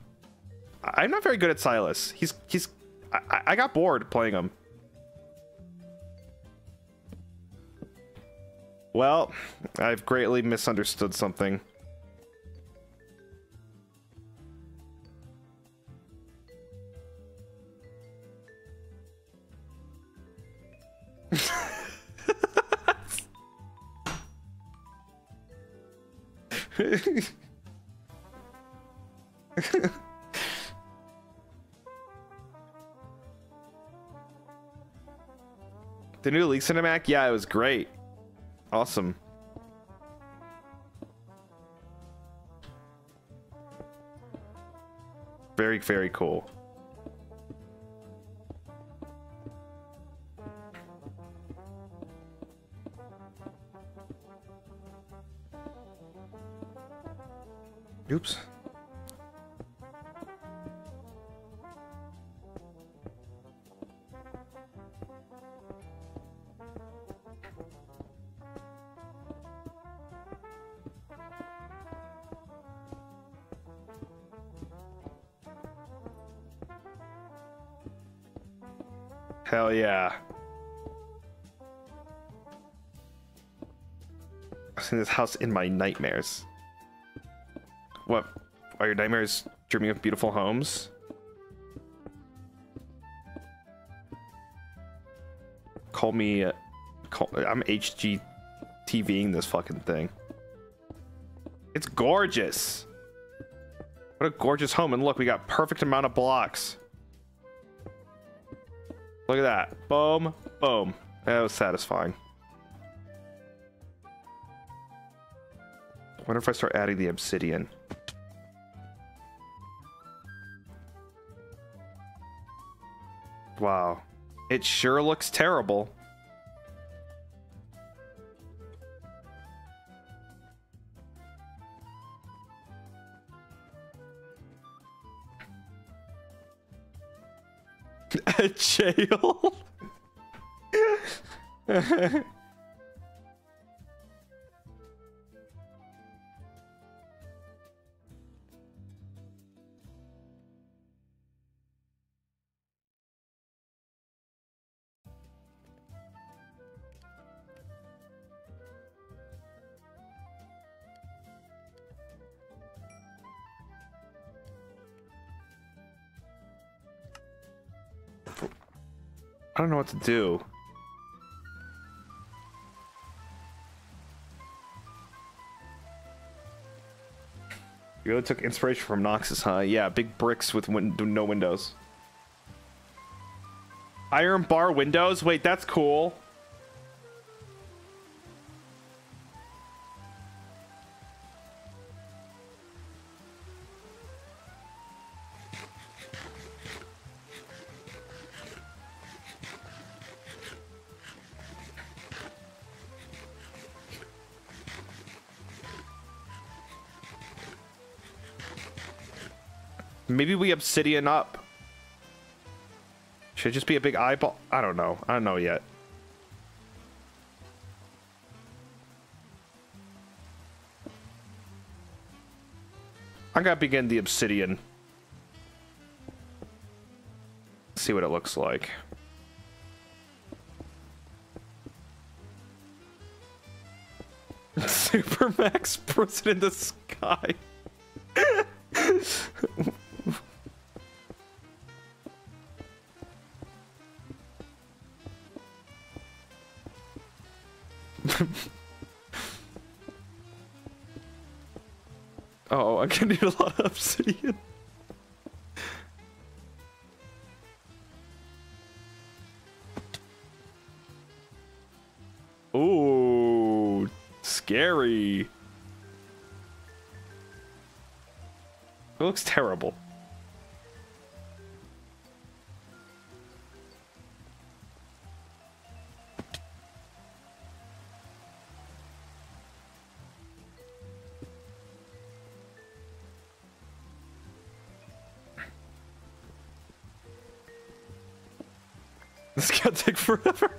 I'm not very good at Silas. He's he's I, I got bored playing him. Well, I've greatly misunderstood something. The new League cinematic? Yeah, it was great. Awesome. Very, very cool. Oops. Hell yeah. I've seen this house in my nightmares. What, are your nightmares dreaming of beautiful homes? Call me, uh, call, I'm H G T V-ing this fucking thing. It's gorgeous. What a gorgeous home. And look, we got perfect amount of blocks. Look at that. Boom, boom. That was satisfying. I wonder if I start adding the obsidian. Wow, it sure looks terrible. A jail. I don't know what to do. You really took inspiration from Noxus, huh? Yeah, big bricks with win no windows. Iron bar windows? Wait, that's cool. Maybe we obsidian up. Should it just be a big eyeball? I don't know. I don't know yet. I'm gonna begin the obsidian. See what it looks like. Supermax puts it in the sky. Oh, I can need a lot of obsidian. Ooh, scary. It looks terrible. This is gonna take forever.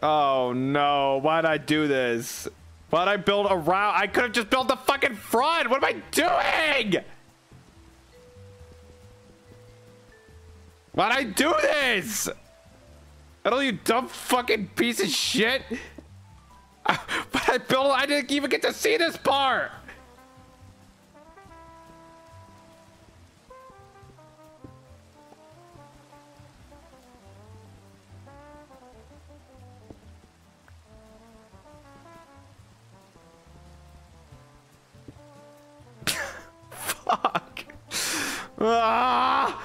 Oh no, why'd I do this? Why'd I build a round? I could have just built the fucking front. What am I doing? Why'd I do this? All you dumb fucking piece of shit. But I built, I didn't even get to see this part. Ah!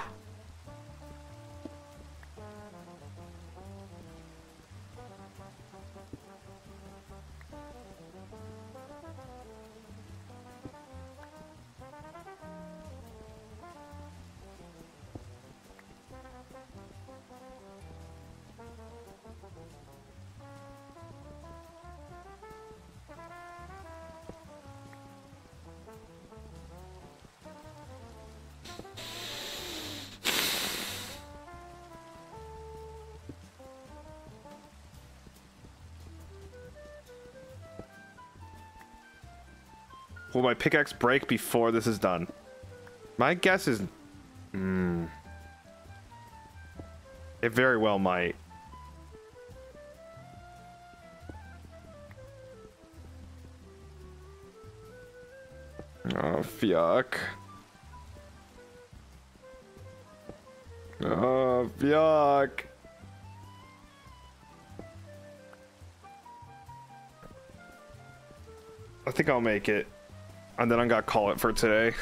Will my pickaxe break before this is done? My guess is... Mm, it very well might. Oh, fuck. Oh, fuck. I think I'll make it. And then I'm gonna call it for today.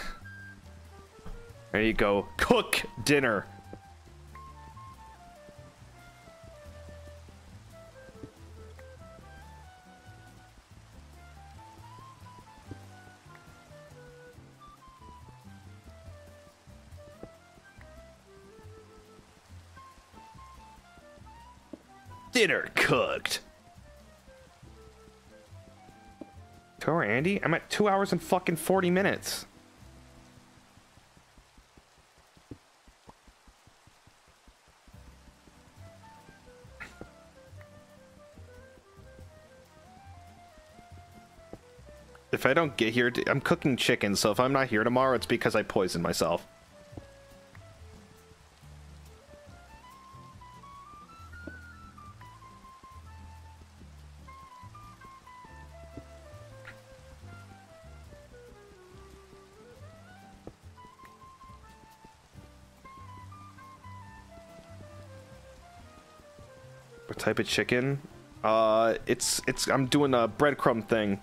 There you go. Cook dinner. Dinner cooked. Tour, Andy? I'm at two hours and fucking forty minutes. If I don't get here, to, I'm cooking chicken, so if I'm not here tomorrow, it's because I poisoned myself. Type of chicken. Uh, it's it's. I'm doing a breadcrumb thing.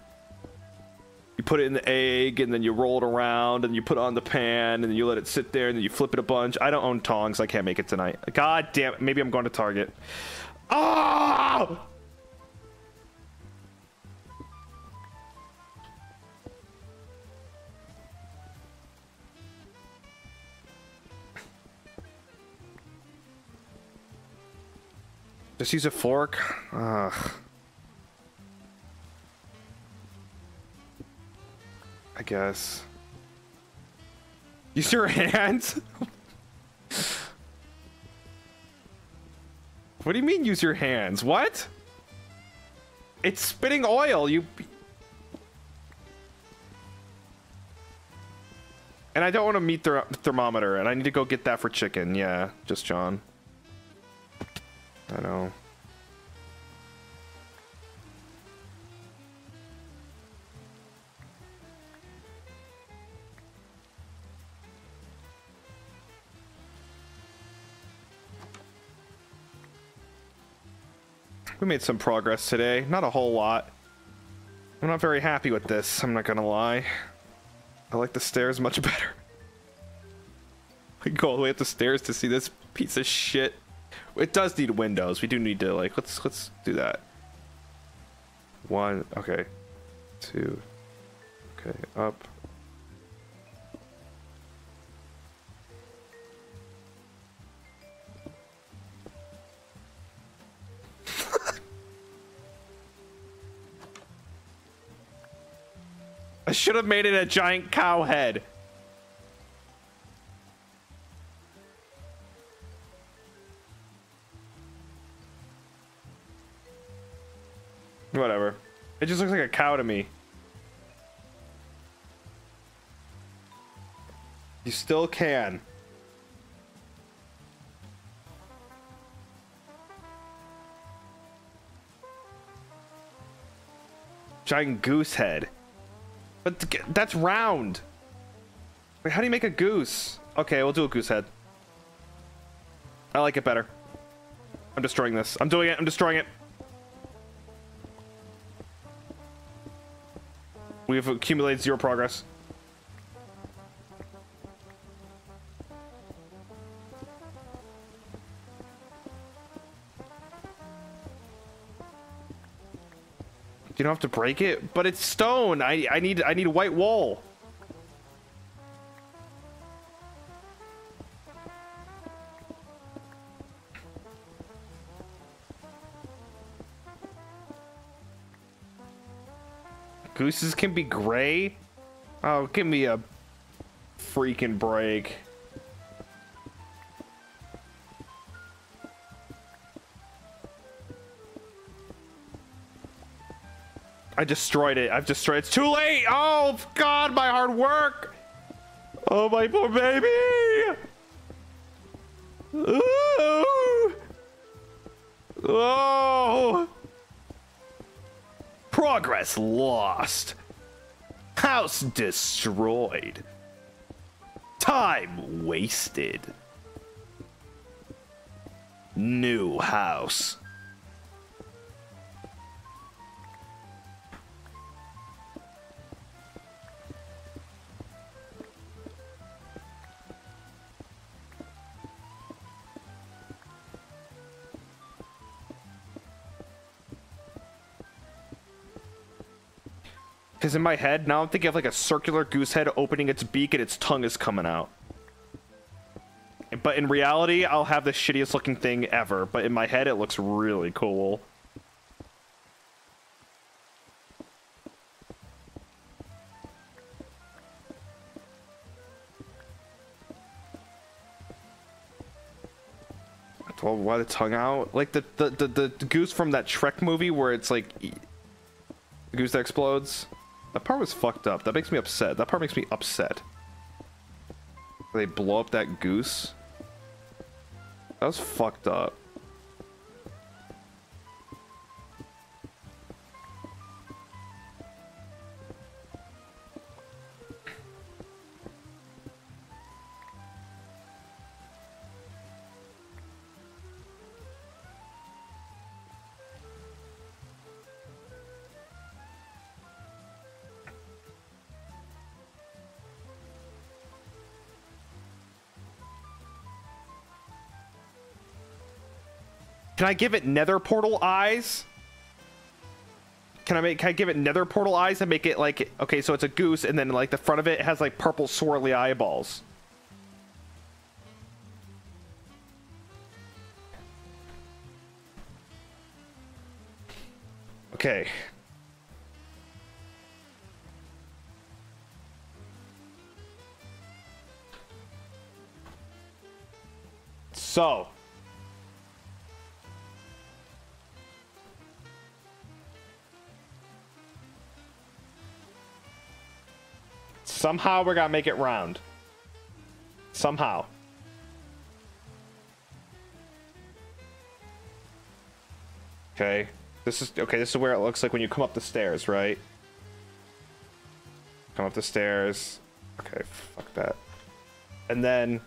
You put it in the egg, and then you roll it around, and you put it on the pan, and then you let it sit there, and then you flip it a bunch. I don't own tongs. I can't make it tonight. God damn it. Maybe I'm going to Target. Oh! Just use a fork. Ugh. I guess. Use your hands? What do you mean use your hands? What? It's spitting oil, you... And I don't want a meat ther thermometer, and I need to go get that for chicken. Yeah, just John. I know. We made some progress today. Not a whole lot. I'm not very happy with this. I'm not gonna lie. I like the stairs much better. I can go all the way up the stairs to see this piece of shit. It does need windows. We do need to, like, let's let's do that. One, okay, two, okay, up. I should have made it a giant cow head. Whatever. It just looks like a cow to me. You still can. Giant goose head. But that's round. Wait, how do you make a goose? Okay, we'll do a goose head. I like it better. I'm destroying this. I'm doing it. I'm destroying it. We've accumulated zero progress. You don't have to break it, but it's stone. I I need I need a white wall. Gooses can be gray? Oh, give me a freaking break. I destroyed it. I've destroyed it. It's too late. Oh, God, my hard work. Oh, my poor baby. Ooh. Oh. Progress lost. House destroyed. Time wasted. New house. Because in my head, now I'm thinking of like a circular goose head opening its beak and its tongue is coming out. But in reality, I'll have the shittiest looking thing ever. But in my head, it looks really cool. I don't know why the tongue out. Like the, the, the, the goose from that Shrek movie where it's like... The goose that explodes. That part was fucked up. That makes me upset. That part makes me upset. They blow up that goose. That was fucked up. Can I give it nether portal eyes? Can I make, can I give it nether portal eyes and make it like, okay, so it's a goose and then like the front of it has like purple swirly eyeballs. Okay. So. Somehow we're gonna make it round. Somehow. Okay. This is okay, this is where it looks like when you come up the stairs, right? Come up the stairs. Okay, fuck that. And then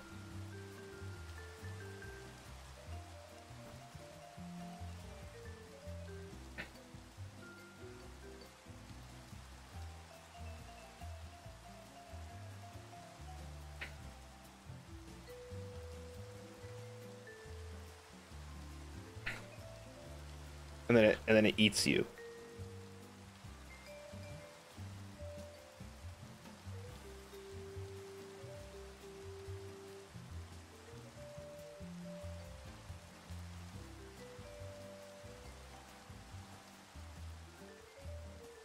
And then, it, and then it eats you.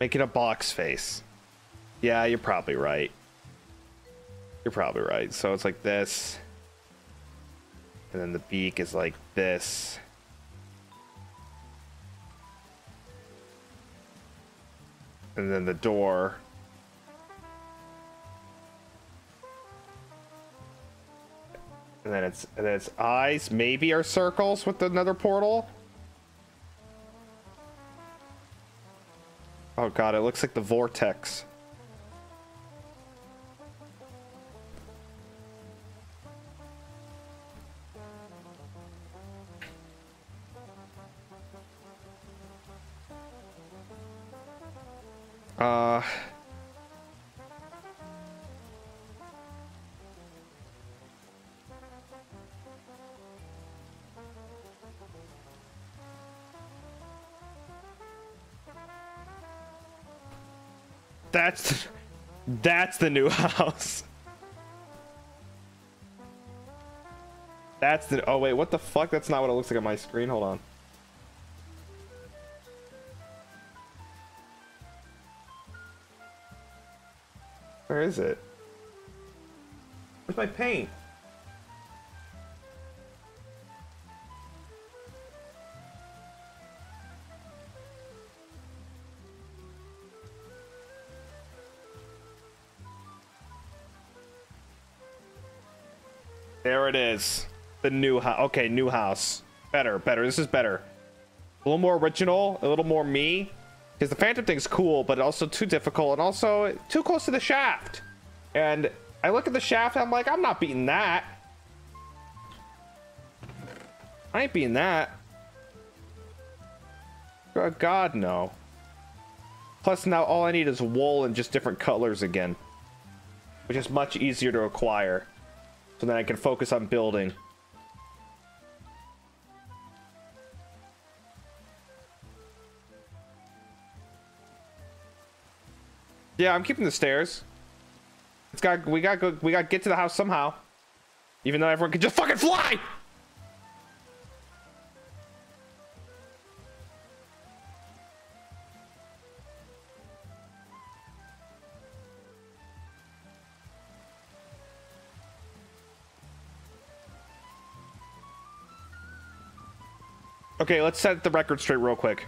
Make it a box face. Yeah, you're probably right. You're probably right. So it's like this. And then the beak is like this. And then the door. And then it's and then its eyes maybe are circles with another portal. Oh god, it looks like the vortex. Uh, That's that's the new house. That's the oh wait, what the fuck? That's not what it looks like on my screen. Hold on. Where is it? Where's my paint? There it is. The new house. Okay, new house. Better, better. This is better. A little more original, a little more me. Because the Phantom thing's cool, but also too difficult, and also too close to the shaft. And I look at the shaft, and I'm like, I'm not beating that. I ain't beating that. God, no. Plus, now all I need is wool and just different colors again. Which is much easier to acquire. So then I can focus on building. Yeah, I'm keeping the stairs. It's got we got go we got to get to the house somehow. Even though everyone can just fucking fly. Okay, let's set the record straight real quick.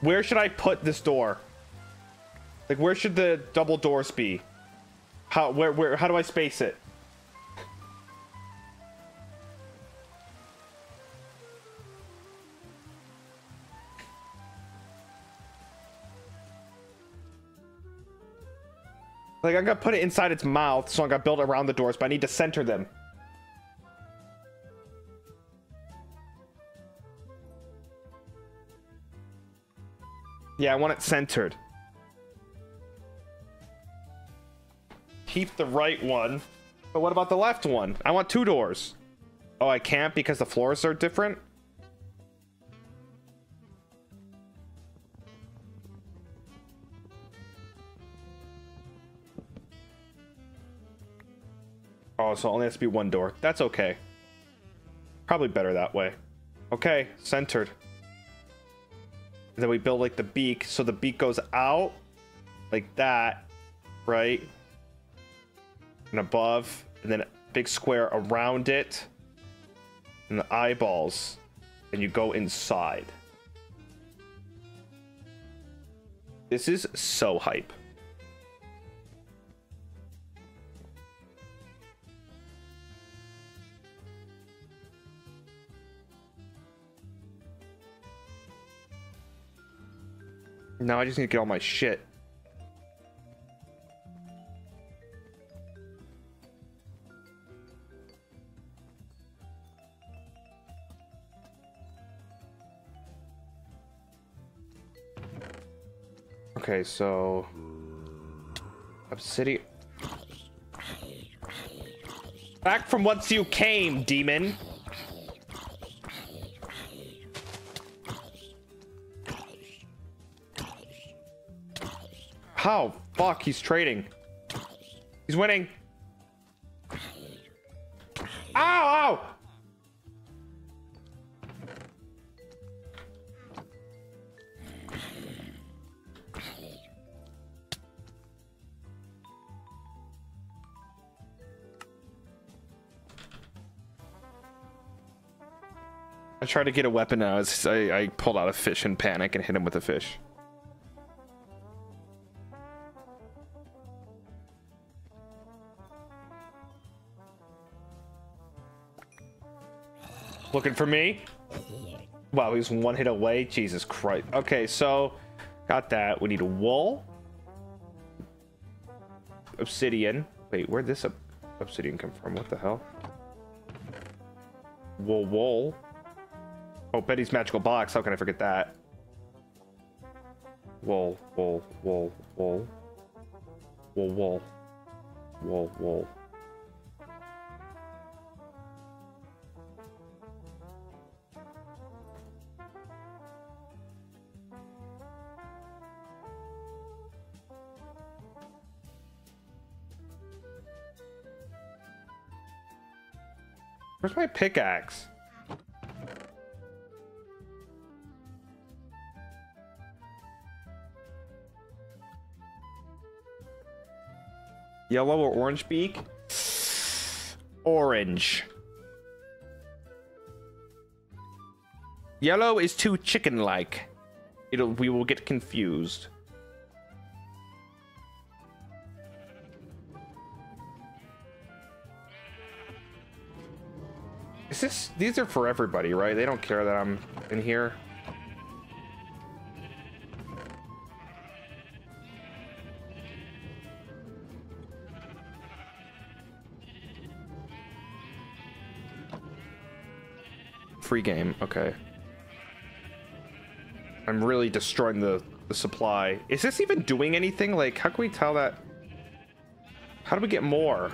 Where should I put this door? Like, where should the double doors be? How, where, where, how do I space it? Like, I'm gonna put it inside its mouth, so I'm gonna build around the doors, but I need to center them. Yeah, I want it centered. Keep the right one, but what about the left one? I want two doors. Oh, I can't because the floors are different? Oh, so it only has to be one door. That's okay. Probably better that way. Okay, centered. And then we build like the beak, so the beak goes out like that, right? And above, and then a big square around it, and the eyeballs, and you go inside. This is so hype. Now I just need to get all my shit. Okay, so obsidian. Back from whence you came, demon. How? Fuck, he's trading. He's winning. Ow, ow! I tried to get a weapon now. I, I pulled out a fish in panic and hit him with a fish. Looking for me? Wow, he's one hit away. Jesus Christ. Okay, so got that. We need wool, obsidian. Wait, where'd this ob obsidian come from? What the hell? Wool, wool. Oh, Betty's magical box. How can I forget that? Wool, wool, wool, wool, wool, wool, wool, wool. Where's my pickaxe? Yellow or orange beak? Orange. Yellow is too chicken-like. It'll, we will get confused. Is this, these are for everybody, right? They don't care that I'm in here. Free game, okay. I'm really destroying the, the supply. Is this even doing anything? Like, how can we tell that? How do we get more?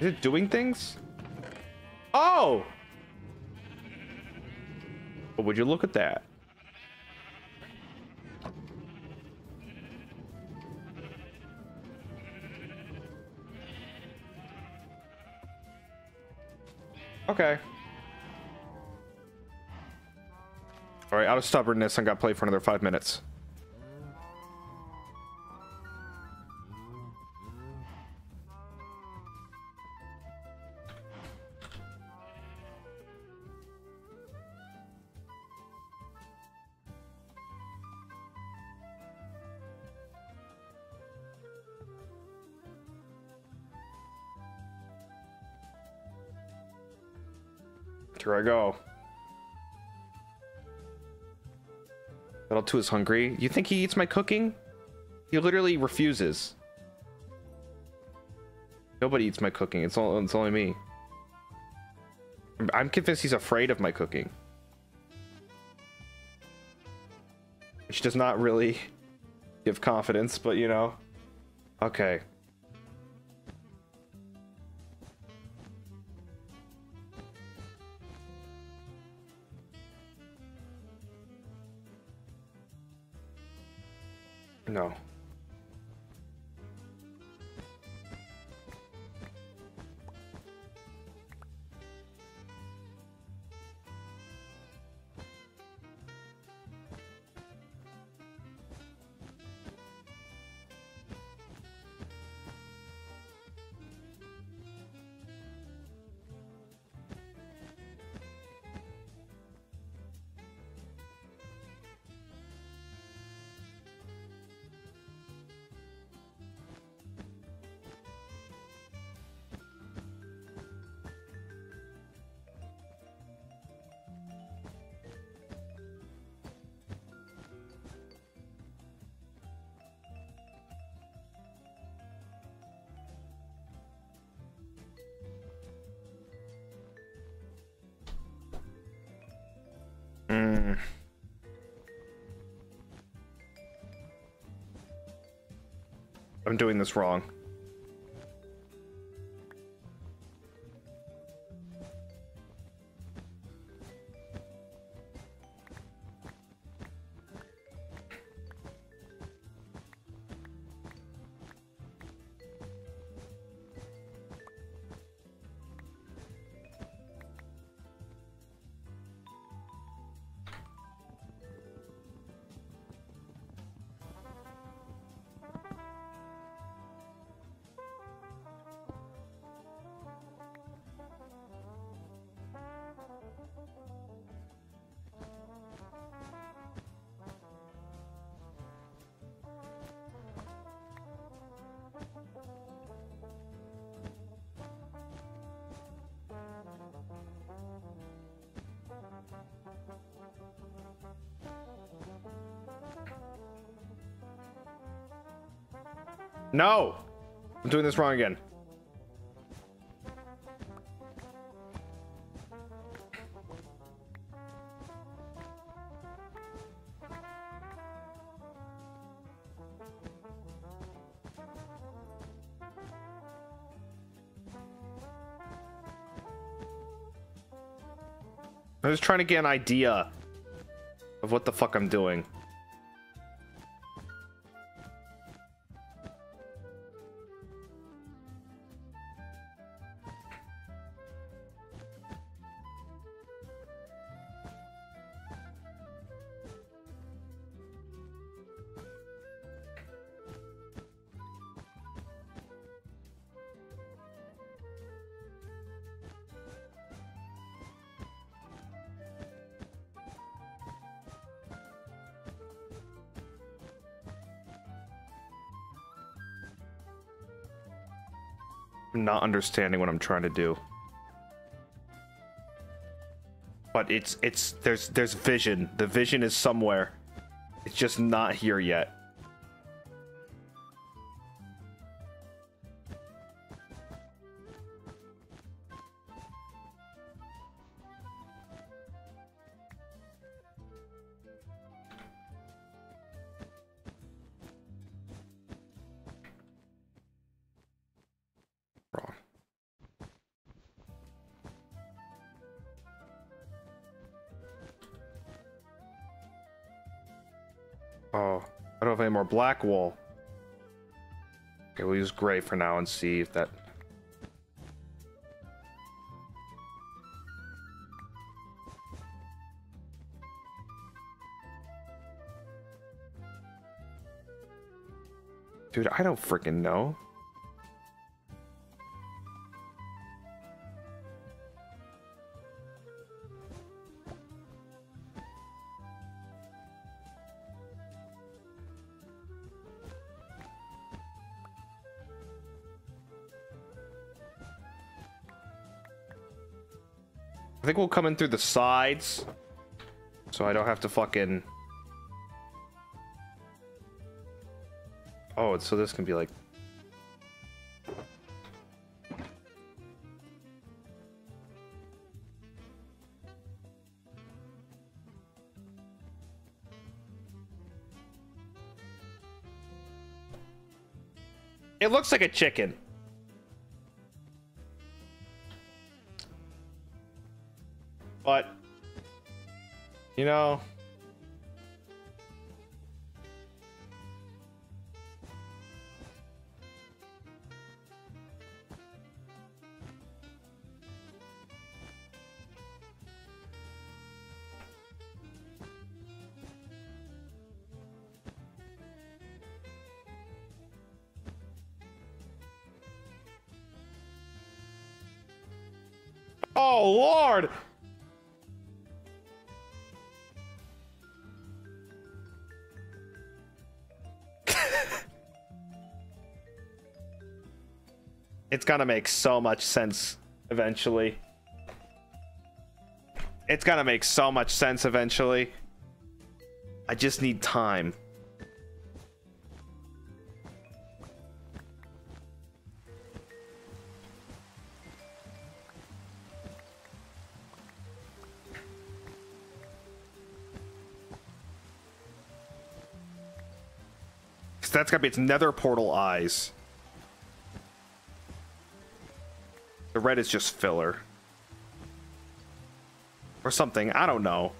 Is it doing things? Oh! But would you look at that? Okay. All right, out of stubbornness, I'm gonna play for another five minutes. Here I go. Little two is hungry. You think he eats my cooking? He literally refuses. Nobody eats my cooking. It's all, it's only me. I'm convinced he's afraid of my cooking, which does not really give confidence, but you know. Okay. No. I'm doing this wrong. No! I'm doing this wrong again. I'm just trying to get an idea of what the fuck I'm doing. not understanding what I'm trying to do. But it's it's there's there's vision. The vision is somewhere. It's just not here yet. More black wool. Okay, we'll use gray for now and see if that. Dude, I don't freaking know. I think we'll come in through the sides, so I don't have to fucking... Oh, so this can be like... It looks like a chicken. But, you know, oh, Lord. It's gonna make so much sense eventually. It's gonna make so much sense eventually. I just need time. So that's gotta be its nether portal eyes. The red is just filler. Or something, I don't know.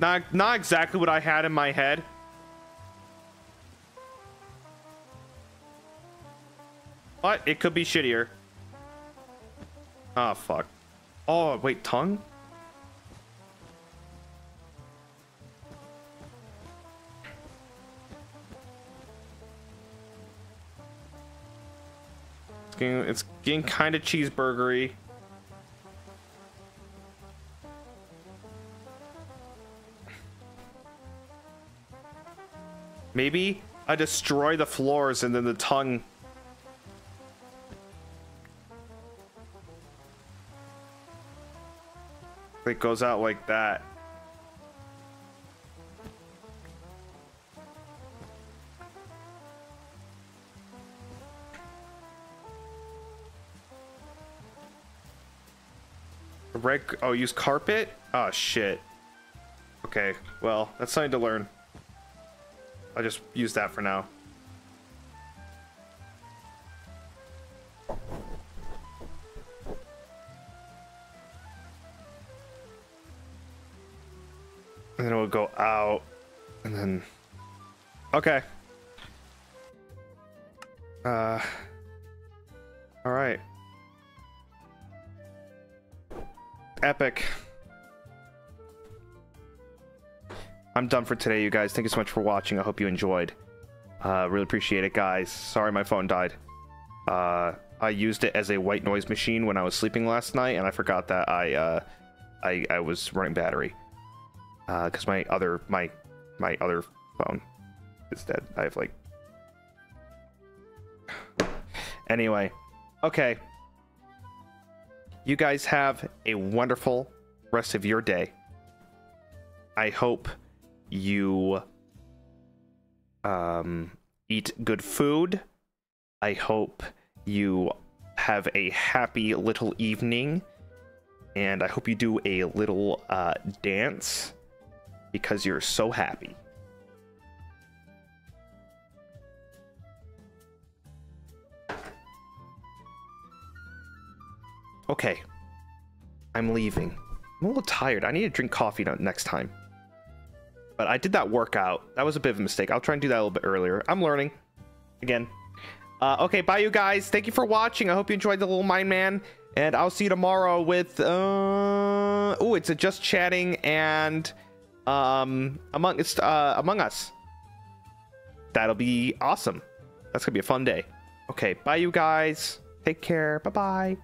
Not, not exactly what I had in my head. But it could be shittier. Ah, fuck. Oh, wait, tongue? It's getting kind of cheeseburgery. Maybe I destroy the floors and then the tongue. It goes out like that. Red, oh, use carpet? Oh, shit. Okay, well, that's something to learn. I'll just use that for now. And then it'll go out, and then... Okay. Uh... Alright. Epic. I'm done for today, you guys. Thank you so much for watching. I hope you enjoyed. Uh, really appreciate it, guys. Sorry my phone died. Uh, I used it as a white noise machine when I was sleeping last night, and I forgot that I uh, I, I was running battery because uh, my other my my other phone is dead. I have like anyway. Okay, you guys have a wonderful rest of your day. I hope you um eat good food. I hope you have a happy little evening, and I hope you do a little uh, dance because you're so happy. Okay, I'm leaving. I'm a little tired. I need to drink coffee next time. But I did that workout. That was a bit of a mistake. I'll try and do that a little bit earlier. I'm learning again. Uh, okay, bye you guys. Thank you for watching. I hope you enjoyed the little Mine Man, and I'll see you tomorrow with uh oh, it's a Just Chatting and um among it's uh Among Us. That'll be awesome. That's gonna be a fun day. Okay, bye you guys. Take care. Bye bye.